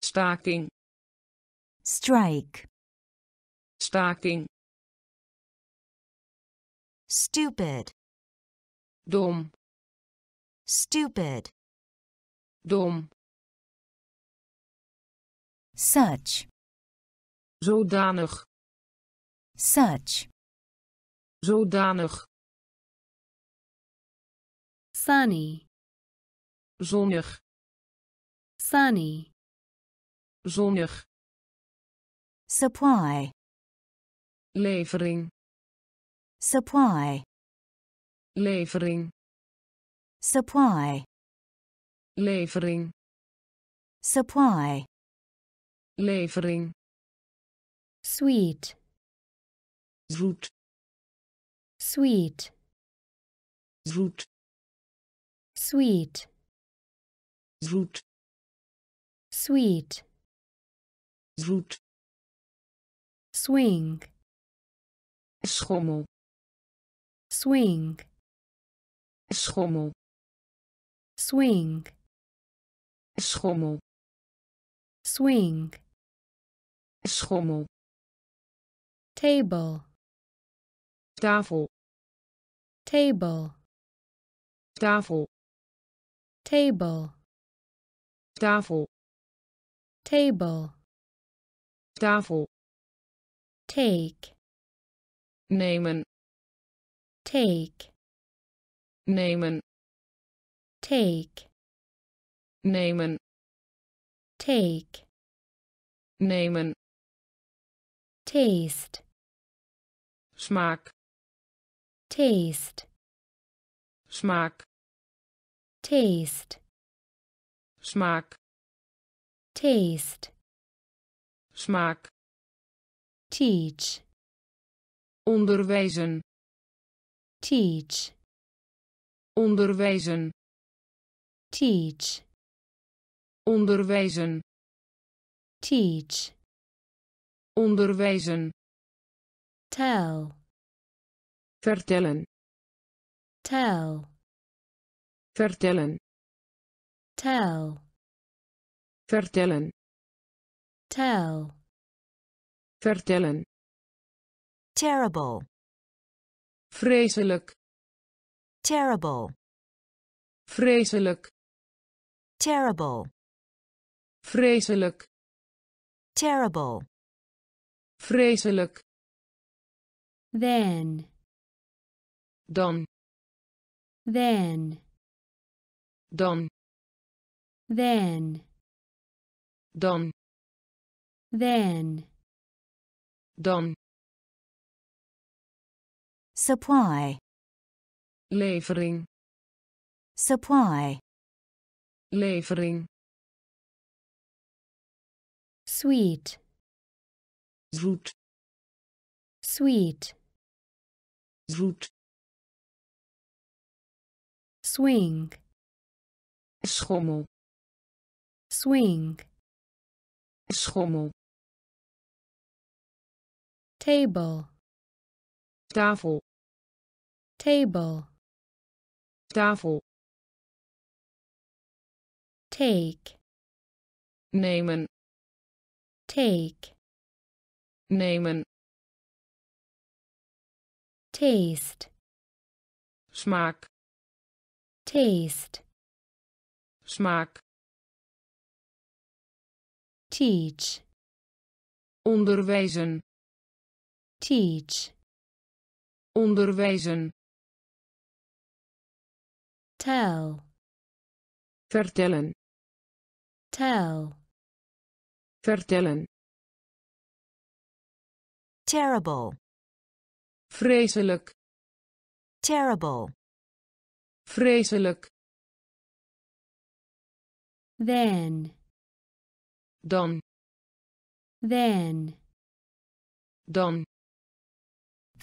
Staking. Strike. Staking. Stupid. Dom. Stupid. Dom. Such. Zodanig. Such. Zodanig. Sunny. Zonnig. Sunny. Zonnig. Supply. Levering. Supply. Levering. Supply. Levering. Supply. Levering. Sweet. Zoet. Sweet. Zoet. Sweet. Zoet. Sweet. Zoet. Swing. Schommel. Swing. Schommel. Swing. Schommel. swing, schommel, table, tafel, table, tafel, table, tafel, table, tafel, take, nemen, take, nemen, take, nemen, take, nemen, taste, smaak, taste, smaak, taste, smaak, taste, smaak, teach, onderwijzen, teach, onderwijzen, teach, onderwijzen, teach, onderwijzen, tell, vertellen, tell, vertellen, tell, vertellen, tell, vertellen, terrible, vreselijk, terrible, vreselijk, terrible, vreselijk, terrible, vreselijk, then, dan, then, dan, then, dan, then, dan, supply, levering, supply, levering, sweet, zoet, sweet, zoet, swing, schommel, swing, schommel, table, tafel, table, tafel, take, nemen, take, nemen, taste, smaak, taste, smaak, teach, onderwijzen, teach, onderwijzen, tell, vertellen, tell, vertellen, terrible, vreselijk, terrible, vreselijk, then, dan, then, dan,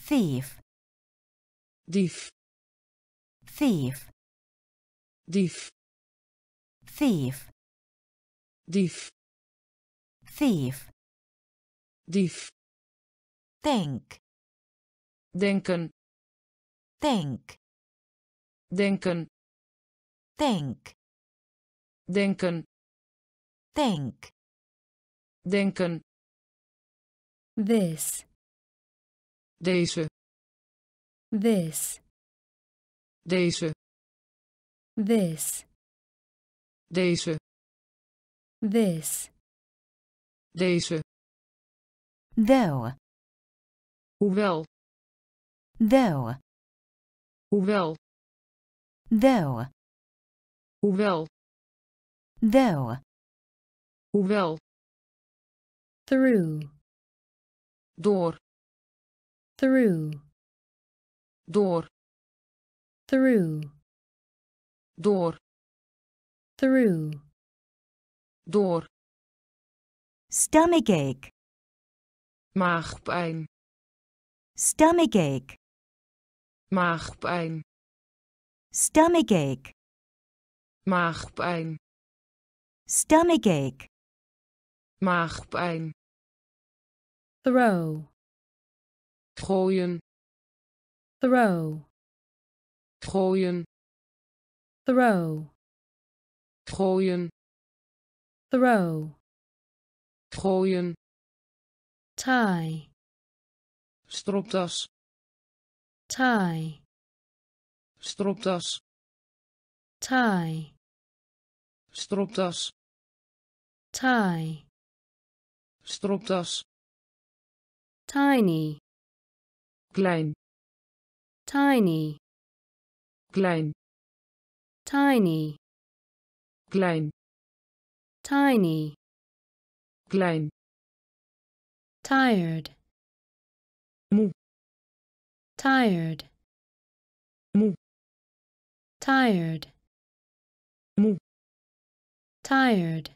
thief, dief, thief, dief, thief, dief, thief, dief, think, denken, think, denken, think, denken, think, denken, this, deze, this, deze, this, deze, this, deze, though, hoewel, though, hoewel, though, hoewel, though, hoewel, through, door, through, door, through, door, through, door, stomachache, maagpijn, stomachache, maagpijn, stomachache, maagpijn, stomachache, maagpijn, throw, gooien, throw, gooien, throw, gooien, throw, gooien, tie, stropdas, tie, stropdas, tie, stropdas, tie, stropdas, tiny, klein, tiny, klein, tiny, klein, tiny, klein, tired, moe, tired, moe, tired, moe, tired,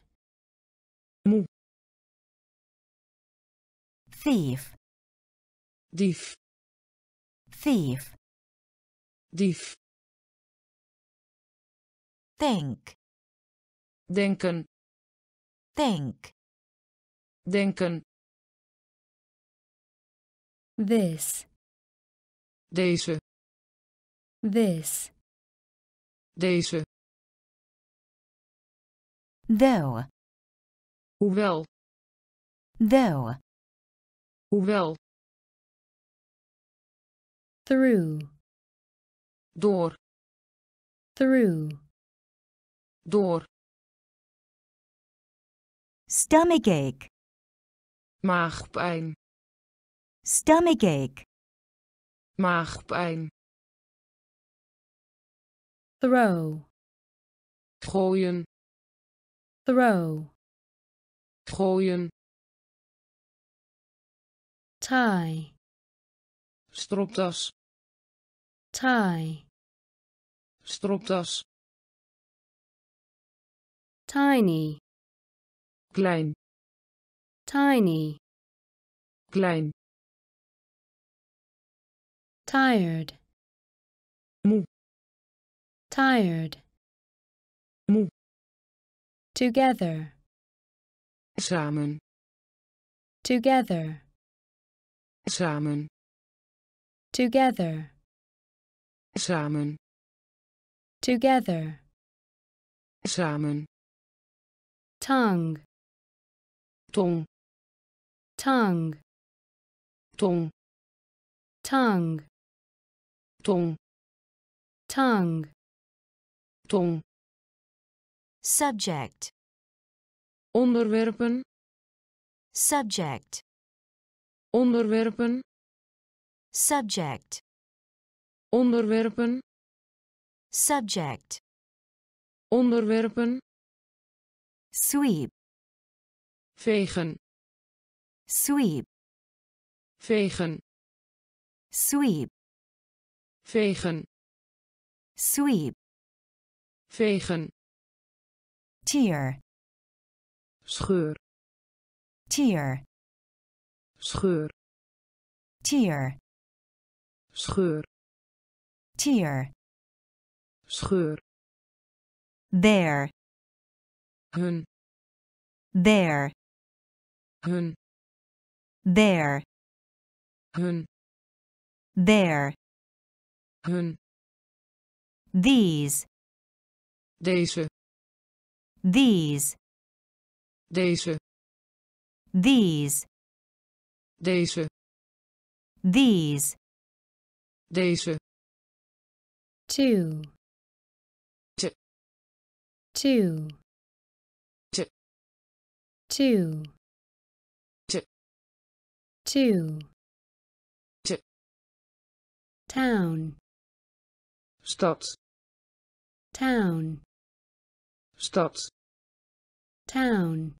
moe, thief, dief, thief, dief, think, denken, think, denken, this, deze, this, deze, though, hoewel, though, hoewel, through, door, through, door, stomachache, maagpijn, stomachache, maagpijn, throw, gooien, throw, gooien, tie, stropdas, tie, stropdas, tiny, klein, tiny, klein, tired, moe, tired, moe, together, samen, together, samen, together, samen, together, samen, tongue, tong, tongue, tong, tongue, tong, tongue, tong, subject, onderwerpen, subject, onderwerpen, subject, onderwerpen, subject, onderwerpen, sweep, vegen, sweep, vegen, sweep, vegen, sweep, vegen, tear, scheur, tear, scheur, tear, scheur, tear, scheur, there, hun, there, hun, there, hun, there, hun, these, deze, these, deze, these, deze, these, deze, two, te, two, te, two, te, two, te, town, stad, town, stad, town,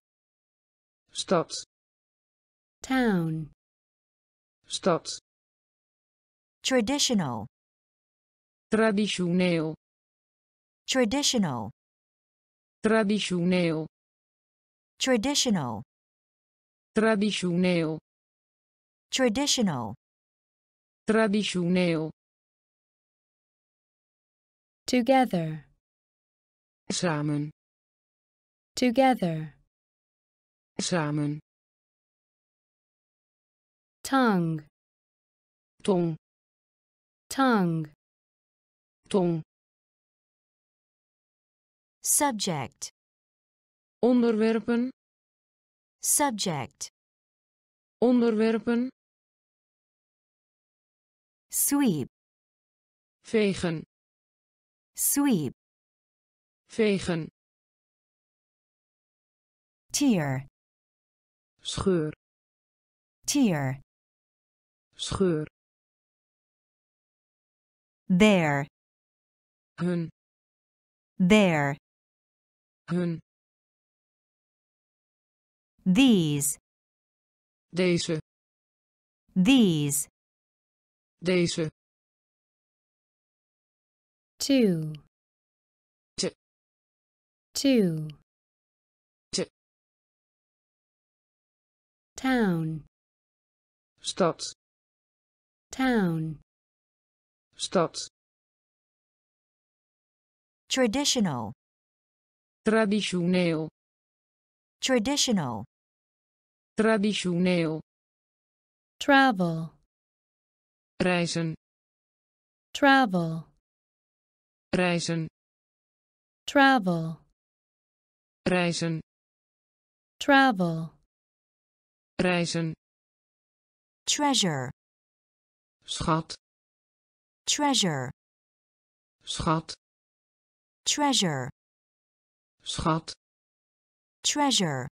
stad, town, stad, traditional, traditioneel, traditional, traditioneel, traditional, traditioneel, traditional, traditioneel, together, samen, together, samen, tongue, tong, tongue, tong, subject, onderwerpen, Subject. Onderwerpen. Sweep. Vegen. Sweep. Vegen. Tear. Scheur. Tear. Scheur. There. Hun. There. Hun. These. Deze. These. Deze. Two. T. Two. T. Town. Stad. Town. Stad. Traditional. Traditioneel. Traditional. Traditioneel. Travel. Reizen. Travel. Reizen. Travel. Reizen. Travel. Reizen. Treasure. Schat. Treasure. Schat. Treasure. Schat. Treasure.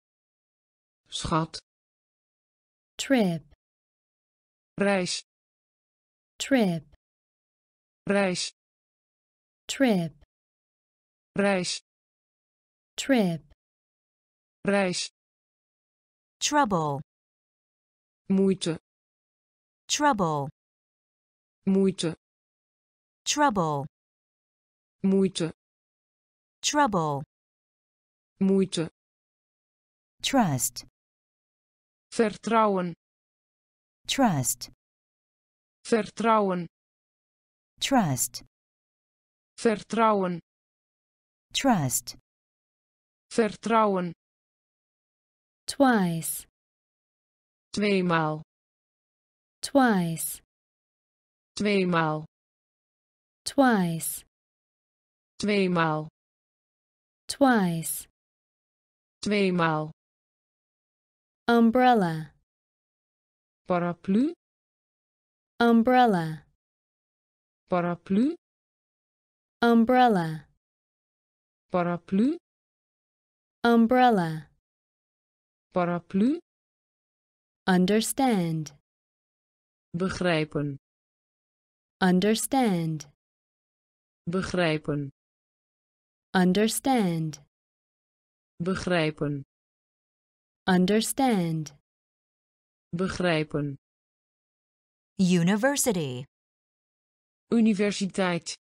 Schat. Trip. Reis. Trip. Reis. Trip. Reis. Trip. Reis. Trouble. Moeite. Trouble. Moeite. Trouble. Moeite. Trouble. Moeite. Trust. Vertrouwen. Trust. Vertrouwen. Trust. Vertrouwen. Trust. Vertrouwen. Twice. Tweemaal. Twice. Tweemaal. Twice. Tweemaal. Twice. Tweemaal. Umbrella. Paraplu. Umbrella. Paraplu. Umbrella. Paraplu. Umbrella. Paraplu. Understand. Begrijpen. Understand. Begrijpen. Understand. Begrijpen. Understand. Begrijpen. University. Universiteit.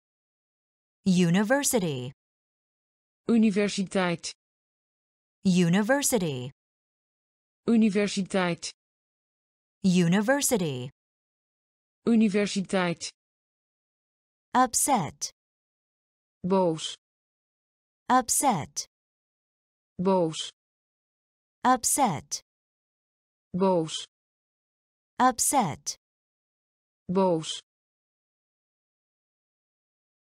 University. Universiteit. University. Universiteit. University. Universiteit. Upset. Boos. Upset. Boos. Upset. Boos. Upset. Boos.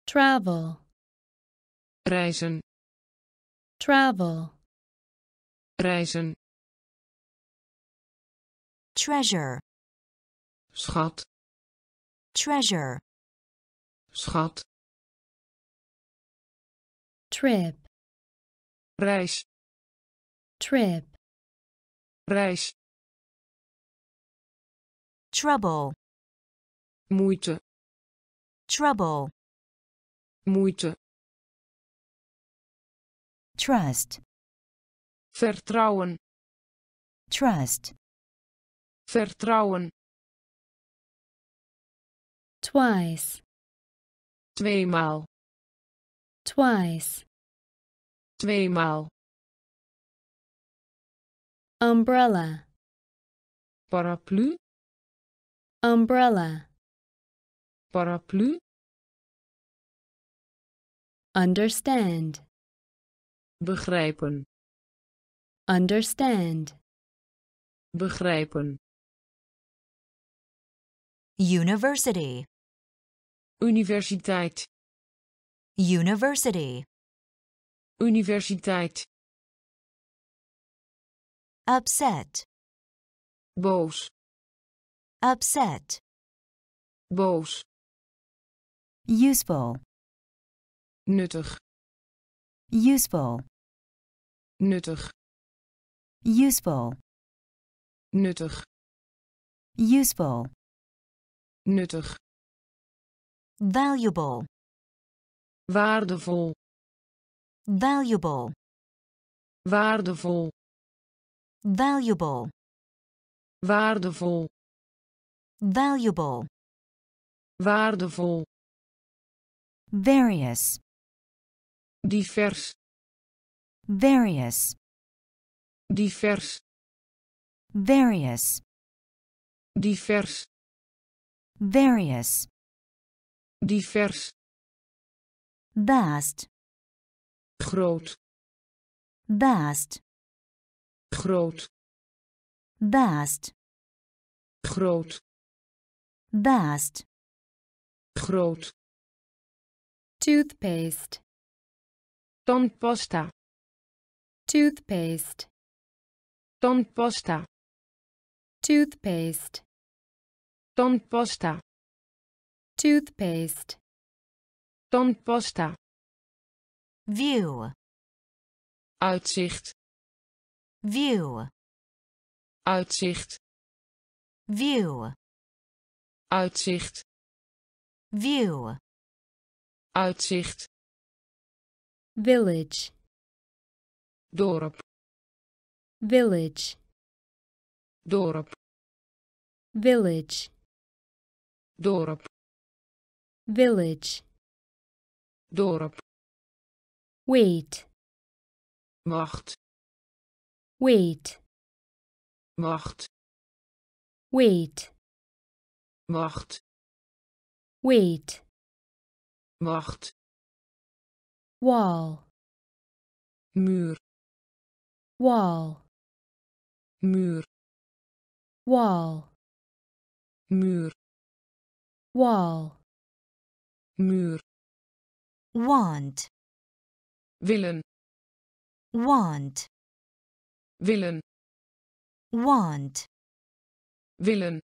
Travel. Reizen. Travel. Reizen. Treasure. Schat. Treasure. Schat. Trip. Reis. Trip. Reis. Trouble. Moeite. Trouble. Moeite. Trust. Vertrouwen. Trust. Vertrouwen. Twice. Tweemaal. Twice. Tweemaal. Umbrella. Paraplu. Umbrella. Paraplu. Understand. Begrijpen. Understand. Begrijpen. University. Universiteit. University. Universiteit. upset, boos, upset, boos, useful, nuttig, useful, nuttig, useful, nuttig, useful, nuttig, valuable, waardevol, valuable, waardevol, valuable, waardevol, valuable, waardevol, various, divers, various, divers, various, divers, various, divers, vast, groot, vast, groot, vast, groot, vast, groot, toothpaste, tandpasta, toothpaste, tandpasta, toothpaste, tandpasta, toothpaste, tandpasta, view, uitzicht, view, uitzicht, view, uitzicht, view, uitzicht, village, dorp, village, dorp, village, dorp, village, dorp, wait, wacht, wait, wacht, wait, wacht, wait, wacht, wall, muur, wall, muur, wall, muur, wall, muur, want, willen, want, willen, want, willen,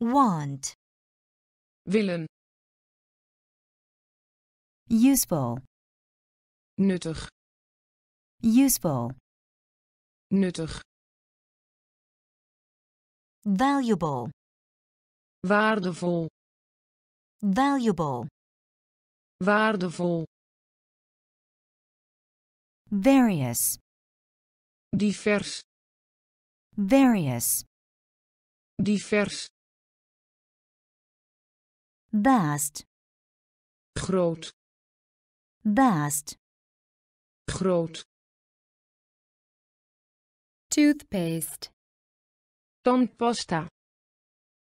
want, willen, useful, nuttig, useful, nuttig, valuable, waardevol, valuable, waardevol, various, divers, various, divers, vast, groot, vast, groot, toothpaste, tandpasta,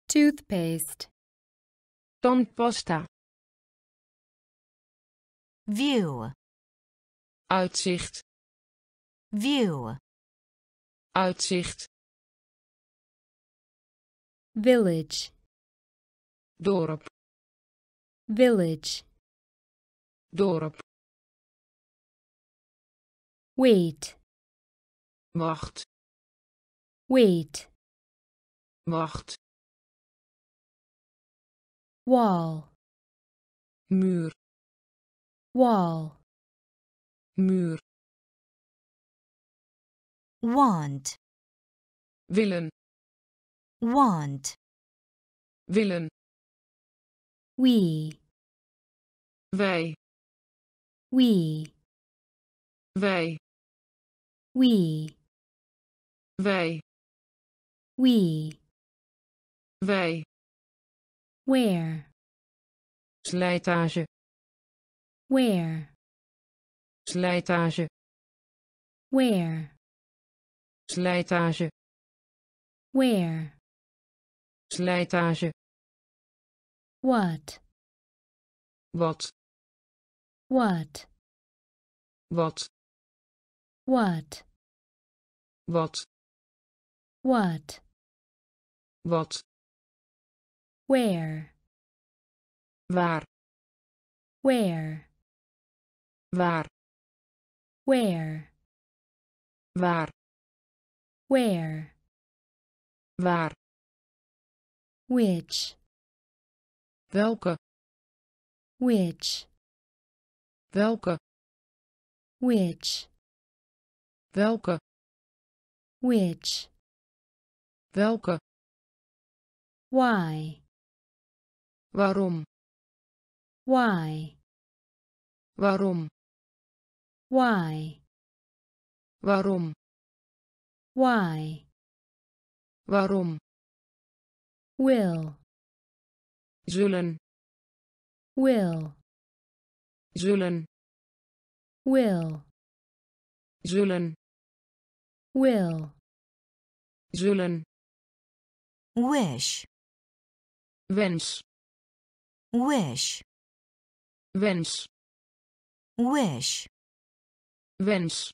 toothpaste, tandpasta, view, uitzicht, view, uitzicht, village, dorp, village, dorp, wait, wacht, wait, wacht, wall, muur, wall, muur, want, willen, want, willen, we, wij, we, wij, we, wij, we, wij, where, slijtage, where, slijtage, where, slijtage, where, slijtage, what, wat, what, wat, what, wat, what, wat, where, waar, where, waar, where, waar, Where? Waar? Which? Welke? Which? Welke? Which? Welke? Which? Welke? Why? Waarom? Why? Waarom? Why? Waarom? Why? Waarom? Will. Zullen. Will. Zullen. Will. Zullen. Will. Zullen. Wish. Wens. Wish. Wens. Wish. Wens.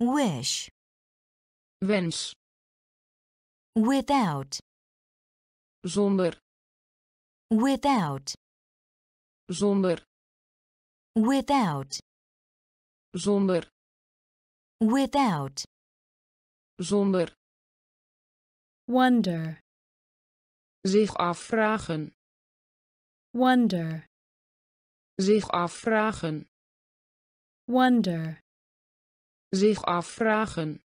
Wish. Wens. Without. Zonder. Without. Zonder. Without. Zonder. Without. Zonder. Wonder. Zich afvragen. Wonder. Zich afvragen. Wonder. Zich afvragen.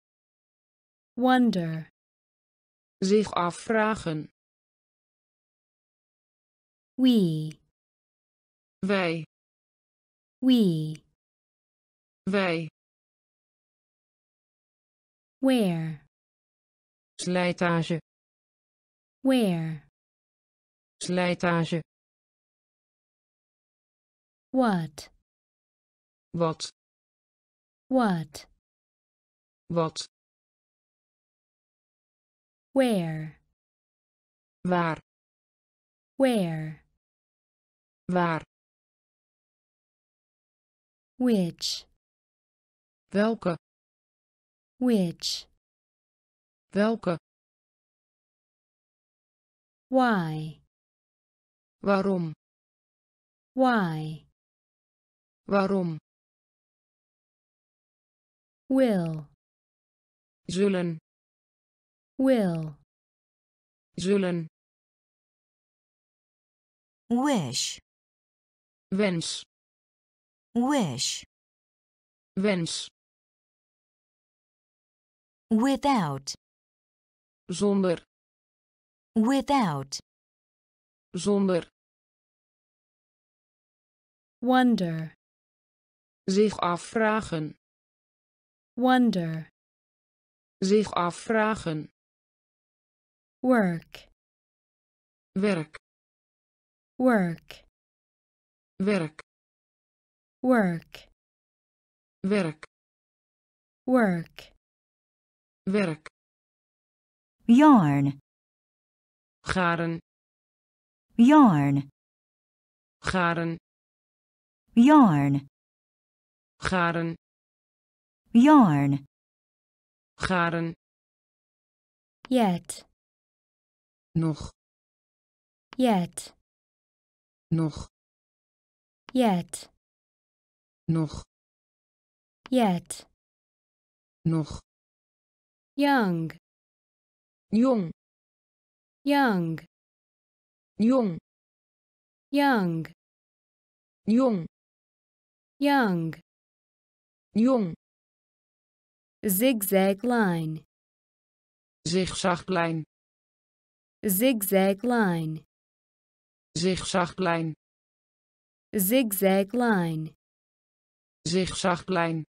Wonder. Zich afvragen. We. Wij. We. Wij. Where. Slijtage. Where. Slijtage. What. Wat. What. Wat. Where. Waar. Where. Waar. Which. Welke. Which. Welke. Why. Waarom. Why. Waarom. Will. Zullen. Will. Zullen. Wish. Wens. Wish. Wens. Without. Zonder. Without. Zonder. Wonder. Zich afvragen. Wonder. Zich afvragen. Work. Werk. Work. Werk. Work. Werk. Work. Werk. Yarn. Garen. Yarn. Garen. Yarn. Garen. Yarn. Garen. Yet. Nog. Yet. Nog. Yet. Nog. Yet. Nog. Young. Jong. Young. Jong. Young. Jong. Young. Jong. Zigzag line. Zigzaglijn. Zigzag line. Zigzaglijn. Zigzag line. Zigzaglijn.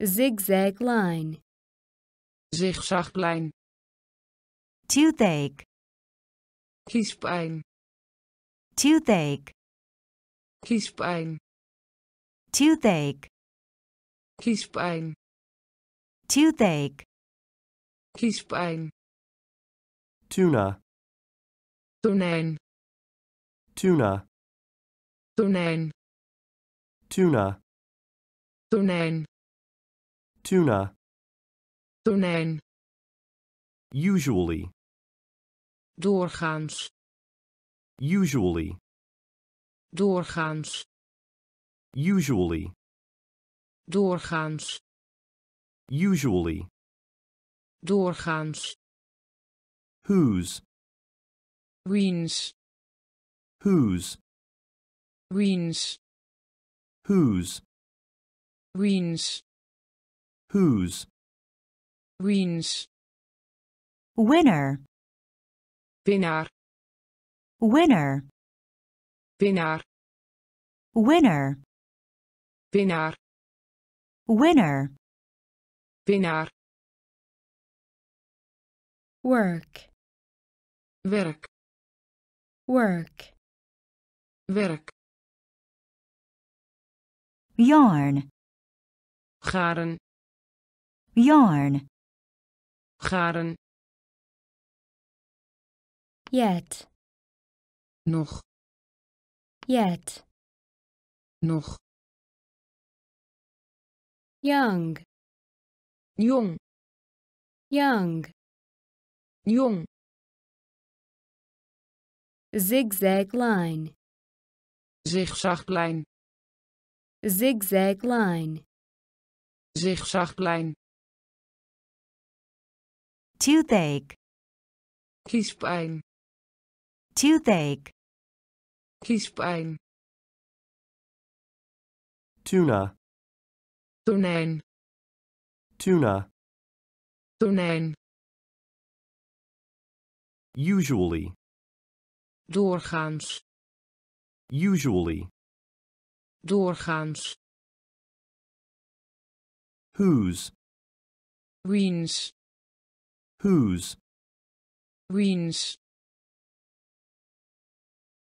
Zigzag line. Zigzaglijn. Toothache. Kiespijn. Toothache. Kiespijn. Toothache. Kiespijn. Toothache. Kiespijn. Tuna. Tonijn. Tuna. Tonijn. Tuna. Tonijn. Tuna. Tonijn. Usually. Doorgaans. Usually. Doorgaans. Usually. Doorgaans. Usually. doorgaans. Whose. Wiens. Whose. Wiens. Whose. Wiens. Whose. Wiens. Winner. Winnaar. Winner. Winnaar. Winner. Winnaar. Winner. Winnaar. Work. Werk. Work. Werk. Yarn. Garen. Yarn. Garen. Yet. Nog. Yet. Nog. Young. Jong. Young. Jong. Zigzag line. Zigzaglijn. Zigzag line. Zigzaglijn. Toothache. Kiespijn. Toothache. Kiespijn. Tuna. Tonijn. Tuna. Tonijn. Usually. Doorgaans. Usually. Doorgaans. Whose. Wiens. Whose. Wiens.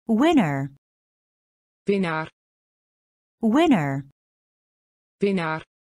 Winner. Winnaar. Winner. Winnaar.